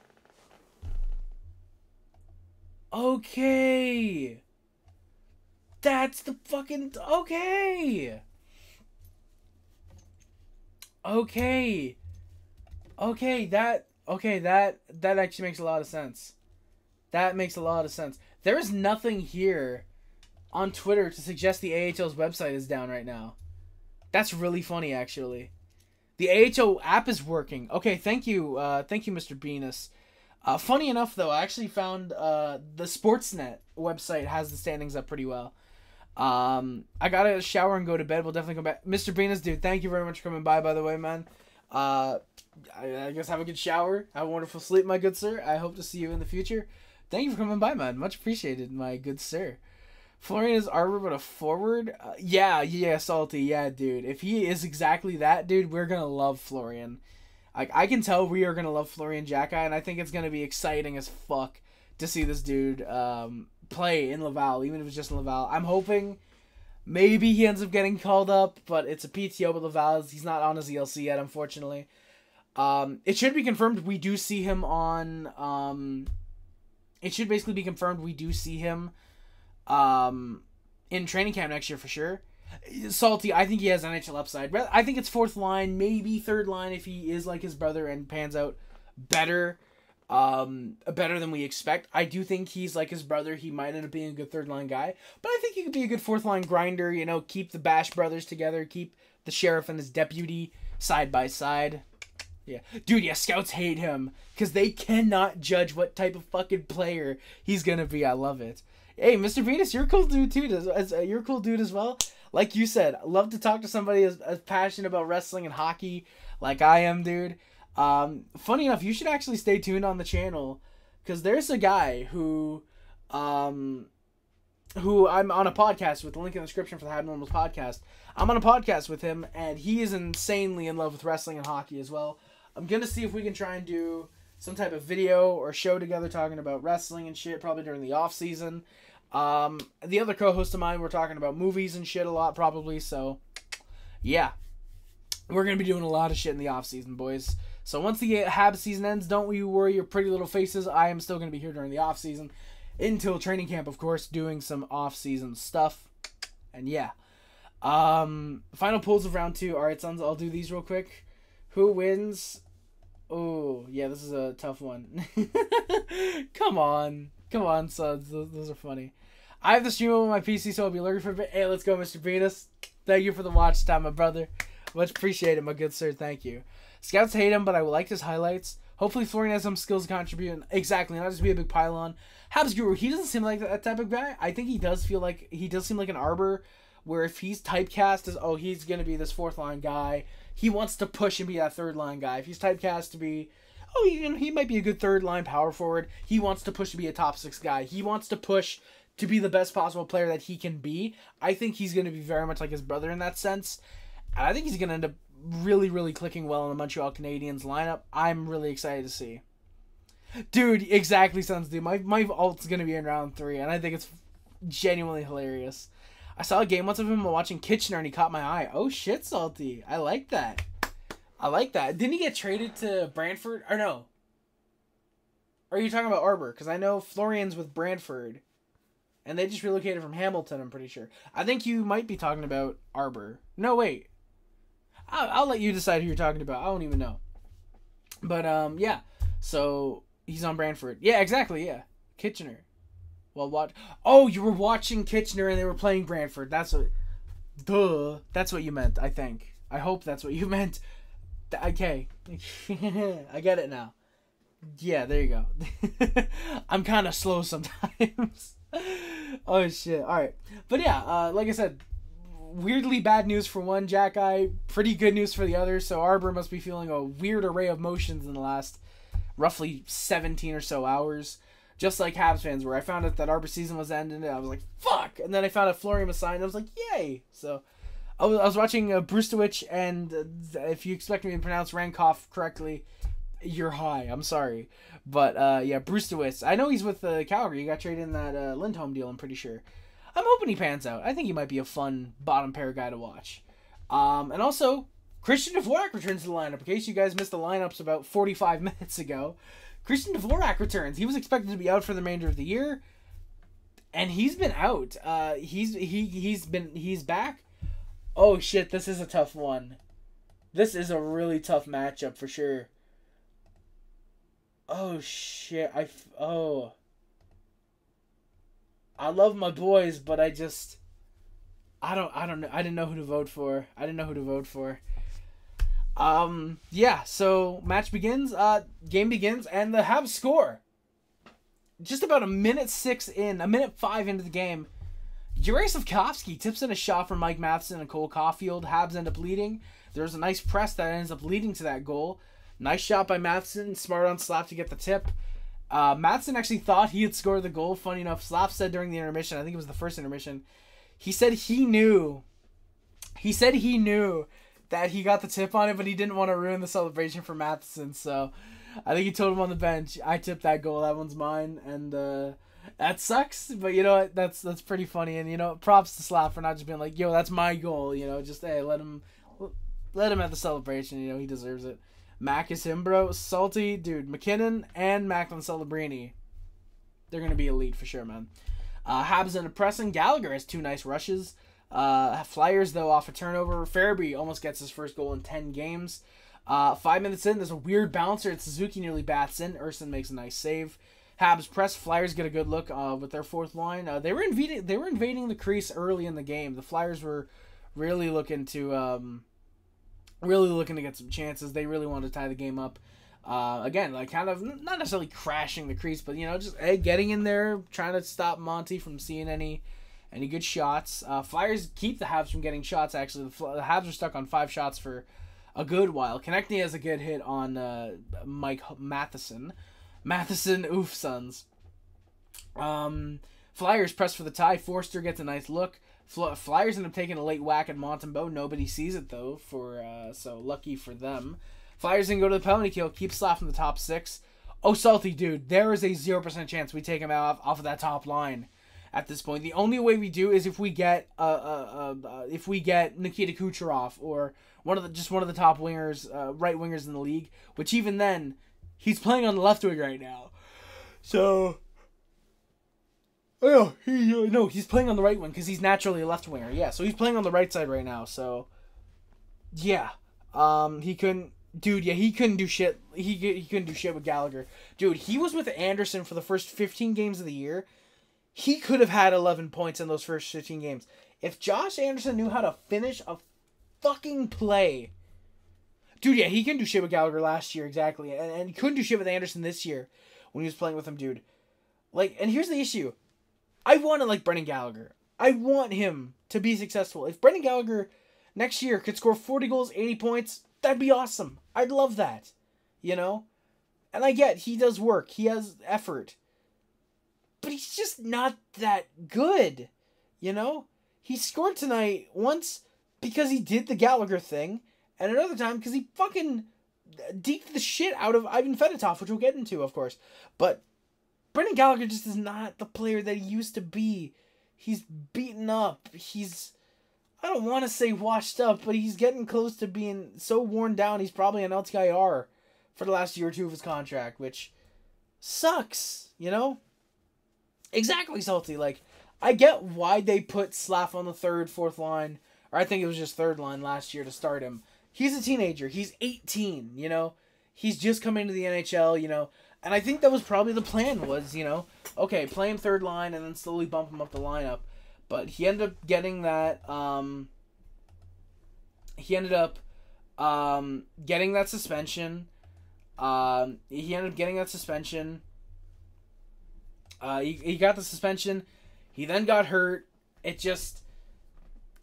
Okay. That's the fucking... Okay. Okay. Okay, that... Okay, that... That actually makes a lot of sense. That makes a lot of sense. There is nothing here on Twitter to suggest the A H L's website is down right now. That's really funny, actually. The A H L app is working. Okay, thank you. Uh, thank you, Mister Venus. Uh, funny enough, though, I actually found uh, the Sportsnet website has the standings up pretty well. Um, I gotta shower and go to bed. We'll definitely come back. Mister Venus, dude, thank you very much for coming by, by the way, man. Uh, I, I guess have a good shower. Have a wonderful sleep, my good sir. I hope to see you in the future. Thank you for coming by, man. Much appreciated, my good sir. Florian is Arber, but a forward? Uh, yeah, yeah, salty. Yeah, dude. If he is exactly that, dude, we're gonna love Florian. Like, I can tell we are gonna love Florian Xhekaj, and I think it's gonna be exciting as fuck to see this dude, um... play in Laval, even if it's just in Laval. I'm hoping maybe he ends up getting called up, but it's a P T O, but Laval, he's not on his E L C yet, unfortunately. Um, it should be confirmed we do see him on, um, it should basically be confirmed we do see him, um, in training camp next year for sure. Salty, I think he has N H L upside. I think it's fourth line, maybe third line if he is like his brother and pans out better. Um, better than we expect. I do think he's like his brother. He might end up being a good third line guy, but I think he could be a good fourth line grinder. You know, keep the Bash brothers together. Keep the sheriff and his deputy side by side. Yeah, dude. Yeah, scouts hate him because they cannot judge what type of fucking player he's gonna be. I love it. Hey, Mister Venus, you're a cool dude too. As, uh, you're a cool dude as well. Like you said, love to talk to somebody as, as passionate about wrestling and hockey like I am, dude. Um, funny enough, you should actually stay tuned on the channel because there's a guy who, um, who I'm on a podcast with, the link in the description for the Abnormals podcast. I'm on a podcast with him and he is insanely in love with wrestling and hockey as well. I'm going to see if we can try and do some type of video or show together talking about wrestling and shit, probably during the off season. Um, the other co-host of mine, we're talking about movies and shit a lot probably. So yeah, we're going to be doing a lot of shit in the off season, boys. So once the Habs season ends, don't you worry your pretty little faces. I am still going to be here during the off-season until training camp, of course, doing some off-season stuff. And yeah. Um, final polls of round two. All right, sons, I'll do these real quick. Who wins? Oh, yeah, this is a tough one. Come on. Come on, sons. Those, those are funny. I have the stream on my P C, so I'll be lurking for a bit. Hey, let's go, Mister Venus. Thank you for the watch time, my brother. Much appreciated, my good sir. Thank you. Scouts hate him, but I liked his highlights. Hopefully, Florian has some skills to contribute. Exactly, not just be a big pylon. Habs Guru, he doesn't seem like that type of guy. I think he does feel like he does seem like an Arbor, where if he's typecast as oh he's gonna be this fourth line guy, he wants to push and be that third line guy. If he's typecast to be oh you know he might be a good third line power forward, he wants to push to be a top six guy. He wants to push to be the best possible player that he can be. I think he's gonna be very much like his brother in that sense, and I think he's gonna end up really, really clicking well in the Montreal Canadiens lineup. I'm really excited to see. Dude, exactly, sons, dude. My, my alt's going to be in round three, and I think it's genuinely hilarious. I saw a game once of him watching Kitchener, and he caught my eye. Oh, shit, Salty. I like that. I like that. Didn't he get traded to Brantford? Or no. Or are you talking about Arbor? Because I know Florian's with Brantford, And they just relocated from Hamilton, I'm pretty sure. I think you might be talking about Arber. No, wait. I'll, I'll let you decide who you're talking about. I don't even know. But, um, yeah. So, he's on Brantford. Yeah, exactly, yeah. Kitchener. Well, watch. Oh, you were watching Kitchener and they were playing Brantford. That's what... Duh. That's what you meant, I think. I hope that's what you meant. Okay. I get it now. Yeah, there you go. I'm kind of slow sometimes. Oh, shit. All right. But, yeah, uh, like I said, weirdly bad news for one Xhekaj, pretty good news for the other. So Arber must be feeling a weird array of emotions in the last roughly seventeen or so hours, just like Habs fans were. I found out that Arber's season was ending, and I was like, fuck! And then I found out Florian was signed, and I was like, yay! So I was, I was watching uh, Brustowicz, and uh, if you expect me to pronounce Rankoff correctly, you're high. I'm sorry. But, uh, yeah, Brustowicz. I know he's with uh, Calgary. He got traded in that uh, Lindholm deal, I'm pretty sure. I'm hoping he pans out. I think he might be a fun bottom pair guy to watch. Um, and also, Christian Dvorak returns to the lineup. In case you guys missed the lineups about forty-five minutes ago, Christian Dvorak returns. He was expected to be out for the remainder of the year, and he's been out. Uh, he's he he's been he's back. Oh shit! This is a tough one. This is a really tough matchup for sure. Oh shit! I oh. I love my boys, but I just, I don't, I don't know. I didn't know who to vote for. I didn't know who to vote for. Um, yeah. So match begins, uh, game begins, and the Habs score. Just about a minute six in, a minute five into the game, Juraj Slafkovsky tips in a shot from Mike Matheson and Cole Caulfield. Habs end up leading. There's a nice press that ends up leading to that goal. Nice shot by Matheson. Smart on Slaf to get the tip. Uh, Matheson actually thought he had scored the goal. Funny enough, Slaf said during the intermission, I think it was the first intermission, he said he knew, he said he knew that he got the tip on it, but he didn't want to ruin the celebration for Matheson, so I think he told him on the bench, I tipped that goal, that one's mine, and uh, that sucks, but you know what, that's, that's pretty funny, and you know, props to Slaf for not just being like, yo, that's my goal, you know, just, hey, let him, let him have the celebration, you know, he deserves it. Mac is him, bro. Salty, dude. McKinnon and Macklin Celebrini. They're going to be elite for sure, man. Uh, Habs and pressing. Gallagher has two nice rushes. Uh, Flyers, though, off a turnover. Farabee almost gets his first goal in ten games. Uh, five minutes in, there's a weird bouncer at Suzuki, nearly bats in. Ersin makes a nice save. Habs press. Flyers get a good look uh, with their fourth line. Uh, they were invading, they were invading the crease early in the game. The Flyers were really looking to... Um, Really looking to get some chances. They really wanted to tie the game up. Uh, again, like kind of not necessarily crashing the crease, but you know, just hey, getting in there, trying to stop Monty from seeing any, any good shots. Uh, Flyers keep the Habs from getting shots. Actually, the, the Habs are stuck on five shots for a good while. Konechny has a good hit on uh, Mike Matheson. Matheson, oof, sons. Um, Flyers press for the tie. Forster gets a nice look. Flyers end up taking a late whack at Montembeau. Nobody sees it, though, for uh, so lucky for them. Flyers then go to the penalty kill, keep Slaf in the top six. Oh, Salty, dude, there is a zero percent chance we take him out off of that top line at this point. The only way we do is if we get uh, uh, uh, if we get Nikita Kucherov or one of the, just one of the top wingers, uh, right wingers in the league, which even then, he's playing on the left wing right now. So... Oh, he, no, he's playing on the right one because he's naturally a left winger. Yeah, so he's playing on the right side right now. So, yeah, um, he couldn't, dude. Yeah, he couldn't do shit. He he couldn't do shit with Gallagher, dude. He was with Anderson for the first fifteen games of the year. He could have had eleven points in those first fifteen games if Josh Anderson knew how to finish a fucking play. Dude, yeah, he couldn't do shit with Gallagher last year exactly, and and he couldn't do shit with Anderson this year when he was playing with him, dude. Like, and here's the issue. I want to like Brendan Gallagher. I want him to be successful. If Brendan Gallagher next year could score forty goals, eighty points, that'd be awesome. I'd love that, you know? And I get he does work. He has effort. But he's just not that good, you know? He scored tonight once because he did the Gallagher thing, and another time because he fucking deked the shit out of Ivan Fedotov, which we'll get into, of course. But... Brendan Gallagher just is not the player that he used to be. He's beaten up. He's, I don't want to say washed up, but he's getting close to being so worn down he's probably on L T I R for the last year or two of his contract, which sucks, you know? Exactly, Salty. Like, I get why they put Slaf on the third, fourth line, or I think it was just third line last year to start him. He's a teenager. He's eighteen, you know. He's just come into the N H L, you know. And I think that was probably the plan was, you know, okay, play him third line and then slowly bump him up the lineup. But he ended up getting that, um, he ended up um, getting that suspension. Um, he ended up getting that suspension. Uh, he, he got the suspension. He then got hurt. It just,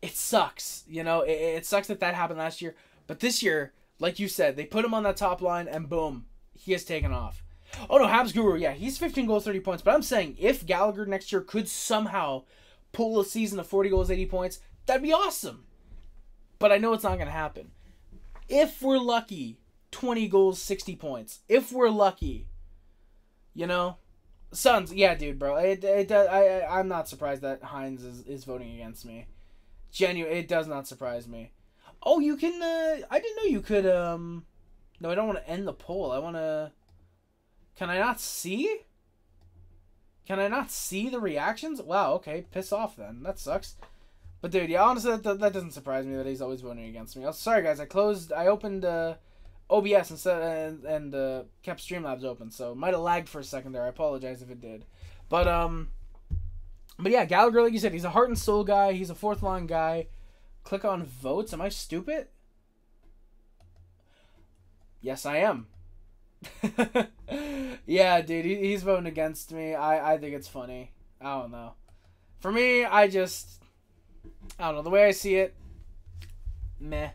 it sucks. You know, it, it sucks that that happened last year. But this year, like you said, they put him on that top line and boom, he has taken off. Oh no, Habs Guru, yeah, he's fifteen goals, thirty points. But I'm saying if Gallagher next year could somehow pull a season of forty goals, eighty points, that'd be awesome. But I know it's not going to happen. If we're lucky, twenty goals, sixty points. If we're lucky, you know, Suns, yeah, dude, bro. It, it does. I, I, I'm not surprised that Hines is, is voting against me. Genuine, it does not surprise me. Oh, you can. Uh, I didn't know you could. Um, no, I don't want to end the poll. I want to. Can I not see? Can I not see the reactions? Wow. Okay. Piss off then. That sucks. But dude, yeah, honestly, that that doesn't surprise me that he's always voting against me. I was, sorry, guys. I closed. I opened. Uh, O B S instead and, and uh, kept Streamlabs open, so might have lagged for a second there. I apologize if it did, but um, but yeah, Gallagher, like you said, he's a heart and soul guy. He's a fourth line guy. Click on votes. Am I stupid? Yes, I am. Yeah, dude, he, he's voting against me. I I think it's funny. I don't know. For me, I just I don't know the way I see it. Meh.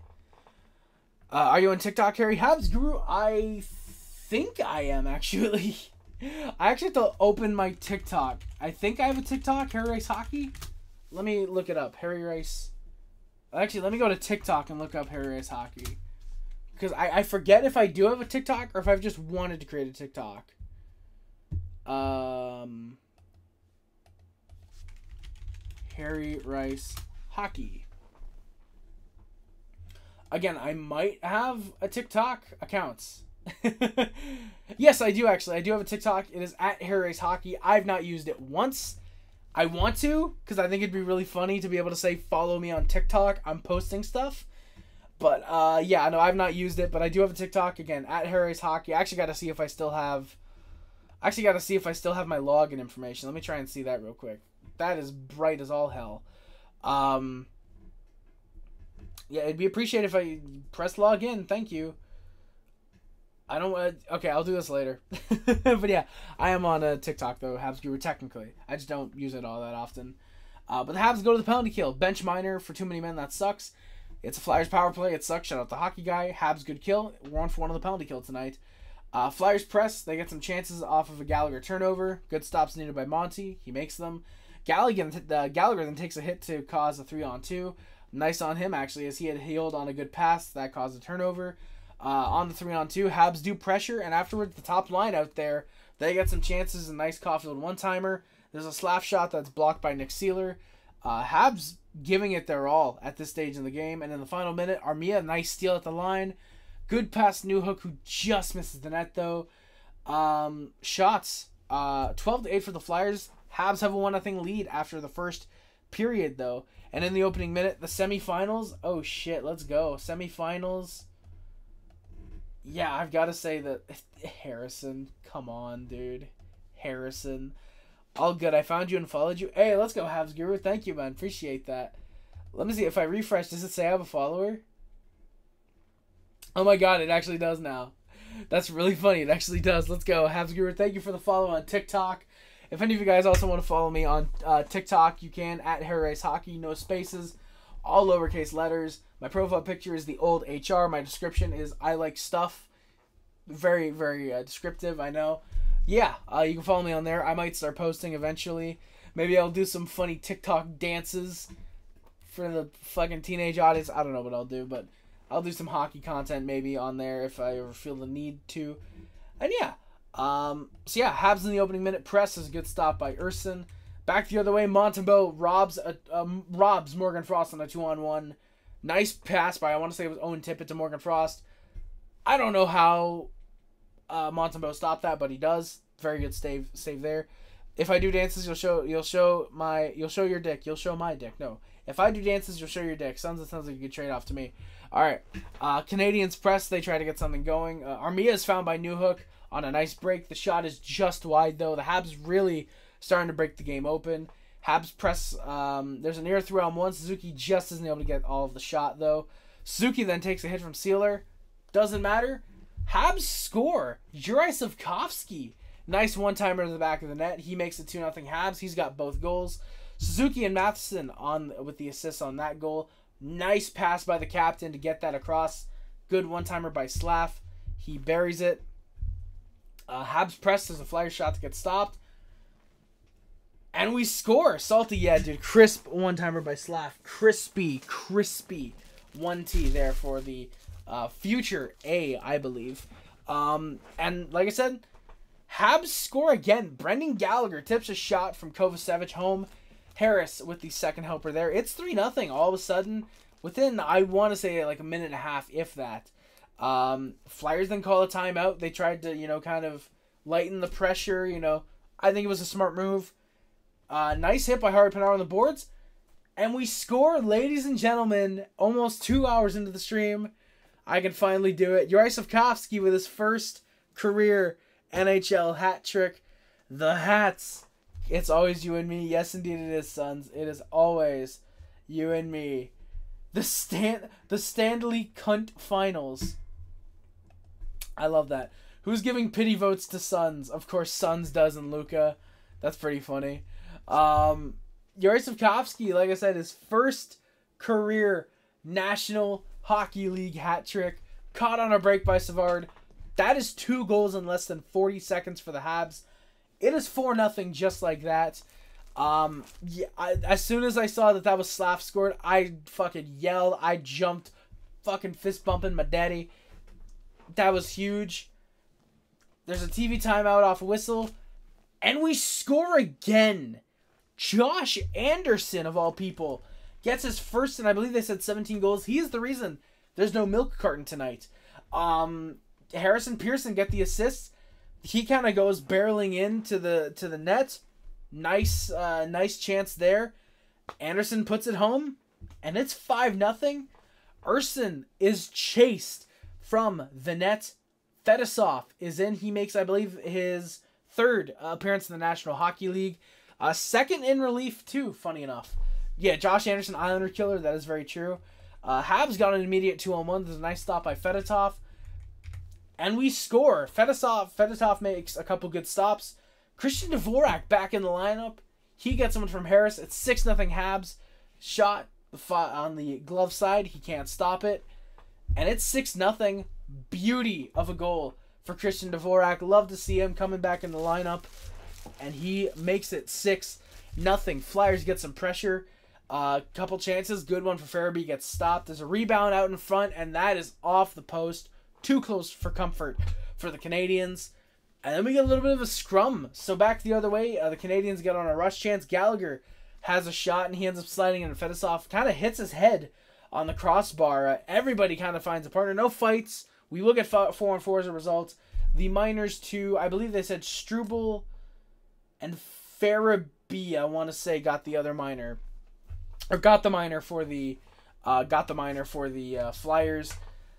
Uh, are you on TikTok, Harry? Habs Guru, I think I am, actually. I actually have to open my TikTok. I think I have a TikTok, Harry Rice Hockey. Let me look it up. Harry Rice. Actually, let me go to TikTok and look up Harry Rice Hockey. Because I, I forget if I do have a TikTok or if I've just wanted to create a TikTok. Um, Harry Rice Hockey. Again, I might have a TikTok accounts. Yes, I do actually. I do have a TikTok. It is at Harry Rice Hockey. I've not used it once. I want to because I think it'd be really funny to be able to say follow me on TikTok. I'm posting stuff. But uh, yeah, no, I've not used it. But I do have a TikTok again at Harry Rice Hockey. I actually got to see if I still have. I actually got to see if I still have my login information. Let me try and see that real quick. That is bright as all hell. Um. Yeah, it'd be appreciated if I press log in. Thank you. I don't want to... Okay, I'll do this later. But yeah, I am on a TikTok, though, Habs Guru, technically. I just don't use it all that often. Uh, but the Habs go to the penalty kill. Bench minor for too many men. That sucks. It's a Flyers power play. It sucks. Shout out to Hockey Guy. Habs good kill. We're on for one on the penalty kill tonight. Uh, Flyers press. They get some chances off of a Gallagher turnover. Good stops needed by Monty. He makes them. Gallagher, uh, Gallagher then takes a hit to cause a three on two. Nice on him, actually, as he had healed on a good pass. That caused a turnover. Uh, on the three on two, Habs do pressure, and afterwards, the top line out there, they get some chances. A nice Caulfield one-timer. There's a slap shot that's blocked by Nick Seeler. Uh, Habs giving it their all at this stage in the game. And in the final minute, Armia, nice steal at the line. Good pass, Newhook, who just misses the net, though. Um, shots, uh, twelve to eight for the Flyers. Habs have a one nothing lead after the first period, though. And in the opening minute, the semifinals. Oh, shit. Let's go. Semifinals. Yeah, I've got to say that Harrison. Come on, dude. Harrison. All good. I found you and followed you. Hey, let's go, Habs Guru. Thank you, man. Appreciate that. Let me see. If I refresh, does it say I have a follower? Oh, my God. It actually does now. That's really funny. It actually does. Let's go, Habs Guru. Thank you for the follow on TikTok. If any of you guys also want to follow me on uh, TikTok, you can, at Harry Rice Hockey, no spaces, all lowercase letters. My profile picture is the old H R. My description is I like stuff. Very, very uh, descriptive, I know. Yeah, uh, you can follow me on there. I might start posting eventually. Maybe I'll do some funny TikTok dances for the fucking teenage audience. I don't know what I'll do, but I'll do some hockey content maybe on there if I ever feel the need to. And yeah. Um, so yeah, Habs in the opening minute press is a good stop by Urson. Back the other way, Montembeau robs a, um, robs Morgan Frost on a two on one. Nice pass by, I want to say it was Owen Tippett to Morgan Frost. I don't know how uh, Montembeau stopped that, but he does. Very good save, save there. If I do dances, you'll show you'll show my you'll show your dick. You'll show my dick. No. If I do dances, you'll show your dick. Sounds it sounds like a good trade off to me. All right. Uh, Canadiens press. They try to get something going. Uh, Armia is found by New Hook on a nice break. The shot is just wide though. The Habs really starting to break the game open. Habs press. Um, there's an ear through on one. Suzuki just isn't able to get all of the shot though. Suzuki then takes a hit from Sealer. Doesn't matter. Habs score. Juraj Slafkovsky. Nice one-timer to the back of the net. He makes it two nothing Habs. He's got both goals. Suzuki and Matheson on with the assists on that goal. Nice pass by the captain to get that across. Good one-timer by Slaf. He buries it. Uh, Habs press. There's a flyer shot that gets stopped. And we score. Salty, yeah, dude. Crisp one-timer by Slaf. Crispy, crispy. one T there for the uh, future A, I believe. Um, and like I said, Habs score again. Brendan Gallagher tips a shot from Kovacevic home. Harris with the second helper there. It's three nothing all of a sudden. Within, I want to say, like a minute and a half, if that. Um, Flyers then call a timeout. They tried to, you know, kind of lighten the pressure, you know. I think it was a smart move. Uh, nice hit by Harry Pinard on the boards. And we score, ladies and gentlemen, almost two hours into the stream. I can finally do it. Juraj Slafkovsky with his first career N H L hat trick. The hats. It's always you and me. Yes, indeed it is, sons. It is always you and me. The Stan- the Stanley Cunt Finals. I love that. Who's giving pity votes to Sons? Of course, Sons does and Luca. That's pretty funny. Um... Juraj Slafkovsky, like I said, his first career National Hockey League hat trick. Caught on a break by Savard. That is two goals in less than forty seconds for the Habs. It is four nothing just like that. Um, yeah, I, as soon as I saw that that was Slaf scored, I fucking yelled. I jumped, fucking fist bumping my daddy. That was huge. There's a T V timeout off whistle. And we score again. Josh Anderson, of all people, gets his first, and I believe they said seventeen goals. He is the reason there's no milk carton tonight. Um, Harrison Pearson get the assists. He kind of goes barreling into the to the net. Nice, uh, nice chance there. Anderson puts it home, and it's five nothing. Urson is chased from the net. Fedotov is in. He makes, I believe, his third appearance in the National Hockey League. Uh, second in relief, too, funny enough. Yeah, Josh Anderson, Islander killer. That is very true. Uh, Habs got an immediate two on one. There's a nice stop by Fedotov. And we score. Fedotov, Fedotov makes a couple good stops. Christian Dvorak back in the lineup. He gets someone from Harris. It's six nothing Habs. Shot on the glove side. He can't stop it. And it's six nothing. Beauty of a goal for Christian Dvorak. Love to see him coming back in the lineup. And he makes it six nothing. Flyers get some pressure. A uh, couple chances. Good one for Farabee. Gets stopped. There's a rebound out in front. And that is off the post. Too close for comfort for the Canadiens. And then we get a little bit of a scrum. So back the other way. Uh, the Canadiens get on a rush chance. Gallagher has a shot. And he ends up sliding in. And Fedotov kind of hits his head on the crossbar. Uh, everybody kind of finds a partner. No fights. We will get four on four as a result. The Miners to, I believe they said Struble... and Farabee, I want to say, got the other minor, or got the minor for the, uh, got the minor for the uh, Flyers.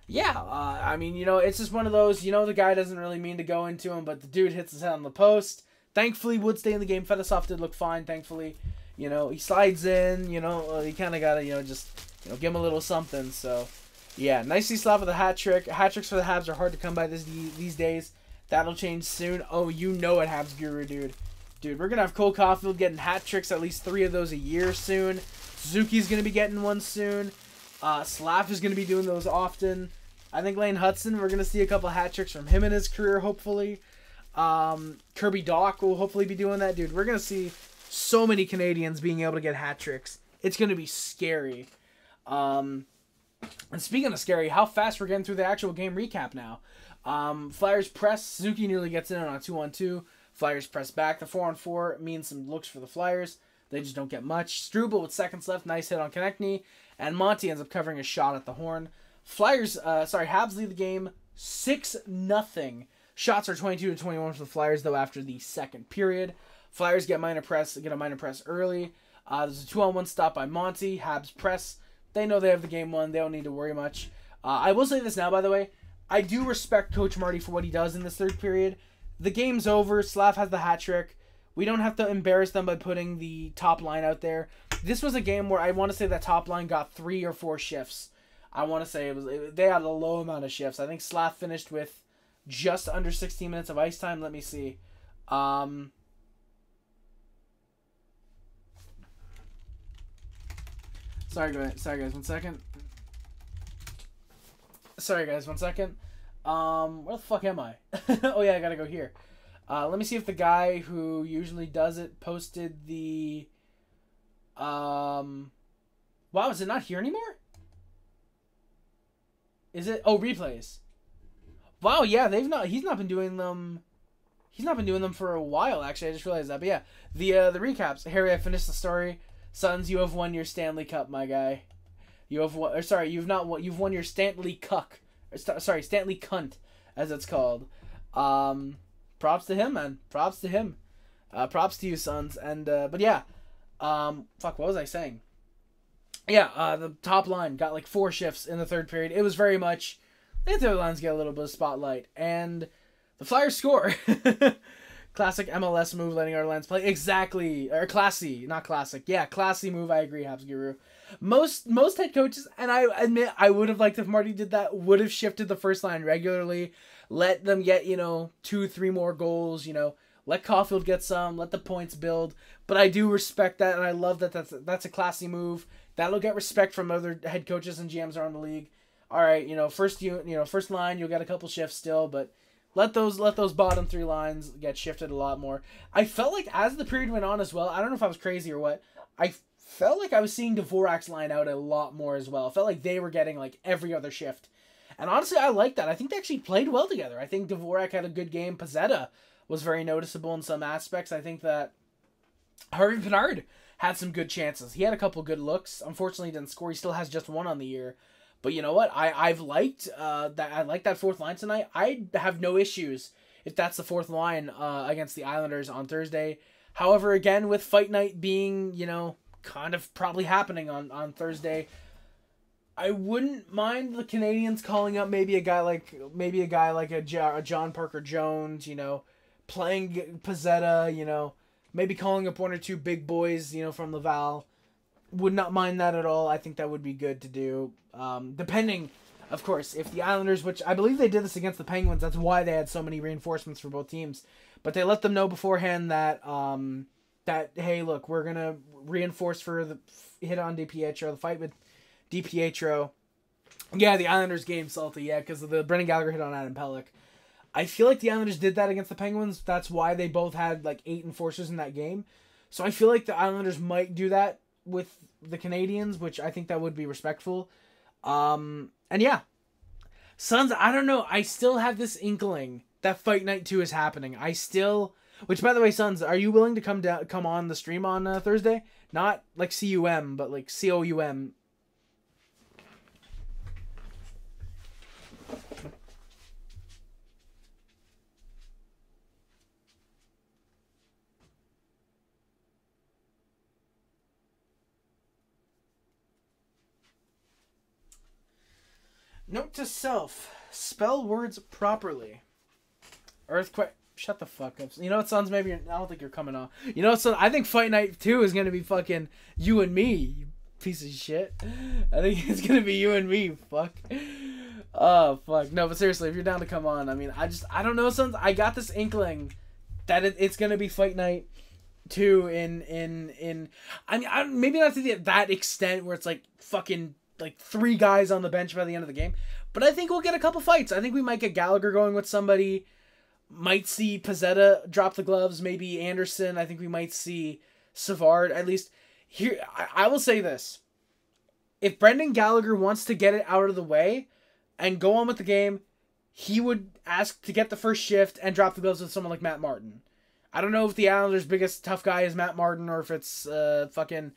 Yeah, uh, I mean, you know, it's just one of those. You know, the guy doesn't really mean to go into him, but the dude hits his head on the post. Thankfully, Wood stayed in the game. Fedotov did look fine. Thankfully, you know, he slides in. You know, he kind of gotta, you know, just you know, give him a little something. So, yeah, nicely slapped with a hat trick. Hat tricks for the Habs are hard to come by this these days. That'll change soon. Oh, you know it, Habs Guru, dude. Dude, we're going to have Cole Caulfield getting hat tricks, at least three of those a year soon. Suzuki's going to be getting one soon. Uh, Slaf is going to be doing those often. I think Lane Hudson, we're going to see a couple hat tricks from him in his career, hopefully. Um, Kirby Doc will hopefully be doing that. Dude, we're going to see so many Canadiens being able to get hat tricks. It's going to be scary. Um, and speaking of scary, how fast we're getting through the actual game recap now. Um, Flyers press. Suzuki nearly gets in on a two on two. Flyers press back. The four on four means some looks for the Flyers. They just don't get much. Struble with seconds left. Nice hit on Konechny. And Monty ends up covering a shot at the horn. Flyers, uh, sorry, Habs lead the game six nothing. Shots are twenty-two to twenty-one for the Flyers, though, after the second period. Flyers get minor press, get a minor press early. Uh, there's a two-on-one stop by Monty. Habs press. They know they have the game won. They don't need to worry much. Uh, I will say this now, by the way. I do respect Coach Marty for what he does in this third period. The game's over. Slav has the hat trick. We don't have to embarrass them by putting the top line out there. This was a game where I want to say that top line got three or four shifts. I want to say it was it, they had a low amount of shifts. I think Slav finished with just under sixteen minutes of ice time. Let me see. Um... Sorry, sorry guys, one second. Sorry guys, one second. Um, where the fuck am I? Oh yeah, I gotta go here. Uh, let me see if the guy who usually does it posted the... Um, wow, is it not here anymore? Is it? Oh, replays. Wow, yeah, they've not. He's not been doing them. He's not been doing them for a while. Actually, I just realized that. But yeah, the uh, the recaps. Harry, I finished the story. Sons, you have won your Stanley Cup, my guy. You have won, or sorry, you've not won, you've won your Stanley Cuck. Or st sorry, Stanley Cunt, as it's called. Um, props to him, man. Props to him. Uh, props to you, Sons. And uh, but yeah, um, fuck, what was I saying? Yeah, uh, the top line got like four shifts in the third period. It was very much the third lines get a little bit of spotlight, and the Flyers score. Classic M L S move, letting our lines play. Exactly. Or classy, not classic. Yeah, classy move. I agree, Habs Guru. Most most head coaches, and I admit I would have liked if Marty did that, would have shifted the first line regularly. Let them get, you know, two, three more goals, you know. Let Caulfield get some. Let the points build. But I do respect that, and I love that that's, that's a classy move. That'll get respect from other head coaches and G Ms around the league. All right, you know, first you, you know, first line, you'll get a couple shifts still, but... Let those let those bottom three lines get shifted a lot more. I felt like as the period went on as well, I don't know if I was crazy or what, I felt like I was seeing Dvorak's line out a lot more as well. I felt like they were getting like every other shift. And honestly, I like that. I think they actually played well together. I think Dvorak had a good game. Pozzetta was very noticeable in some aspects. I think that Harvey Pinard had some good chances. He had a couple good looks. Unfortunately, he didn't score. He still has just one on the year. But you know what? I, I've liked uh, that I like that fourth line tonight. I have no issues if that's the fourth line uh, against the Islanders on Thursday. However, again, with Fight Night being, you know, kind of probably happening on, on Thursday, I wouldn't mind the Canadians calling up maybe a guy like maybe a guy like a, a John Parker Jones, you know, playing Pozzetta, you know, maybe calling up one or two big boys, you know, from Laval. Would not mind that at all. I think that would be good to do. Um, depending, of course, if the Islanders, which I believe they did this against the Penguins, that's why they had so many reinforcements for both teams. But they let them know beforehand that, um, that hey, look, we're going to reinforce for the hit on DiPietro, the fight with DiPietro. Yeah, the Islanders game salty, yeah, because of the Brendan Gallagher hit on Adam Pellick. I feel like the Islanders did that against the Penguins. That's why they both had, like, eight enforcers in that game. So I feel like the Islanders might do that with the Canadians, which I think that would be respectful. Um, and yeah, Suns, I don't know. I still have this inkling that Fight Night two is happening. I still, which by the way, Suns, are you willing to come down, come on the stream on uh, Thursday? Not like C U M, but like C O U M. Note to self, spell words properly. Earthquake. Shut the fuck up. You know what, Sons? Maybe you're, I don't think you're coming on. You know what, Sons? I think Fight Night two is going to be fucking you and me, you piece of shit. I think it's going to be you and me, fuck. Oh, fuck. No, but seriously, if you're down to come on, I mean, I just, I don't know, Sons. I got this inkling that it, it's going to be Fight Night two in, in, in, I mean, I, maybe not to that extent where it's like fucking like three guys on the bench by the end of the game. But I think we'll get a couple fights. I think we might get Gallagher going with somebody. Might see Pozzetta drop the gloves. Maybe Anderson. I think we might see Savard. At least here, I, I will say this. If Brendan Gallagher wants to get it out of the way and go on with the game, he would ask to get the first shift and drop the gloves with someone like Matt Martin. I don't know if the Islanders' biggest tough guy is Matt Martin or if it's uh, fucking...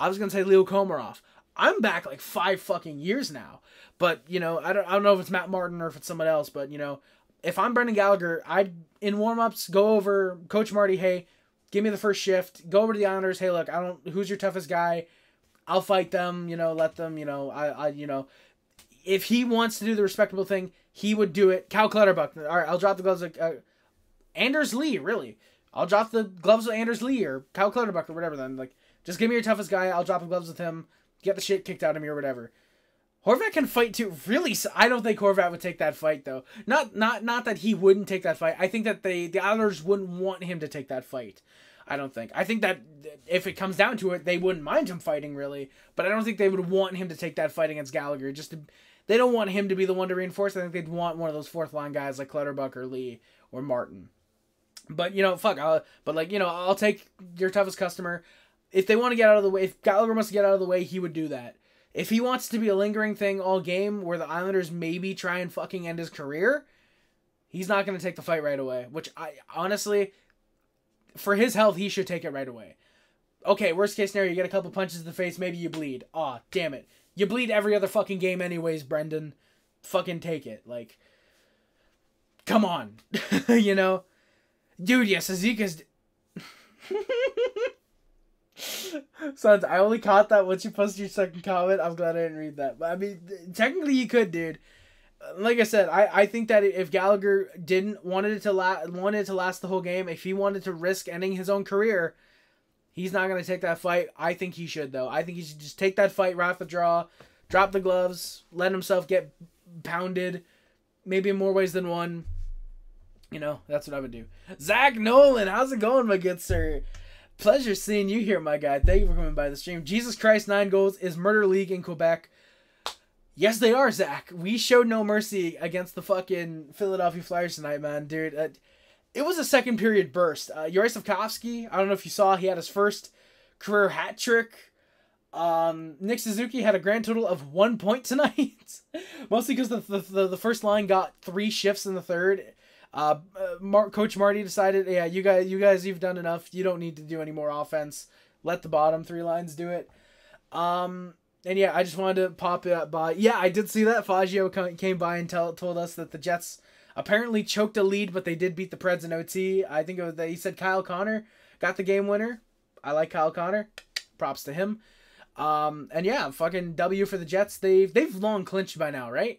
I was going to say Leo Komarov. I'm back like five fucking years now. But, you know, I don't I don't know if it's Matt Martin or if it's someone else. But, you know, if I'm Brendan Gallagher, I'd, in warm-ups, go over Coach Marty, hey, Give me the first shift. Go over to the Islanders. Hey, look, I don't. Who's your toughest guy? I'll fight them. You know, let them. You know, I. I. You know, if he wants to do the respectable thing, he would do it. Cal Clutterbuck. All right, I'll drop the gloves. Uh, Anders Lee, really. I'll drop the gloves with Anders Lee or Cal Clutterbuck or whatever. Then, like, just give me your toughest guy. I'll drop the gloves with him. Get the shit kicked out of me or whatever. Horvat can fight too. Really, I don't think Horvat would take that fight though. Not, not, not that he wouldn't take that fight. I think that they, the Islanders wouldn't want him to take that fight. I don't think. I think that if it comes down to it, they wouldn't mind him fighting really. But I don't think they would want him to take that fight against Gallagher. Just to, they don't want him to be the one to reinforce. I think they'd want one of those fourth line guys like Clutterbuck or Lee or Martin. But you know, fuck. I'll, but like you know, I'll take your toughest customer. If they want to get out of the way, if Gallagher wants to get out of the way, he would do that. If he wants to be a lingering thing all game where the Islanders maybe try and fucking end his career, he's not going to take the fight right away. Which, I honestly, for his health, he should take it right away. Okay, worst case scenario, you get a couple punches in the face, maybe you bleed. Aw, damn it. You bleed every other fucking game anyways, Brendan. Fucking take it. Like, come on. You know? Dude, yes, Azika's... Sons, I only caught that once you posted your second comment. I'm glad I didn't read that. But I mean, technically you could, dude. Like I said, I, I think that if Gallagher didn't wanted it to last wanted it to last the whole game, if he wanted to risk ending his own career, he's not gonna take that fight. I think he should though. I think he should just take that fight right off the draw, drop the gloves, let himself get pounded, maybe in more ways than one. You know, that's what I would do. Zach Nolan, how's it going, my good sir? Pleasure seeing you here, my guy. Thank you for coming by the stream. Jesus Christ, nine goals is murder league in Quebec. Yes, they are, Zach. We showed no mercy against the fucking Philadelphia Flyers tonight, man, dude. Uh, it was a second period burst. Uh, Juraj Slafkovsky, I don't know if you saw, he had his first career hat trick. Um, Nick Suzuki had a grand total of one point tonight. Mostly because the, the, the first line got three shifts in the third. Uh, Mar Coach Marty decided, yeah, you guys, you guys, you've done enough. You don't need to do any more offense. Let the bottom three lines do it. Um, and yeah, I just wanted to pop it up by. Yeah, I did see that Faggio came by and tell, told us that the Jets apparently choked a lead, but they did beat the Preds in O T. I think it was that he said Kyle Connor got the game winner. I like Kyle Connor. Props to him. Um, and yeah, fucking W for the Jets. They've they've long clinched by now, right?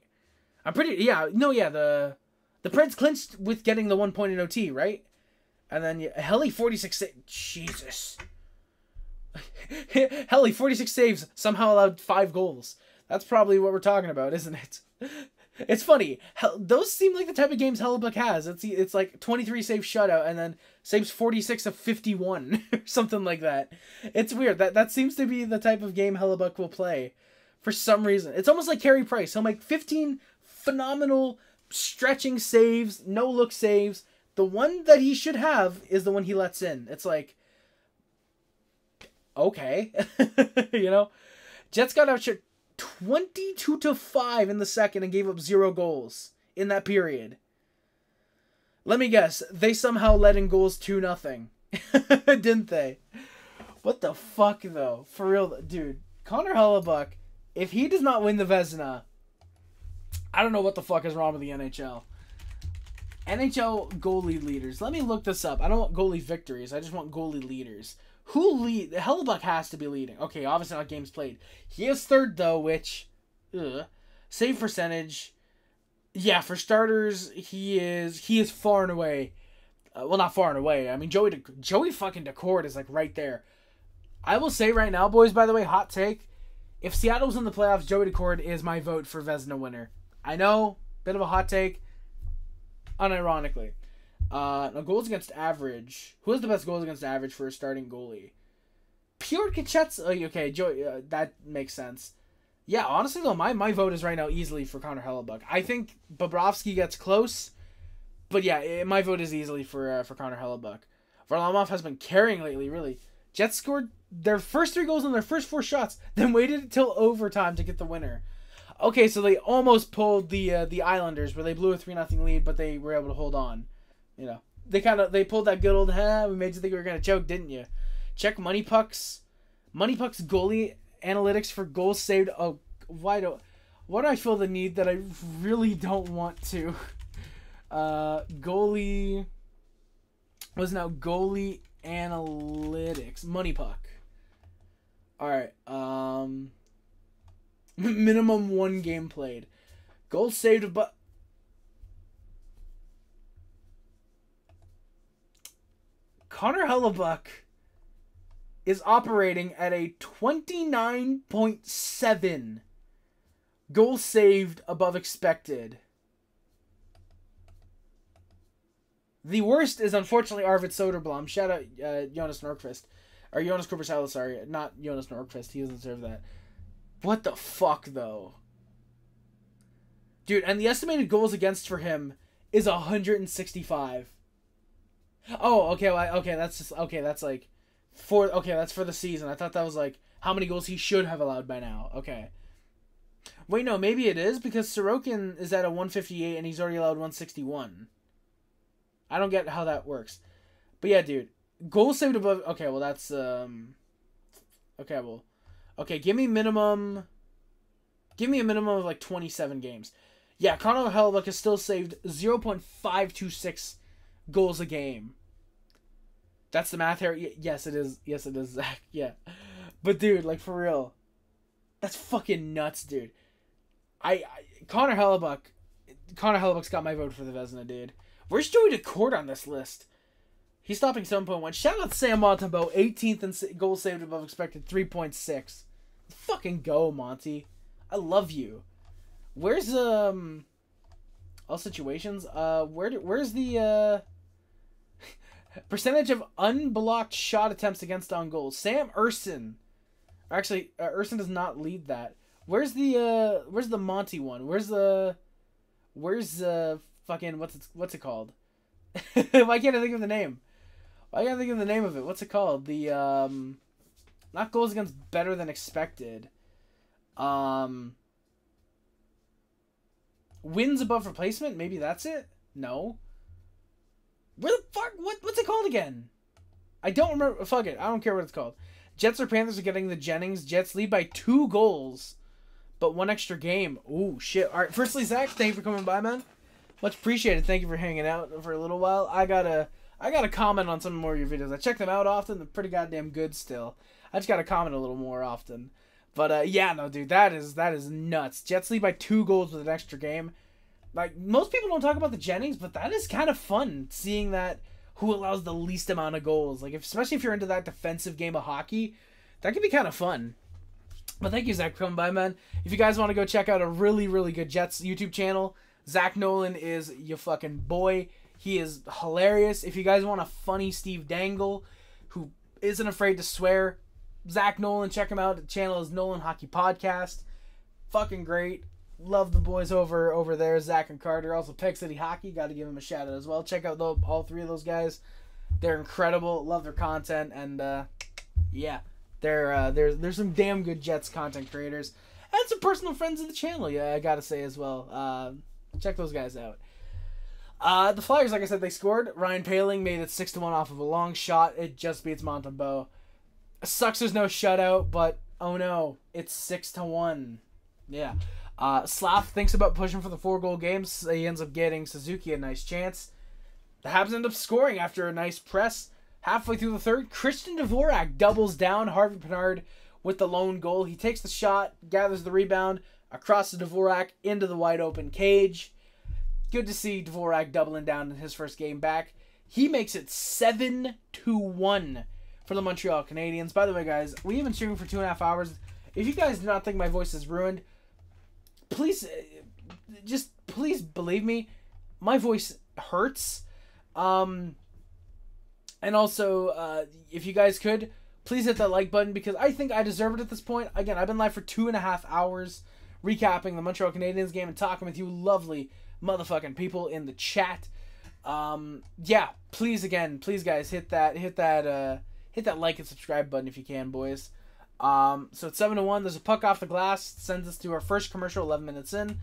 I'm pretty. Yeah, no, yeah the. The Preds clinched with getting the one point in O T, right? And then yeah, Helly forty-six saves. Jesus. Helly forty-six saves somehow allowed five goals. That's probably what we're talking about, isn't it? It's funny. Hell, those seem like the type of games Hellebuyck has. It's it's like twenty-three save shutout and then saves forty-six of fifty-one or something like that. It's weird. That that seems to be the type of game Hellebuyck will play for some reason. It's almost like Carey Price. He'll make fifteen phenomenal stretching saves, no look saves. The one that he should have is the one he lets in. It's like, okay. You know, Jets got out shot twenty-two to five in the second and gave up zero goals in that period. Let me guess, they somehow let in goals two nothing. Didn't they? What the fuck though, for real, dude. Connor Hellebuyck, if he does not win the Vezina, I don't know what the fuck is wrong with the N H L. N H L goalie leaders. Let me look this up. I don't want goalie victories. I just want goalie leaders. Who lead? Hellebuyck has to be leading. Okay, obviously not games played. He is third, though, which... Ugh. Save percentage. Yeah, for starters, he is he is far and away. Uh, well, not far and away. I mean, Joey De Joey fucking Decord is, like, right there. I will say right now, boys, by the way, hot take. If Seattle's in the playoffs, Joey Decord is my vote for Vezina winner. I know, bit of a hot take, unironically. Uh, now goals against average. Who has the best goals against average for a starting goalie? Pure Kachets. Okay, Joey, uh, that makes sense. Yeah, honestly, though, my, my vote is right now easily for Connor Hellebuyck. I think Bobrovsky gets close, but yeah, it, my vote is easily for uh, for Connor Hellebuyck. Varlamov has been carrying lately, really. Jets scored their first three goals on their first four shots, then waited until overtime to get the winner. Okay, so they almost pulled the uh, the Islanders, where they blew a three nothing lead, but they were able to hold on. You know, they kind of they pulled that good old "huh, we made you think we were gonna choke, didn't you?" Check Money Puck's Money Puck's goalie analytics for goals saved. Oh, why do why do I feel the need that I really don't want to? Uh, goalie was now goalie analytics. Money puck. All right. Um, minimum one game played. Goals saved above. Connor Hellebuyck is operating at a twenty-nine point seven goal saved above expected. The worst is unfortunately Arvid Soderblom. Shout out uh, Jonas Nordqvist. Or Jonas Kuppershalla, sorry. Not Jonas Nordqvist. He doesn't deserve that. What the fuck, though? Dude, and the estimated goals against for him is one hundred sixty-five. Oh, okay, well, okay, that's just, okay, that's like, for, okay, that's for the season. I thought that was like, how many goals he should have allowed by now. Okay. Wait, no, maybe it is, because Sorokin is at a one fifty-eight and he's already allowed one sixty-one. I don't get how that works. But yeah, dude. Goals saved above... Okay, well, that's... um. Okay, well... Okay, give me minimum... Give me a minimum of, like, twenty-seven games. Yeah, Connor Hellebuyck has still saved zero point five two six goals a game. That's the math here. Y yes, it is. Yes, it is, Zach. Yeah. But, dude, like, for real. That's fucking nuts, dude. I... I Connor Hellebuyck... Connor Hellebuck's got my vote for the Vezina, dude. Where's Joey DeCord on this list? He's stopping seven point one. Shout out to Sam Montembeau, eighteenth and goal saved above expected, three point six. Fucking go, Monty. I love you. Where's, um... all situations? Uh, where do, where's the, uh... percentage of unblocked shot attempts against on goal? Sam Erson. Actually, uh, Erson does not lead that. Where's the, uh... where's the Monty one? Where's the... Where's, uh... fucking, what's it, what's it called? Why can't I think of the name? Why can't I think of the name of it? What's it called? The, um... not goals against better than expected. Um... Wins above replacement? Maybe that's it? No. Where the fuck? What, what's it called again? I don't remember. Fuck it. I don't care what it's called. Jets or Panthers are getting the Jennings. Jets lead by two goals, but one extra game. Ooh, shit. Alright, firstly, Zach, thank you for coming by, man. Much appreciated. Thank you for hanging out for a little while. I gotta, I gotta comment on some more of your videos. I check them out often. They're pretty goddamn good still. I just gotta comment a little more often. But uh, yeah, no, dude, that is that is nuts. Jets lead by two goals with an extra game. Like, most people don't talk about the Jennings, but that is kind of fun seeing that who allows the least amount of goals. Like, if, especially if you're into that defensive game of hockey, that can be kind of fun. But thank you, Zach, for coming by, man. If you guys want to go check out a really, really good Jets YouTube channel. Zach Nolan is your fucking boy. He is hilarious. If you guys want a funny Steve Dangle who isn't afraid to swear, Zach Nolan, check him out. The channel is Nolan Hockey Podcast. Fucking great. Love the boys over over there, Zach and Carter. Also, Peg City Hockey. Got to give him a shout out as well. Check out the, all three of those guys. They're incredible. Love their content. And, uh, yeah, they're, uh, they're, they're some damn good Jets content creators. And some personal friends of the channel, yeah, I got to say as well. Uh, Check those guys out. Uh, the Flyers, like I said, they scored. Ryan Poehling made it six to one off of a long shot. It just beats Montembeau. Sucks there's no shutout, but oh no, it's six to one. Yeah. Uh, Slaf thinks about pushing for the four-goal game. So he ends up getting Suzuki a nice chance. The Habs end up scoring after a nice press. Halfway through the third, Christian Dvorak doubles down. Harvey Pinard with the lone goal. He takes the shot, gathers the rebound, across to Dvorak, into the wide open cage. Good to see Dvorak doubling down in his first game back. He makes it seven to one for the Montreal Canadiens. By the way, guys, we have been streaming for two and a half hours. If you guys do not think my voice is ruined, please, just please believe me, my voice hurts. Um, and also, uh, if you guys could, please hit that like button because I think I deserve it at this point. Again, I've been live for two and a half hours, recapping the Montreal Canadiens game and talking with you lovely motherfucking people in the chat. Um, yeah, please again, please guys hit that, hit that, uh, hit that like and subscribe button if you can, boys. Um, so it's seven to one. There's a puck off the glass, sends us to our first commercial. Eleven minutes in,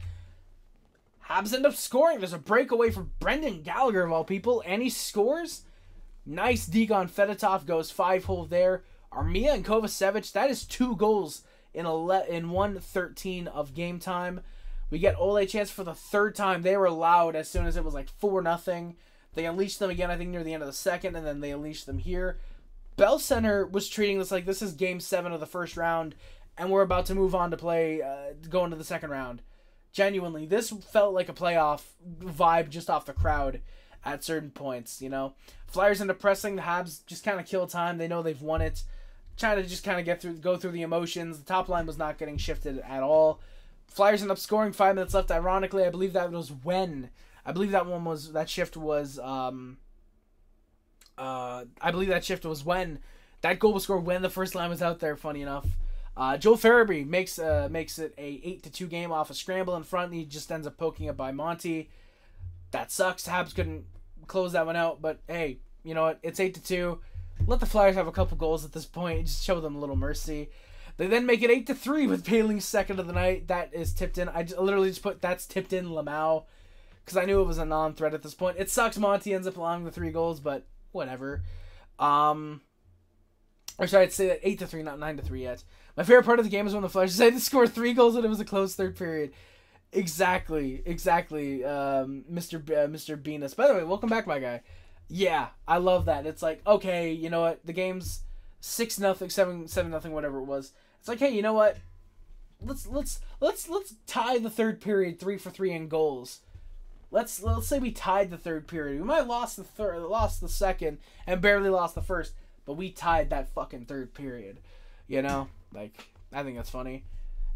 Habs end up scoring. There's a breakaway from Brendan Gallagher of all people, and he scores. Nice dig on Fedotov, goes five hole there. Armia and Kovacevic. That is two goals in one thirteen of game time. We get Ole Chance for the third time. They were loud as soon as it was like four nothing. They unleashed them again, I think, near the end of the second, and then they unleashed them here. Bell Center was treating this like this is game seven of the first round, and we're about to move on to play, uh, go into the second round. Genuinely, this felt like a playoff vibe just off the crowd at certain points, you know. Flyers end up pressing. The Habs just kind of kill time. They know they've won it. Trying to just kind of get through, go through the emotions. The top line was not getting shifted at all. Flyers end up scoring. Five minutes left. Ironically, I believe that was when I believe that one was that shift was. Um, uh, I believe that shift was when that goal was scored when the first line was out there. Funny enough, uh, Joel Farabee makes uh, makes it a eight to two game off a scramble in front, and he just ends up poking it by Monty. That sucks. Habs couldn't close that one out, but hey, you know what? It's eight to two. Let the Flyers have a couple goals at this point. Just show them a little mercy. They then make it eight to three with Palin's second of the night. That is tipped in. I just, literally just put, that's tipped in Lamau, because I knew it was a non-threat at this point. It sucks Monty ends up allowing the three goals, but whatever. Um, or should I say that eight to three, not nine to three yet. My favorite part of the game is when the Flyers decided to score three goals and it was a close third period. Exactly, exactly, um, Mister B, uh, Mister Venus. By the way, welcome back, my guy. Yeah, I love that. It's like, okay, you know what? The game's six nothing, seven seven nothing, whatever it was. It's like, hey, you know what? Let's let's let's let's tie the third period three for three in goals. Let's let's say we tied the third period. We might have lost the third, lost the second, and barely lost the first, but we tied that fucking third period. You know, like I think that's funny.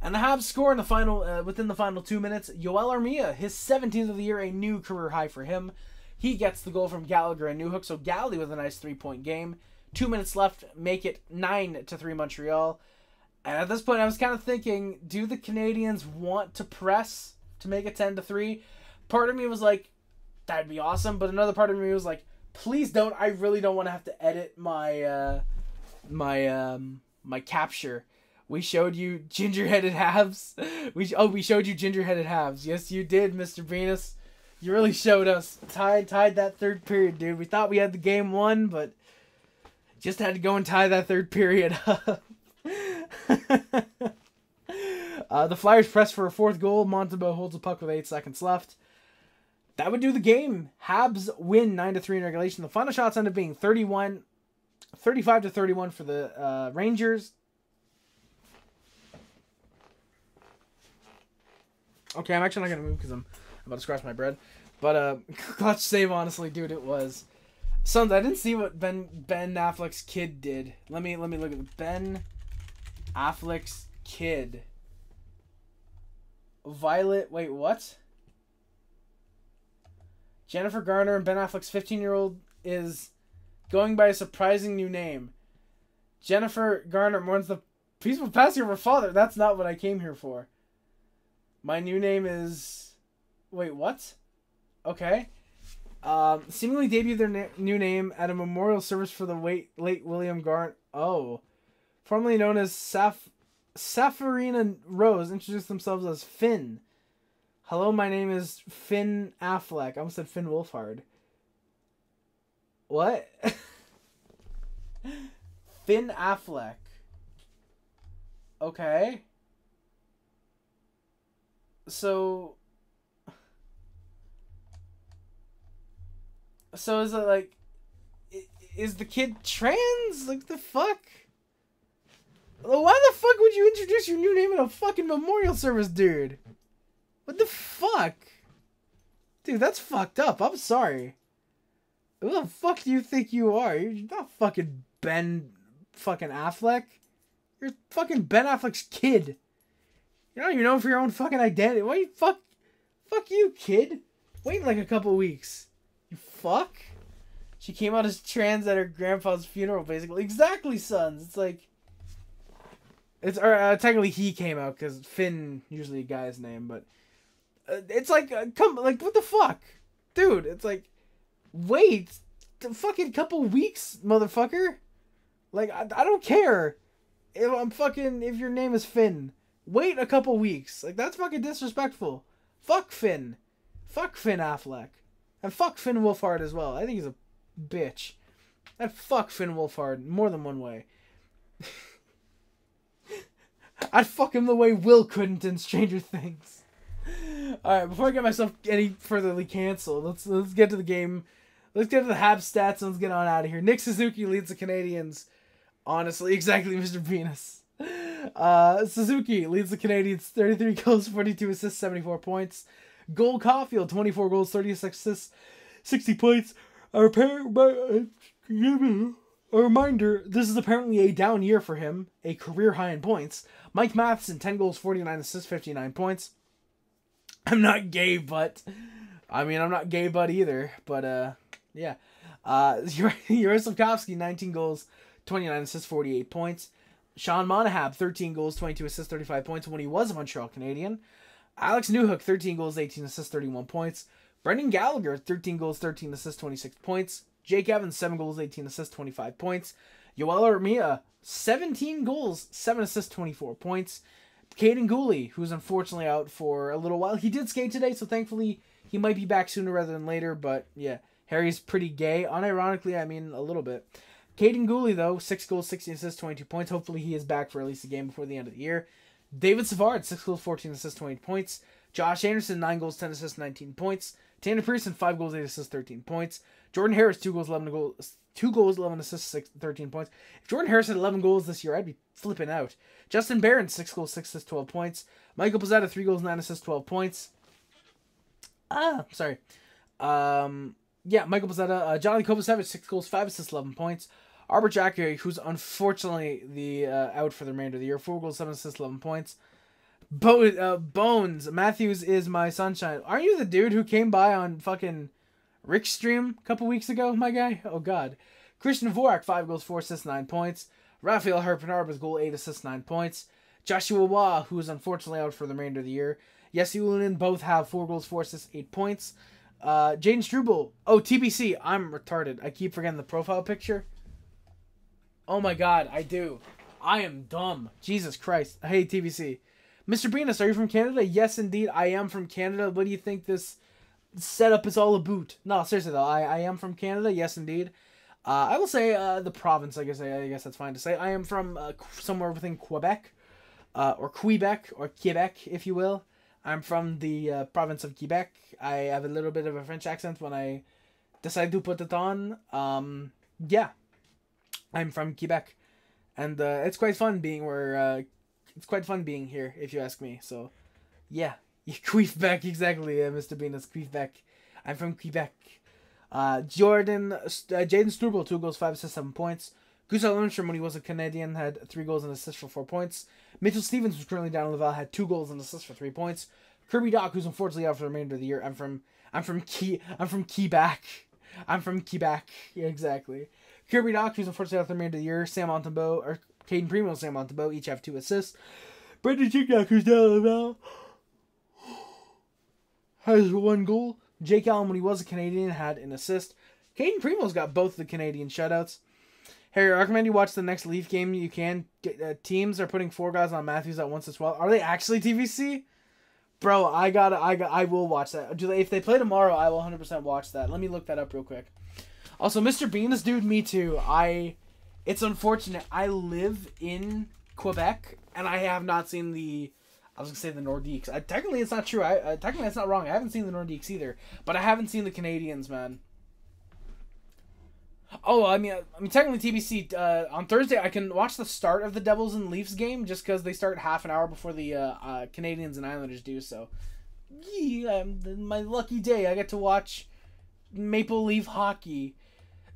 And the Habs score in the final uh, within the final two minutes. Yoel Armia, his seventeenth of the year, a new career high for him. He gets the goal from Gallagher and Newhook, so Galley with a nice three-point game. Two minutes left, make it nine to three Montreal. And at this point, I was kind of thinking, do the Canadiens want to press to make it ten to three? Part of me was like, that'd be awesome, but another part of me was like, please don't. I really don't want to have to edit my uh, my um, my capture. We showed you ginger-headed halves. We oh, we showed you ginger-headed halves. Yes, you did, Mister Venus. You really showed us. Tied tied that third period, dude. We thought we had the game won, but just had to go and tie that third period up. uh, the Flyers press for a fourth goal. Montembeault holds the puck with eight seconds left. That would do the game. Habs win nine to three in regulation. The final shots end up being thirty-one, thirty-five to thirty-one for the uh, Rangers. Okay, I'm actually not going to move because I'm... I'm about to scratch my bread, but uh, clutch save, honestly, dude. It was. Sons, I didn't see what Ben Ben Affleck's kid did. Let me let me look at the Ben Affleck's kid. Violet, wait, what? Jennifer Garner and Ben Affleck's fifteen-year-old is going by a surprising new name. Jennifer Garner mourns the peaceful passing of her father. That's not what I came here for. My new name is. Wait, what? Okay. Um, seemingly debuted their na new name at a memorial service for the late, late William Garner. Oh. Formerly known as Saf Safarina Rose, introduced themselves as Finn. Hello, my name is Finn Affleck. I almost said Finn Wolfhard. What? Finn Affleck. Okay. So... So is it like, is the kid trans? Like the fuck? Why the fuck would you introduce your new name in a fucking memorial service, dude? What the fuck? Dude, that's fucked up. I'm sorry. Who the fuck do you think you are? You're not fucking Ben fucking Affleck. You're fucking Ben Affleck's kid. You're not even known for your own fucking identity. Why you fuck? Fuck you, kid. Wait like a couple weeks. You fuck? She came out as trans at her grandpa's funeral, basically. Exactly, sons. It's like... It's or, uh, technically he came out, because Finn, usually a guy's name, but... Uh, it's like, uh, come, like, what the fuck? Dude, it's like, wait, a fucking couple weeks, motherfucker. Like, I, I don't care if I'm fucking, if your name is Finn. Wait a couple weeks. Like, that's fucking disrespectful. Fuck Finn. Fuck Finn Affleck. And fuck Finn Wolfhard as well. I think he's a bitch. And fuck Finn Wolfhard more than one way. I'd fuck him the way Will couldn't in Stranger Things. Alright, before I get myself any furtherly cancelled, let's let's get to the game. Let's get to the Habs stats and let's get on out of here. Nick Suzuki leads the Canadiens. Honestly, exactly, Mister Venus. Uh, Suzuki leads the Canadiens, thirty-three goals, forty-two assists, seventy-four points. Goal Caulfield, twenty-four goals, thirty-six assists, sixty points. Our A reminder, this is apparently a down year for him, a career high in points. Mike Matheson, ten goals, forty-nine assists, fifty-nine points. I'm not gay, but... I mean, I'm not gay, but either. But, uh, yeah. Uh, Juraj Slafkovsky, nineteen goals, twenty-nine assists, forty-eight points. Sean Monahab, thirteen goals, twenty-two assists, thirty-five points when he was a Montreal Canadian. Alex Newhook, thirteen goals, eighteen assists, thirty-one points. Brendan Gallagher, thirteen goals, thirteen assists, twenty-six points. Jake Evans, seven goals, eighteen assists, twenty-five points. Yoel Armia, seventeen goals, seven assists, twenty-four points. Caden Gooley, who's unfortunately out for a little while. He did skate today, so thankfully he might be back sooner rather than later. But yeah, Harry's pretty gay. Unironically, I mean a little bit. Caden Gooley, though, six goals, sixteen assists, twenty-two points. Hopefully he is back for at least a game before the end of the year. David Savard, six goals, fourteen assists, twenty points. Josh Anderson, nine goals, ten assists, nineteen points. Tanner Pearson, five goals, eight assists, thirteen points. Jordan Harris, two goals, eleven goals, two goals, eleven assists, six, thirteen points. If Jordan Harris had eleven goals this year, I'd be flipping out. Justin Barron, six goals, six assists, twelve points. Michael Pozzetta, three goals, nine assists, twelve points. Ah, sorry. Um, yeah, Michael Pozzetta. Uh, Johnny Kovacevic, six goals, five assists, eleven points. Arber Xhekaj, who's unfortunately the uh, out for the remainder of the year, four goals, seven assists, eleven points. Bo uh, Bones Matthews is my sunshine. Aren't you the dude who came by on fucking Rick's stream a couple weeks ago, my guy? Oh god. Christian Dvorak, five goals, four assists, nine points. Rafael Harpenarba's goal, eight assists, nine points. Joshua Waugh, who is unfortunately out for the remainder of the year. Jesse Ulinen both have four goals, four assists, eight points. Uh, Jaden Struble. Oh, T B C. I'm retarded. I keep forgetting the profile picture. Oh my god, I do. I am dumb. Jesus Christ. Hey, T B C. Mister Venus, are you from Canada? Yes, indeed, I am from Canada. What do you think this setup is all about? No, seriously, though, I, I am from Canada. Yes, indeed. Uh, I will say uh, the province, I guess I, I guess that's fine to say. I am from uh, somewhere within Quebec, uh, or Quebec, or Quebec, if you will. I'm from the uh, province of Quebec. I have a little bit of a French accent when I decide to put it on. Um, yeah, I'm from Quebec. And uh, it's quite fun being where... Uh, It's quite fun being here, if you ask me. So, yeah. You queef back, exactly, uh, Mister Venus. Queef back. I'm from Quebec. Uh, Jordan, uh, Jaden Struble, two goals, five assists, seven points. Gustav Lundstrom, when he was a Canadian, had three goals and assists for four points. Mitchell Stevens, who's currently down in Laval, had two goals and assists for three points. Kirby Doc, who's unfortunately out for the remainder of the year. I'm from, I'm from Key, I'm from Quebec. I'm from Quebec. Yeah, exactly. Kirby Doc, who's unfortunately out for the remainder of the year. Sam Montembeau, or Caden Primo and Sam Montembeau each have two assists. Brendan Gallagher, who's down now, has one goal. Jake Allen, when he was a Canadian, had an assist. Caden Primo's got both the Canadian shutouts. Harry, I recommend you watch the next Leaf game you can. Get, uh, teams are putting four guys on Matthews at once as well. Are they actually T V C? Bro, I gotta, I got, I will watch that. Do they? If they play tomorrow, I will one hundred percent watch that. Let me look that up real quick. Also, Mister Bean's dude, me too. I. It's unfortunate. I live in Quebec, and I have not seen the... I was going to say the Nordiques. I, technically, it's not true. I, uh, technically, it's not wrong. I haven't seen the Nordiques either. But I haven't seen the Canadians, man. Oh, I mean, I mean technically, T B C... Uh, on Thursday, I can watch the start of the Devils and Leafs game, just because they start half an hour before the uh, uh, Canadians and Islanders do, so... Yeah, my lucky day. I get to watch Maple Leaf hockey.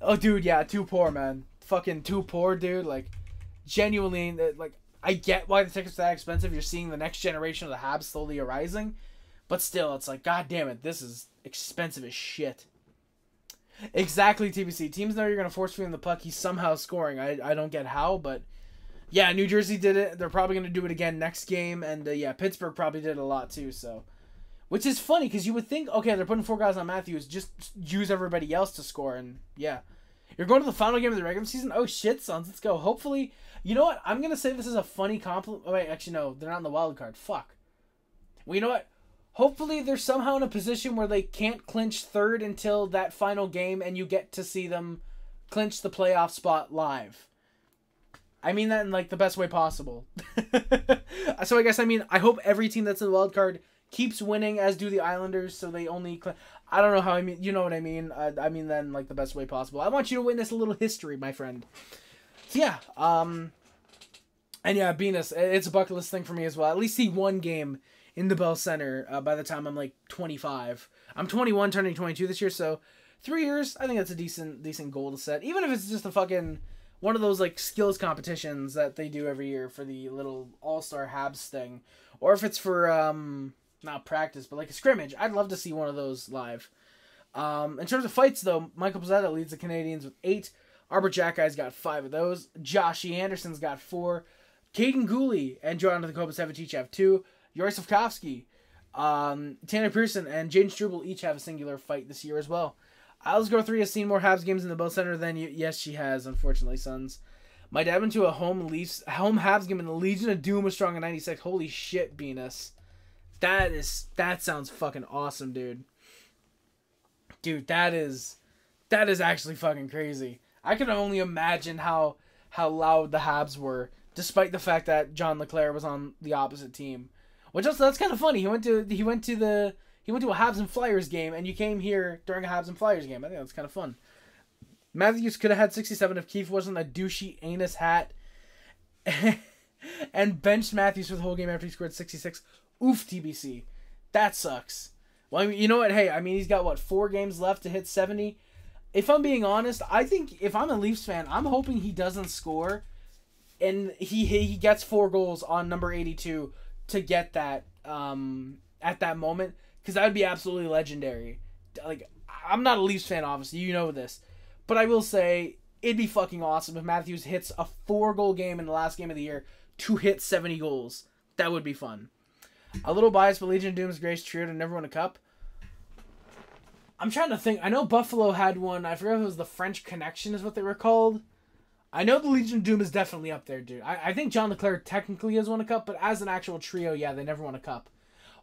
Oh, dude, yeah. Too poor, man. Fucking too poor, dude. Like, genuinely, like, I get why the tickets are that expensive. You're seeing the next generation of the Habs slowly arising, but still, it's like, god damn it, this is expensive as shit. Exactly, T B C. Teams know you're gonna force feed him the puck. He's somehow scoring. I I don't get how, but yeah, New Jersey did it. They're probably gonna do it again next game, and uh, yeah, Pittsburgh probably did a lot too. So, which is funny because you would think, okay, they're putting four guys on Matthews, just use everybody else to score, and yeah. You're going to the final game of the regular season? Oh, shit, Sons. Let's go. Hopefully... You know what? I'm going to say this is a funny compliment. Oh, wait, actually, no. They're not in the wild card. Fuck. Well, you know what? Hopefully, they're somehow in a position where they can't clinch third until that final game, and you get to see them clinch the playoff spot live. I mean that in, like, the best way possible. So, I guess, I mean, I hope every team that's in the wild card keeps winning, as do the Islanders, so they only... Cl- I don't know how I mean... You know what I mean. I, I mean that in, like, the best way possible. I want you to witness a little history, my friend. So, yeah. Um, and, yeah, Venus. It's a bucket list thing for me as well. At least see one game in the Bell Center uh, by the time I'm, like, twenty-five. I'm twenty-one, turning twenty-two this year, so... Three years, I think that's a decent decent goal to set. Even if it's just a fucking... one of those, like, skills competitions that they do every year for the little All-Star Habs thing. Or if it's for, um, not practice, but, like, a scrimmage. I'd love to see one of those live. Um, in terms of fights, though, Michael Pozzetta leads the Canadiens with eight. Arber Xhekaj's got five of those. Josh E. Anderson's got four. Caden Gooley and Jonathan Kopasevic each have two. Juraj Slafkovsky, um, Tanner Pearson, and Jaden Struble each have a singular fight this year as well. Alsgo three has seen more Habs games in the Bell Center than you. Yes, she has, unfortunately, sons. My dad went to a home Leafs, home Habs game in the Legion of Doom was strong in ninety-six. Holy shit, Venus. That is, that sounds fucking awesome, dude. Dude, that is, that is actually fucking crazy. I can only imagine how, how loud the Habs were, despite the fact that John LeClair was on the opposite team. Which also, that's kind of funny. He went to, he went to the... He went to a Habs and Flyers game, and you came here during a Habs and Flyers game. I think that's kind of fun. Matthews could have had sixty-seven if Keefe wasn't a douchey anus hat. And benched Matthews for the whole game after he scored sixty-six. Oof, T B C. That sucks. Well, I mean, you know what? Hey, I mean, he's got, what, four games left to hit seventy? If I'm being honest, I think if I'm a Leafs fan, I'm hoping he doesn't score, and he, he gets four goals on number eighty-two to get that um, at that moment. Because that would be absolutely legendary. Like, I'm not a Leafs fan, obviously. You know this. But I will say, it'd be fucking awesome if Matthews hits a four-goal game in the last game of the year to hit seventy goals. That would be fun. A little biased, but Legion of Doom's Grace Trio to never win a cup. I'm trying to think. I know Buffalo had one. I forget if it was the French Connection is what they were called. I know the Legion of Doom is definitely up there, dude. I, I think John LeClair technically has won a cup, but as an actual trio, yeah, they never won a cup.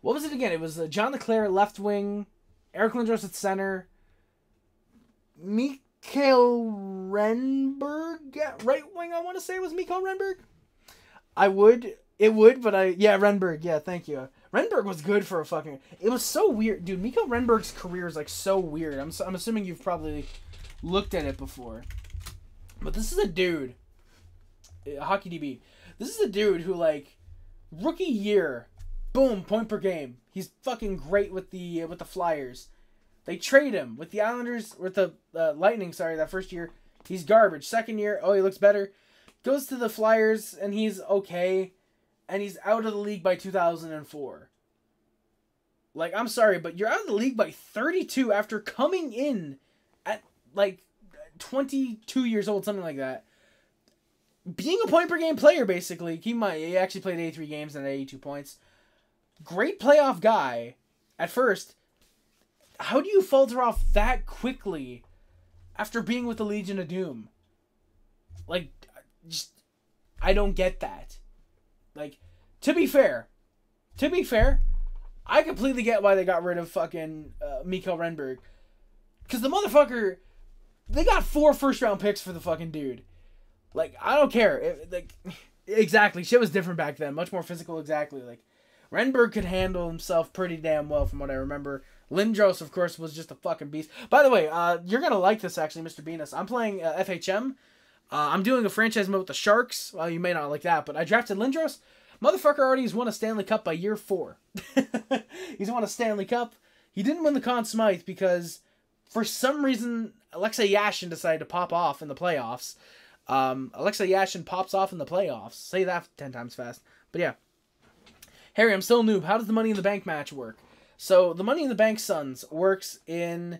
What was it again? It was uh, John LeClair, left wing, Eric Lindros at center, Mikael Renberg at right wing, I want to say was Mikael Renberg. I would, it would, but I, yeah, Renberg, yeah, thank you. Renberg was good for a fucking, it was so weird. Dude, Mikael Renberg's career is, like, so weird. I'm, so, I'm assuming you've probably looked at it before. But this is a dude, uh, Hockey D B, this is a dude who, like, rookie year, boom, point per game. He's fucking great with the uh, with the Flyers. They trade him with the Islanders, with the uh, Lightning, sorry, that first year. He's garbage. Second year, oh, he looks better. Goes to the Flyers, and he's okay. And he's out of the league by two thousand four. Like, I'm sorry, but you're out of the league by thirty-two after coming in at, like, twenty-two years old, something like that. Being a point-per-game player, basically. Keep in mind, he actually played eighty-three games and eighty-two points. Great playoff guy at first. How do you falter off that quickly after being with the Legion of Doom? Like, just, I don't get that. Like, to be fair, to be fair, I completely get why they got rid of fucking uh, Mikael Renberg. Because the motherfucker, they got four first round picks for the fucking dude. Like, I don't care. It, like, exactly. Shit was different back then. Much more physical, exactly. Like, Renberg could handle himself pretty damn well from what I remember. Lindros, of course, was just a fucking beast. By the way, uh, you're going to like this, actually, Mister Venus. I'm playing uh, F H M. Uh, I'm doing a franchise mode with the Sharks. Well, you may not like that, but I drafted Lindros. Motherfucker already has won a Stanley Cup by year four. He's won a Stanley Cup. He didn't win the Conn Smythe because, for some reason, Alexei Yashin decided to pop off in the playoffs. Um, Alexei Yashin pops off in the playoffs. Say that ten times fast. But yeah. Harry, I'm still a noob. How does the Money in the Bank match work? So, the Money in the Bank, sons, works in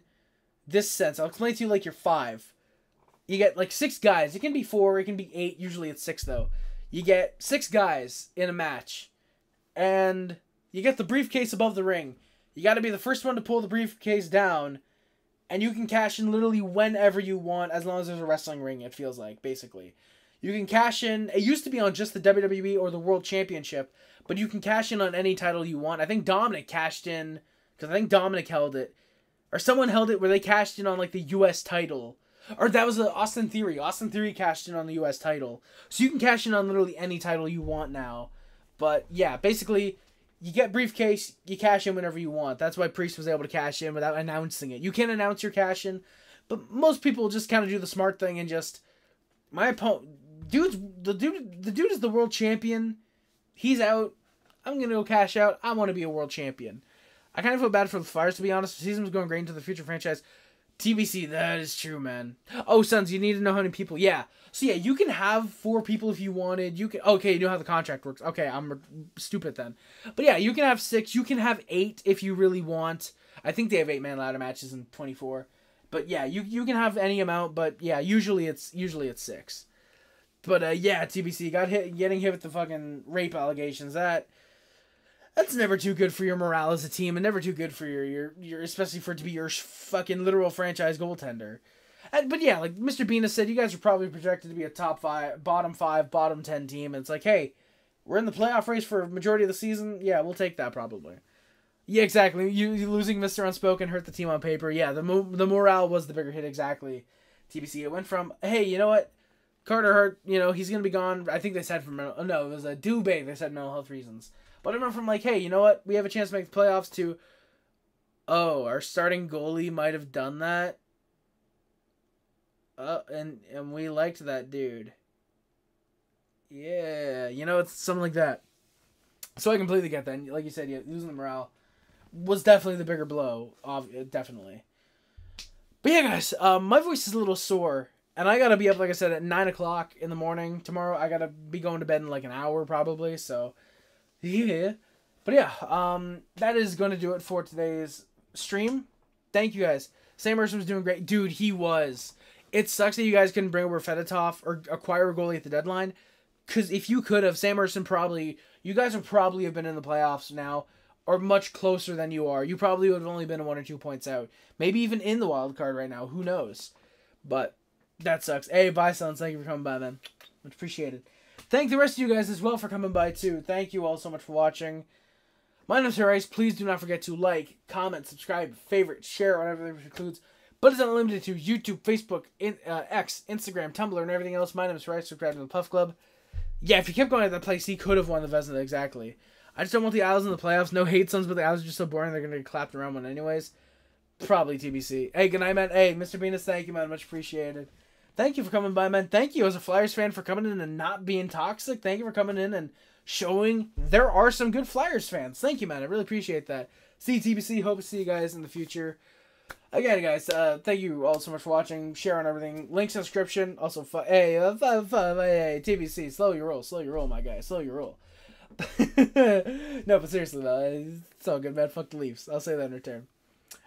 this sense. I'll explain to you like you're five. You get like six guys. It can be four. It can be eight. Usually it's six, though. You get six guys in a match. And you get the briefcase above the ring. You got to be the first one to pull the briefcase down. And you can cash in literally whenever you want, as long as there's a wrestling ring, it feels like, basically. You can cash in. It used to be on just the W W E or the World Championship. But you can cash in on any title you want. I think Dominic cashed in, because I think Dominic held it. Or someone held it where they cashed in on, like, the U S title. Or that was the Austin Theory. Austin Theory cashed in on the U S title. So you can cash in on literally any title you want now. But, yeah, basically, You get briefcase, you cash in whenever you want. That's why Priest was able to cash in without announcing it. You can't announce your cash in, but most people just kind of do the smart thing and just, my opponent, dude's, the dude, the dude is the world champion. He's out. I'm going to go cash out. I want to be a world champion. I kind of feel bad for the Flyers, to be honest. The season was going great into the future franchise. T B C, that is true, man. Oh, Sons, you need to know how many people. Yeah. So, yeah, you can have four people if you wanted. You can. Okay, you know how the contract works. Okay, I'm stupid then. But, yeah, you can have six. You can have eight if you really want. I think they have eight-man ladder matches in twenty-four. But, yeah, you you can have any amount. But, yeah, usually it's usually it's six. But, uh, yeah, T B C, got hit, getting hit with the fucking rape allegations. That... That's never too good for your morale as a team, and never too good for your, your, your especially for it to be your fucking literal franchise goaltender. And, but yeah, like Mister Bean has said, you guys are probably projected to be a top five, bottom five, bottom ten team, and it's like, hey, we're in the playoff race for a majority of the season, yeah, we'll take that probably. Yeah, exactly, you, you losing Mister Unspoken hurt the team on paper, yeah, the, mo the morale was the bigger hit, exactly, T B C. It went from, hey, you know what, Carter Hart, you know, he's gonna be gone, I think they said for, no, it was a Dubé, they said mental health reasons. But I remember from like, hey, you know what? We have a chance to make the playoffs to, oh, our starting goalie might have done that. Uh, and, and we liked that dude. Yeah, you know, it's something like that. So I completely get that. And like you said, yeah, losing the morale was definitely the bigger blow. Definitely. But yeah, guys, um, my voice is a little sore. And I got to be up, like I said, at nine o'clock in the morning tomorrow. I got to be going to bed in like an hour probably, so... Yeah, but yeah, um, that is going to do it for today's stream. Thank you guys. Sam Ersham was doing great. Dude, he was. It sucks that you guys couldn't bring over Fedotov or acquire a goalie at the deadline, because if you could have, Sam Ersham probably, you guys would probably have been in the playoffs now, or much closer than you are. You probably would have only been one or two points out. Maybe even in the wild card right now. Who knows? But that sucks. Hey, bye, Sons. Thank you for coming by, man. Much appreciated. Thank the rest of you guys as well for coming by, too. Thank you all so much for watching. My name is Harry Rice. Please do not forget to like, comment, subscribe, favorite, share, whatever this includes. But it's not limited to YouTube, Facebook, in, uh, X, Instagram, Tumblr, and everything else. My name is Rice. Subscribe to the Puff Club. Yeah, if he kept going at that place, he could have won the Vezina, exactly. I just don't want the Isles in the playoffs. No hate, Sons, but the Isles are just so boring. They're going to get clapped around one anyways. Probably T B C. Hey, good night, man. Hey, Mister Venus, thank you, man. Much appreciated. Thank you for coming by, man. Thank you as a Flyers fan for coming in and not being toxic. Thank you for coming in and showing there are some good Flyers fans. Thank you, man. I really appreciate that. See you, T B C. Hope to see you guys in the future. Again, guys, uh, thank you all so much for watching, sharing everything. Links in the description. Also, hey, uh, five, five, hey, T B C, slow your roll. Slow your roll, my guy. Slow your roll. No, but seriously, though, it's all good, man. Fuck the Leafs. I'll say that in return.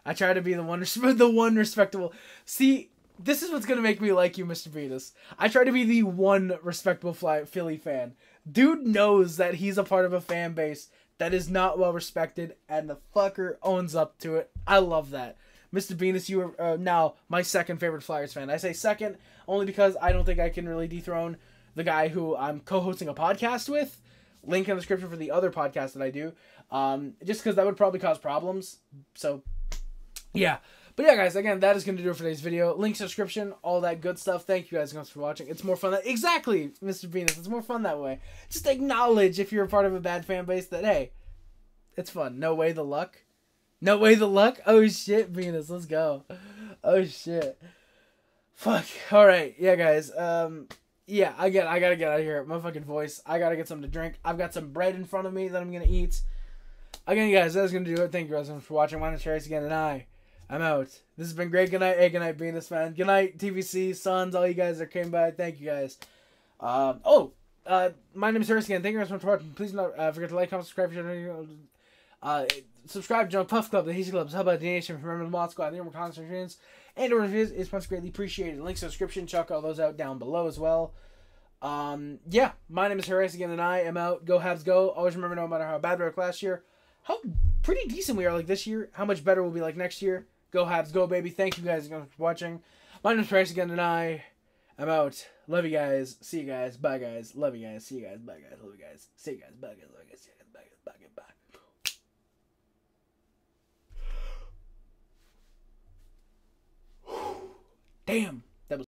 I try to be the one, the one respectable. See... This is what's going to make me like you, Mister Venus. I try to be the one respectable Fly Philly fan. Dude knows that he's a part of a fan base that is not well respected, and the fucker owns up to it. I love that. Mister Venus, you are uh, now my second favorite Flyers fan. I say second only because I don't think I can really dethrone the guy who I'm co-hosting a podcast with. Link in the description for the other podcast that I do. Um, just because that would probably cause problems. So, yeah. But yeah, guys, again, that is going to do it for today's video. Link, subscription, all that good stuff. Thank you guys for watching. It's more fun that... Exactly, Mister Venus. It's more fun that way. Just acknowledge if you're a part of a bad fan base that, hey, it's fun. No way the luck. No way the luck. Oh, shit, Venus. Let's go. Oh, shit. Fuck. All right. Yeah, guys. Um, yeah, again, I got to get out of here. My fucking voice. I got to get something to drink. I've got some bread in front of me that I'm going to eat. Again, guys, that is going to do it. Thank you guys for watching. My name is Harry Rice again, and I... I'm out. This has been great. Good night. Hey, good night, Venus, man. Good night, T V C, Sons, all you guys that came by. Thank you, guys. Um, oh, uh, my name is Harris again. Thank you guys so much for watching. Please not uh, forget to like, comment, subscribe. Uh, subscribe to John Puff Club, the Hasty Clubs, Hub Out the Nation, Remember the Mod Squad, the Humor Concentrations, and or reviews. It's much greatly appreciated. Link, subscription, check all those out down below as well. Um, yeah, my name is Harris again, and I am out. Go Habs, go. Always remember, no matter how bad we were last year, how pretty decent we are like this year, how much better we'll be like next year. Go Habs, go baby. Thank you guys again for watching. My name is Price again, and I am out. Love you guys. See you guys. Bye guys. Love you guys. See you guys. Bye guys. Love you guys. See you guys. Bye guys. Love you guys. See you guys. Bye guys. Bye guys. Bye. Damn.